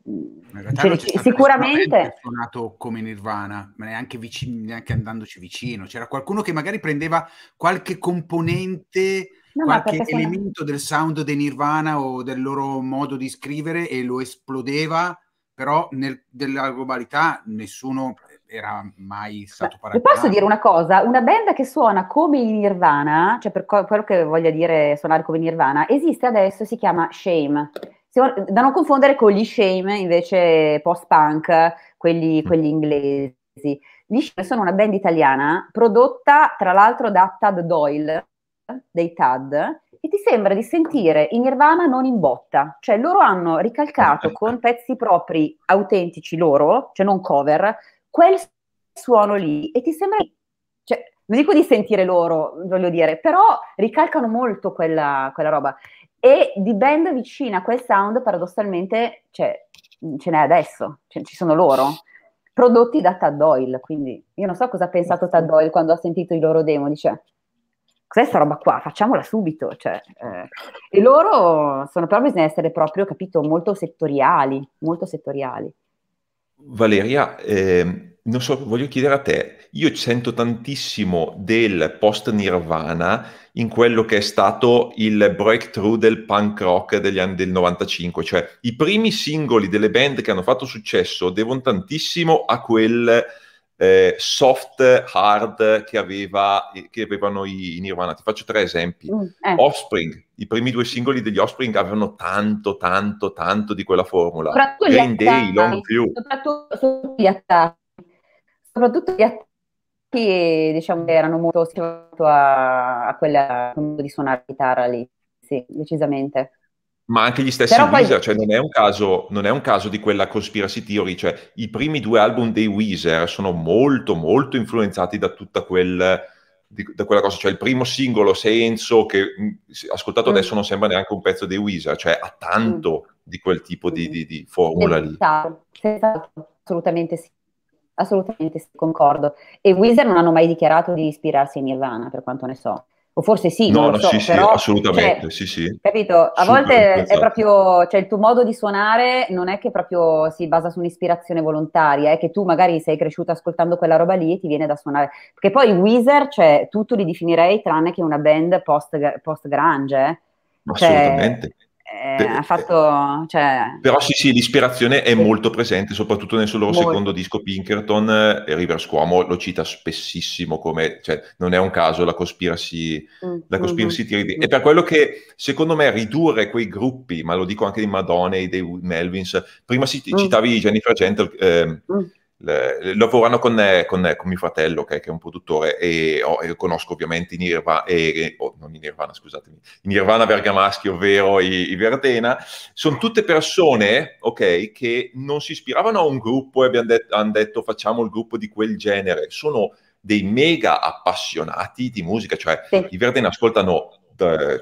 cioè, sicuramente suonato come Nirvana, ma neanche, vicino, neanche andandoci vicino, c'era qualcuno che magari prendeva qualche componente, No, qualche elemento sono... del sound dei Nirvana o del loro modo di scrivere e lo esplodeva, però nel, della globalità nessuno era mai stato paragonato. Posso dire una cosa? Una band che suona come i Nirvana, cioè per quello che voglia dire suonare come Nirvana, esiste adesso, si chiama Shame, da non confondere con gli Shame invece post-punk, quelli, quelli inglesi. Gli Shame sono una band italiana prodotta tra l'altro da Tad Doyle, dei Tad, e ti sembra di sentire in Nirvana non in botta, cioè loro hanno ricalcato con pezzi propri autentici loro, cioè non cover, quel suono lì, e ti sembra, cioè, non dico di sentire loro, voglio dire, però ricalcano molto quella, quella roba, e di band vicina a quel sound paradossalmente cioè, ce n'è adesso, cioè, ci sono loro, prodotti da Tad Doyle, quindi io non so cosa ha pensato Tad Doyle quando ha sentito i loro demo, dice... Cos'è sta roba qua? Facciamola subito. Cioè, eh. E loro sono però bisogna essere proprio, capito, molto settoriali, molto settoriali. Valeria, eh, non so, voglio chiedere a te, io sento tantissimo del post-Nirvana in quello che è stato il breakthrough del punk rock degli anni del novantacinque, cioè i primi singoli delle band che hanno fatto successo devono tantissimo a quel... Eh, soft hard che, aveva, che avevano i, i Nirvana. Ti faccio tre esempi. Mm, eh. Offspring, i primi due singoli degli Offspring avevano tanto, tanto, tanto di quella formula. Green Day, Long View. Soprattutto gli attacchi, soprattutto gli attacchi, diciamo, erano molto a, a quella di suonare chitarra lì, sì, decisamente. Ma anche gli stessi poi... Weezer, cioè non è un caso, non è un caso di quella conspiracy theory, cioè i primi due album dei Weezer sono molto molto influenzati da tutta quel, di, da quella cosa, cioè il primo singolo Senso che ascoltato mm. adesso non sembra neanche un pezzo dei Weezer, cioè ha tanto mm. di quel tipo di, di, di formula lì. Assolutamente sì, assolutamente sì, concordo. E Weezer non hanno mai dichiarato di ispirarsi a Nirvana, per quanto ne so. o forse sì, no, non lo no, so, sì, però, sì, assolutamente, cioè, sì, sì. Capito? A volte è proprio, cioè il tuo modo di suonare non è che proprio si basa su un'ispirazione volontaria, è che tu magari sei cresciuta ascoltando quella roba lì e ti viene da suonare. Perché poi Weezer, cioè, tutto li definirei tranne che una band post, post-grunge, eh? Cioè, assolutamente. Eh, ha fatto, cioè... Però sì, sì, l'ispirazione è molto presente, soprattutto nel suo loro molto. secondo disco Pinkerton, e Rivers Cuomo lo cita spessissimo come, cioè, non è un caso la conspiracy, mm, la conspiracy mm, theory. Mm. E per quello che, secondo me, ridurre quei gruppi, ma lo dico anche di Mudhoney, dei Melvins, prima si, mm. citavi Jennifer Gentle, eh, mm. le, lavorano con, con, con mio fratello che, che è un produttore e, oh, e conosco ovviamente in Nirvana, e, oh, non in Nirvana, scusatemi, in Nirvana Bergamaschi, ovvero i, i Verdena, sono tutte persone, ok, che non si ispiravano a un gruppo e abbiamo detto, hanno detto facciamo il gruppo di quel genere, sono dei mega appassionati di musica, cioè sì. i Verdena ascoltano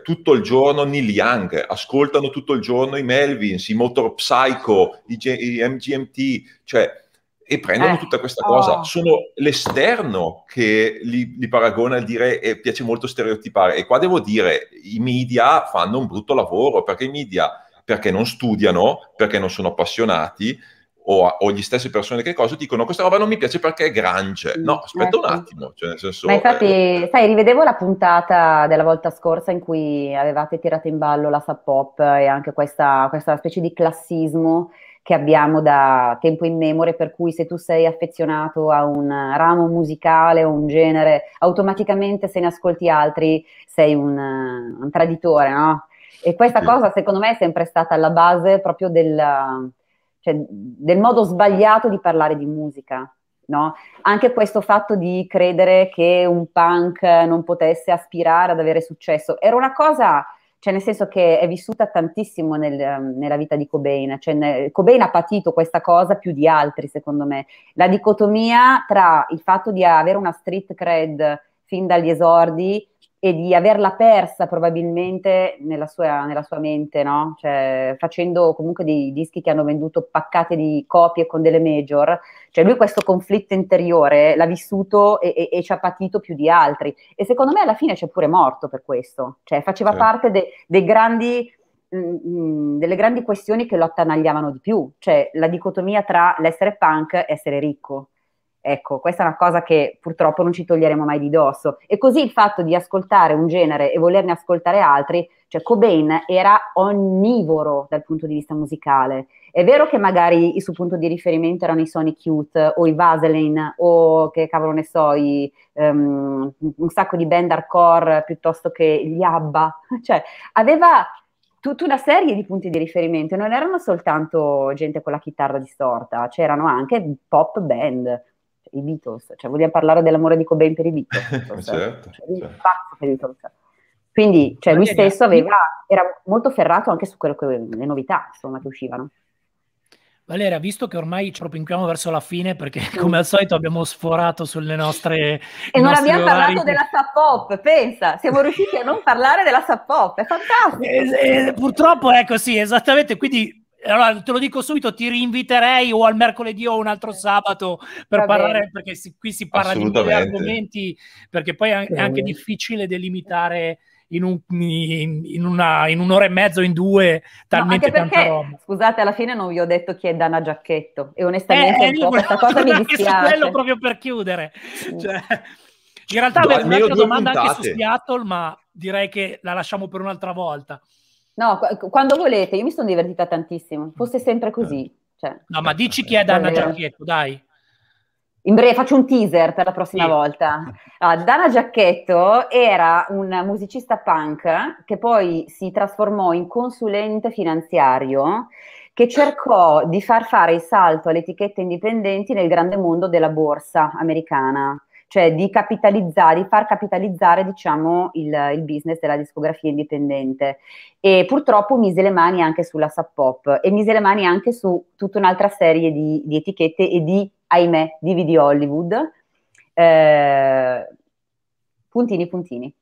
tutto il giorno Neil Young, ascoltano tutto il giorno i Melvins, i Motor Psycho, i, G- i M G M T, cioè e prendono eh, tutta questa cosa, oh. sono l'esterno che li, li paragona al dire e eh, piace molto stereotipare, e qua devo dire i media fanno un brutto lavoro, perché i media, perché non studiano, perché non sono appassionati, o, o gli stesse persone che cosa dicono questa roba non mi piace perché è grunge, no, aspetta un attimo, cioè nel senso, ma infatti eh, sai, rivedevo la puntata della volta scorsa in cui avevate tirato in ballo la Sub Pop e anche questa, questa specie di classismo che abbiamo da tempo immemore, per cui se tu sei affezionato a un ramo musicale o un genere, automaticamente se ne ascolti altri sei un, un traditore, no? E questa sì. cosa secondo me è sempre stata alla base proprio del, cioè, del modo sbagliato di parlare di musica, no? Anche questo fatto di credere che un punk non potesse aspirare ad avere successo, era una cosa... Cioè nel senso che è vissuta tantissimo nel, nella vita di Cobain, cioè ne, Cobain ha patito questa cosa più di altri secondo me, la dicotomia tra il fatto di avere una street cred fin dagli esordi e di averla persa probabilmente nella sua, nella sua mente, no? Cioè, facendo comunque dei dischi che hanno venduto paccate di copie con delle major, cioè lui questo conflitto interiore l'ha vissuto e, e, e ci ha patito più di altri, e secondo me alla fine c'è pure morto per questo, cioè faceva sì. parte de, de grandi, mh, delle grandi questioni che lo attanagliavano di più, cioè la dicotomia tra l'essere punk e essere ricco. Ecco, questa è una cosa che purtroppo non ci toglieremo mai di dosso, e così il fatto di ascoltare un genere e volerne ascoltare altri, cioè Cobain era onnivoro dal punto di vista musicale, è vero che magari il suo punto di riferimento erano i Sonic Youth o i Vaseline o che cavolo ne so, i, um, un sacco di band hardcore piuttosto che gli ABBA, cioè aveva tutta una serie di punti di riferimento, non erano soltanto gente con la chitarra distorta, c'erano anche pop band, i Beatles, cioè vogliamo parlare dell'amore di Cobain per i Beatles, certo, cioè, certo. Per i Beatles. Quindi cioè, lui stesso aveva, era molto ferrato anche su quello che, le novità insomma, che uscivano. Valeria, visto che ormai ci propinchiamo verso la fine, perché come al solito abbiamo sforato sulle nostre... E non abbiamo orari. parlato della Sub Pop, pensa, siamo riusciti a non parlare della Sub Pop, è fantastico! E, e, purtroppo è così, esattamente, quindi... Allora, te lo dico subito, ti rinviterei o al mercoledì o un altro sabato per Va parlare, bene. perché si, qui si parla di due argomenti, perché poi è anche difficile delimitare in, un, in, una, in un'ora e mezzo, in due, talmente no, perché, tanta roba. Scusate, alla fine non vi ho detto chi è Dana Giacchetto, e onestamente eh, un po' questa cosa mi dispiace. Quello proprio per chiudere. Cioè, in realtà avevo un'altra domanda puntate. anche su Seattle, ma direi che la lasciamo per un'altra volta. No, quando volete, io mi sono divertita tantissimo, fosse sempre così. Cioè. No, ma dici chi è Dana Giacchetto, dai. In breve, faccio un teaser per la prossima sì. volta. Allora, Dana Giacchetto era un musicista punk che poi si trasformò in consulente finanziario che cercò di far fare il salto alle etichette indipendenti nel grande mondo della borsa americana. Cioè di capitalizzare, di far capitalizzare diciamo il, il business della discografia indipendente, e purtroppo mise le mani anche sulla Sub Pop e mise le mani anche su tutta un'altra serie di, di etichette e di, ahimè, D V D Hollywood, eh, puntini puntini.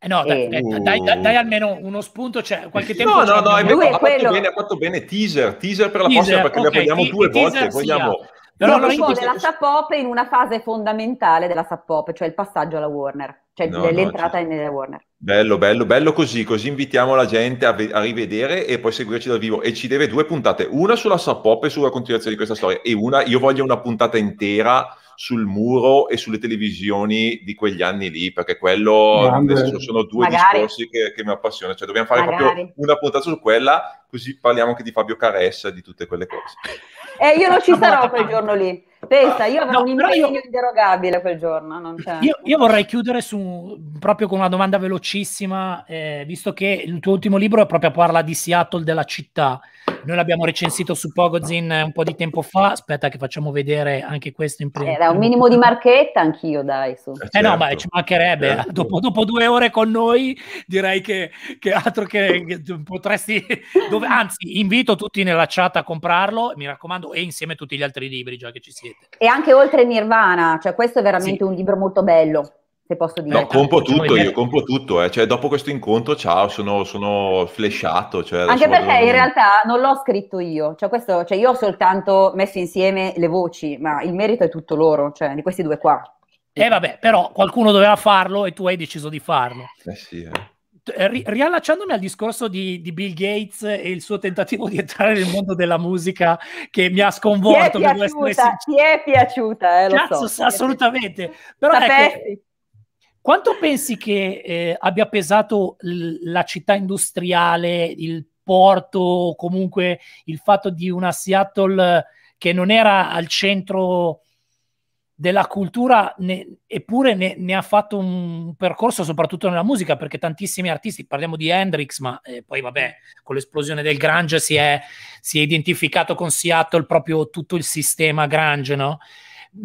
Eh no, dai, uh. dai, dai, dai almeno uno spunto, cioè qualche tempo. No, no, no, ha fatto, quello... bene, ha fatto bene, teaser, teaser per la teaser, prossima, perché okay, ne vogliamo due volte, vogliamo... No, no, no, della Sub Pop in una fase fondamentale della Sub Pop, cioè il passaggio alla Warner, cioè no, l'entrata no, nella Warner. Bello, bello, bello così, così invitiamo la gente a, a rivedere e poi seguirci dal vivo. E ci deve due puntate, una sulla Sub Pop e sulla continuazione di questa storia, e una, io voglio una puntata intera sul muro e sulle televisioni di quegli anni lì, perché quello adesso sono due Magari. discorsi che, che mi appassionano, cioè dobbiamo fare Magari. proprio una puntata su quella, così parliamo anche di Fabio Caressa e di tutte quelle cose. Eh, io non ci sarò quel giorno lì, pensa, io avevo no, un impegno io... inderogabile quel giorno. Non c'è. Io, io vorrei chiudere su, proprio con una domanda velocissima, eh, visto che il tuo ultimo libro è proprio, parla di Seattle, della città. Noi l'abbiamo recensito su Pogozin un po' di tempo fa, aspetta che facciamo vedere anche questo in prima. Era un minimo di marchetta anch'io, dai. Su. Eh, certo, eh no, ma ci mancherebbe, certo. dopo, dopo due ore con noi direi che, che altro che, che potresti... Dove, anzi, invito tutti nella chat a comprarlo, mi raccomando, e insieme a tutti gli altri libri, già che ci siete, e anche oltre Nirvana, cioè questo è veramente sì. un libro molto bello, se posso dire. No, compro tutto, io compro tutto, eh. Cioè dopo questo incontro, ciao, sono, sono flesciato, cioè, anche perché in realtà non l'ho scritto io, cioè questo, cioè io ho soltanto messo insieme le voci, ma il merito è tutto loro, cioè di questi due qua. E eh, vabbè, però qualcuno doveva farlo e tu hai deciso di farlo. Eh sì, eh. Riallacciandomi al discorso di, di Bill Gates e il suo tentativo di entrare nel mondo della musica, che mi ha sconvolto, ti è piaciuta, ti è piaciuta eh, lo Cazzo, so, assolutamente. Però ecco, quanto pensi che eh, abbia pesato la città industriale, il porto, comunque il fatto di una Seattle che non era al centro della cultura, ne, eppure ne, ne ha fatto un percorso soprattutto nella musica, perché tantissimi artisti, parliamo di Hendrix, ma eh, poi vabbè, con l'esplosione del grunge si è, si è identificato con Seattle proprio tutto il sistema grunge, no?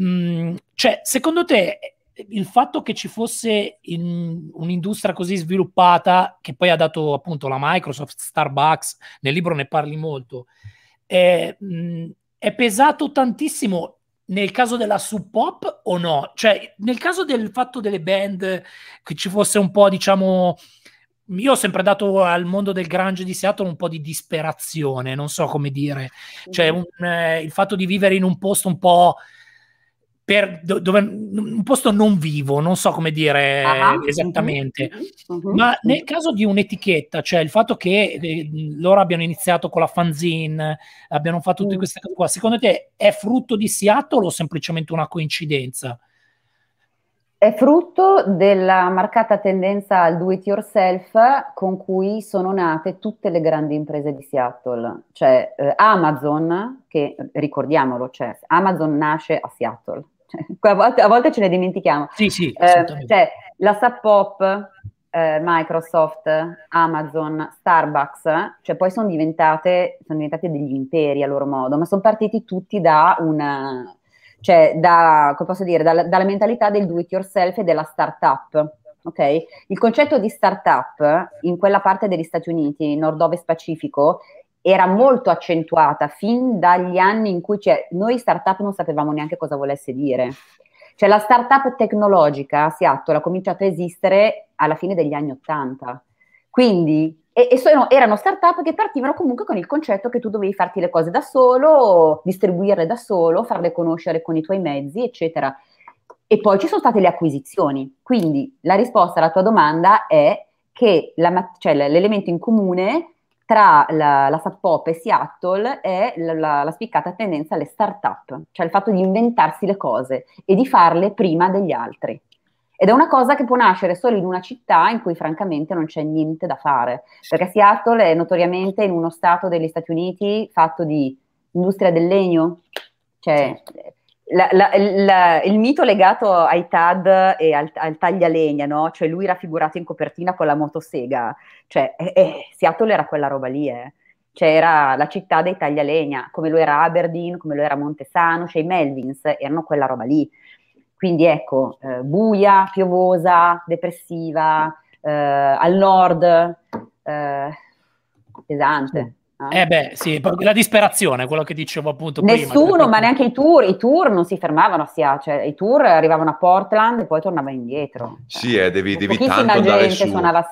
Mm, cioè, secondo te il fatto che ci fosse un'industria così sviluppata, che poi ha dato appunto la Microsoft, Starbucks, nel libro ne parli molto, è, mh, è pesato tantissimo nel caso della Sub Pop o no? Cioè, nel caso del fatto delle band, che ci fosse un po', diciamo, io ho sempre dato al mondo del grunge di Seattle un po' di disperazione, non so come dire, cioè un, eh, il fatto di vivere in un posto un po' per, dove, un posto non vivo, non so come dire ah, esattamente, uh-huh. Uh-huh. ma nel caso di un'etichetta, cioè il fatto che eh, loro abbiano iniziato con la fanzine, abbiano fatto tutte queste cose qua, secondo te è frutto di Seattle o semplicemente una coincidenza? È frutto della marcata tendenza al do it yourself con cui sono nate tutte le grandi imprese di Seattle, cioè eh, Amazon, che ricordiamolo, cioè, Amazon nasce a Seattle. A volte, a volte ce ne dimentichiamo. Sì, sì, eh, cioè, la Sub Pop, eh, Microsoft, Amazon, Starbucks, cioè poi sono diventate, sono diventate degli imperi a loro modo, ma sono partiti tutti da una, cioè da, come posso dire, dalla, dalla mentalità del do it yourself e della startup. Okay? Il concetto di startup in quella parte degli Stati Uniti, nord-ovest Pacifico, era molto accentuata fin dagli anni in cui, cioè, noi startup non sapevamo neanche cosa volesse dire. Cioè la startup tecnologica a Seattle ha cominciato a esistere alla fine degli anni ottanta. Quindi, e, e sono, erano startup che partivano comunque con il concetto che tu dovevi farti le cose da solo, distribuirle da solo, farle conoscere con i tuoi mezzi, eccetera. E poi ci sono state le acquisizioni. Quindi la risposta alla tua domanda è che la, cioè, l'elemento in comune tra la, la Sub Pop e Seattle è la, la, la spiccata tendenza alle start-up, cioè il fatto di inventarsi le cose e di farle prima degli altri. Ed è una cosa che può nascere solo in una città in cui francamente non c'è niente da fare, perché Seattle è notoriamente in uno stato degli Stati Uniti fatto di industria del legno, cioè la, la, la, il mito legato ai Tad e al, al taglialegna, no? Cioè lui raffigurato in copertina con la motosega, cioè eh, eh, Seattle era quella roba lì, eh. Cioè era la città dei taglialegna, come lo era Aberdeen, come lo era Montesano, cioè i Melvins erano quella roba lì, quindi ecco, eh, buia, piovosa, depressiva, eh, al nord, eh, pesante. Eh beh, sì, la disperazione, quello che dicevo appunto Nessuno, prima. Nessuno, ma neanche i tour, i tour non si fermavano a Seattle, cioè, i tour arrivavano a Portland e poi tornavano indietro. Sì, eh, devi, devi tanto andare su,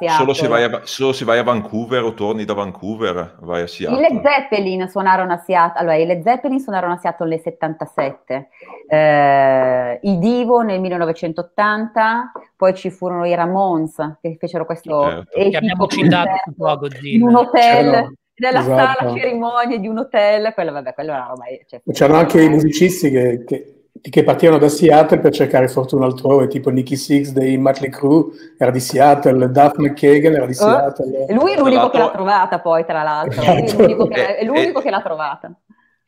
solo se, vai a, solo se vai a Vancouver o torni da Vancouver vai a Seattle. I Led Zeppelin suonarono a Seattle, allora i Led Zeppelin suonarono a Seattle nel settantasette, eh, i Divo nel millenovecentottanta, poi ci furono i Ramones che fecero questo... Certo. Che abbiamo citato in un hotel... Certo. Della esatto. sala cerimonie di un hotel, quello, vabbè, quello era ormai, cioè, c'erano anche i musicisti che, che, che partivano da Seattle per cercare fortuna altrove, tipo Nicky Six dei Mötley Crüe era di Seattle, Duff McKagan era di Seattle. Oh, lui è l'unico che l'ha trovata poi, tra l'altro, esatto. è l'unico, che, è l'unico che l'ha trovata.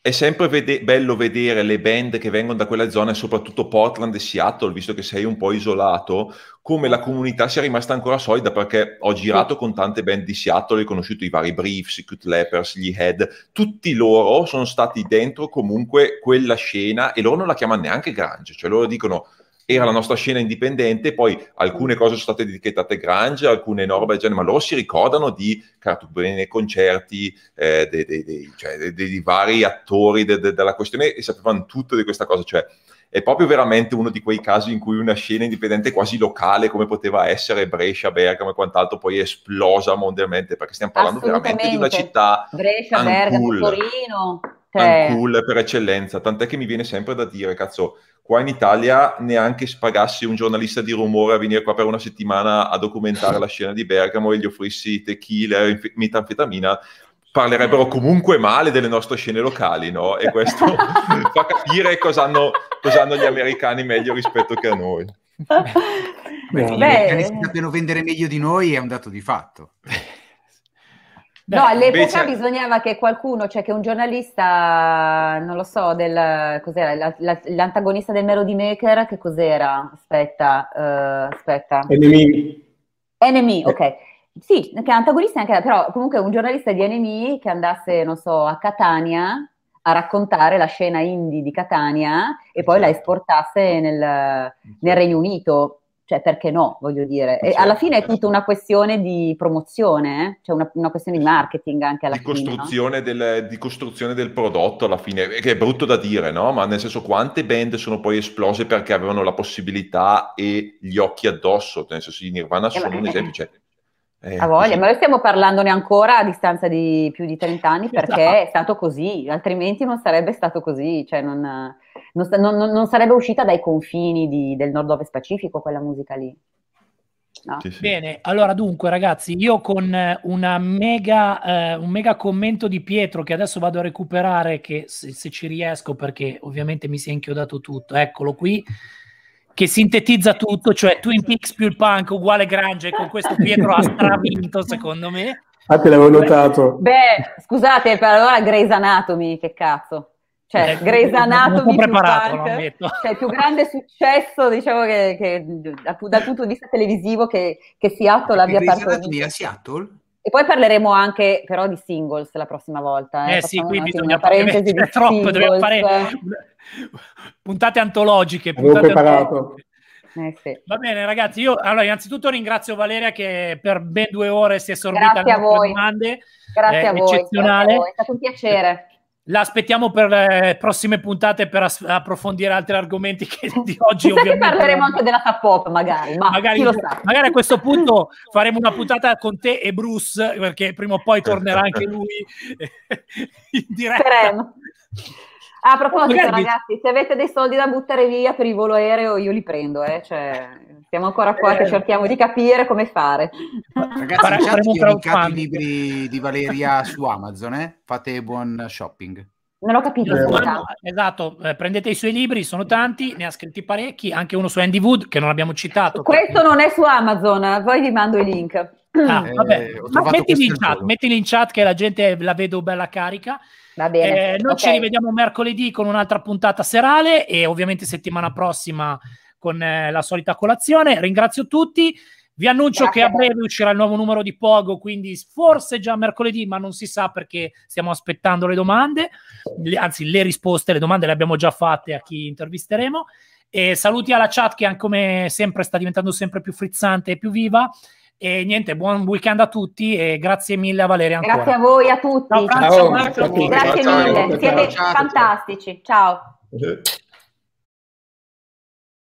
È sempre vede- bello vedere le band che vengono da quella zona, soprattutto Portland e Seattle, visto che sei un po' isolato, come la comunità sia rimasta ancora solida, perché ho girato con tante band di Seattle, ho conosciuto i vari Briefs, i Cute Leppers, gli Head, tutti loro sono stati dentro comunque quella scena e loro non la chiamano neanche grunge, cioè loro dicono... era la nostra scena indipendente, poi alcune cose sono state etichettate grunge, alcune no, ma loro si ricordano di Kurt Cobain, concerti, eh, dei, dei, dei, cioè, dei, dei vari attori de, de, della questione e sapevano tutto di questa cosa, cioè è proprio veramente uno di quei casi in cui una scena indipendente quasi locale, come poteva essere Brescia, Bergamo e quant'altro, poi è esplosa mondialmente, perché stiamo parlando veramente di una città Brescia, Bergamo, Torino, cioè... cool per eccellenza, tant'è che mi viene sempre da dire, cazzo, qua in Italia neanche pagassi un giornalista di rumore a venire qua per una settimana a documentare la scena di Bergamo e gli offrissi tequila e metanfetamina, parlerebbero comunque male delle nostre scene locali, no? E questo fa capire cosa hanno, cosa hanno gli americani meglio rispetto che a noi. Beh, gli americani si sappiano vendere meglio di noi è un dato di fatto. Beh, no, all'epoca invece... bisognava che qualcuno, cioè che un giornalista, non lo so, del cos'era, la, la, l'antagonista del Melody Maker, che cos'era? Aspetta, uh, aspetta. N M E. N M E, ok. Sì, che antagonista anche, però comunque un giornalista di N M E che andasse, non so, a Catania a raccontare la scena indie di Catania e poi certo. la esportasse nel, nel Regno Unito. Cioè, perché no, voglio dire. E certo, alla fine è tutta una questione di promozione, eh? Cioè una, una questione di marketing anche alla di fine. Costruzione no? del, di costruzione del prodotto alla fine, che è brutto da dire, no? Ma nel senso, quante band sono poi esplose perché avevano la possibilità e gli occhi addosso? Nel senso, Nirvana sono eh, un esempio, cioè... Eh, a voglia, così. Ma noi stiamo parlandone ancora a distanza di più di trent'anni perché esatto. è stato così, altrimenti non sarebbe stato così, cioè non, non, non, non sarebbe uscita dai confini di, del nord-ovest Pacifico quella musica lì. No. Sì, sì. Bene, allora dunque ragazzi, io con una mega, eh, un mega commento di Pietro che adesso vado a recuperare, che se, se ci riesco perché ovviamente mi si è inchiodato tutto, eccolo qui. Che sintetizza tutto, cioè Twin Peaks più il punk uguale grunge, e con questo Pietro ha stravinto secondo me. Ah, te l'avevo notato. Beh, scusate, per allora Grey's Anatomy, che cazzo. Cioè, eh, Grey's Anatomy più preparato, punk, no, cioè il più grande successo, diciamo, che, che dal punto di vista televisivo che, che Seattle abbia parlato. Seattle? E poi parleremo anche però di singles la prossima volta. Eh, eh sì, qui bisogna fare troppo, dobbiamo fare puntate antologiche. Puntate antologiche. Eh, sì. Va bene ragazzi, io allora innanzitutto ringrazio Valeria che per ben due ore si è sorbita le nostre domande. Grazie, eh, a voi, eccezionale. Grazie a voi, è stato un piacere. La aspettiamo per eh, prossime puntate per as- approfondire altri argomenti che di oggi. Chissà, ovviamente che parleremo anche della Sub Pop, magari. Ma magari, chi lo sa. Magari a questo punto faremo una puntata con te e Bruce, perché prima o poi tornerà anche lui in diretta. Faremo. A proposito, magari... ragazzi, se avete dei soldi da buttare via per il volo aereo, io li prendo, eh. Cioè, siamo ancora qua eh... che cerchiamo di capire come fare. Ragazzi, già ci ho linkato i libri di Valeria su Amazon, eh? Fate buon shopping. Non ho capito. Eh, no, esatto, eh, prendete i suoi libri, sono tanti, ne ha scritti parecchi, anche uno su Andy Wood, che non abbiamo citato. Questo perché... non è su Amazon, poi vi mando i link. Ah, vabbè. Eh, Ma mettili in chat, mettili in chat che la gente la vedo bella carica. Va bene, eh, noi okay. ci rivediamo mercoledì con un'altra puntata serale e ovviamente settimana prossima con eh, la solita colazione. Ringrazio tutti, vi annuncio Grazie. che a breve uscirà il nuovo numero di Pogo, quindi forse già mercoledì, ma non si sa perché stiamo aspettando le domande, anzi le risposte, le domande le abbiamo già fatte a chi intervisteremo. E saluti alla chat che come sempre sta diventando sempre più frizzante e più viva. E niente, buon weekend a tutti e grazie mille a Valeria ancora. Grazie a voi, a tutti. Ciao, Francia, ciao, Marco, grazie, grazie mille, siete ciao, fantastici. Ciao.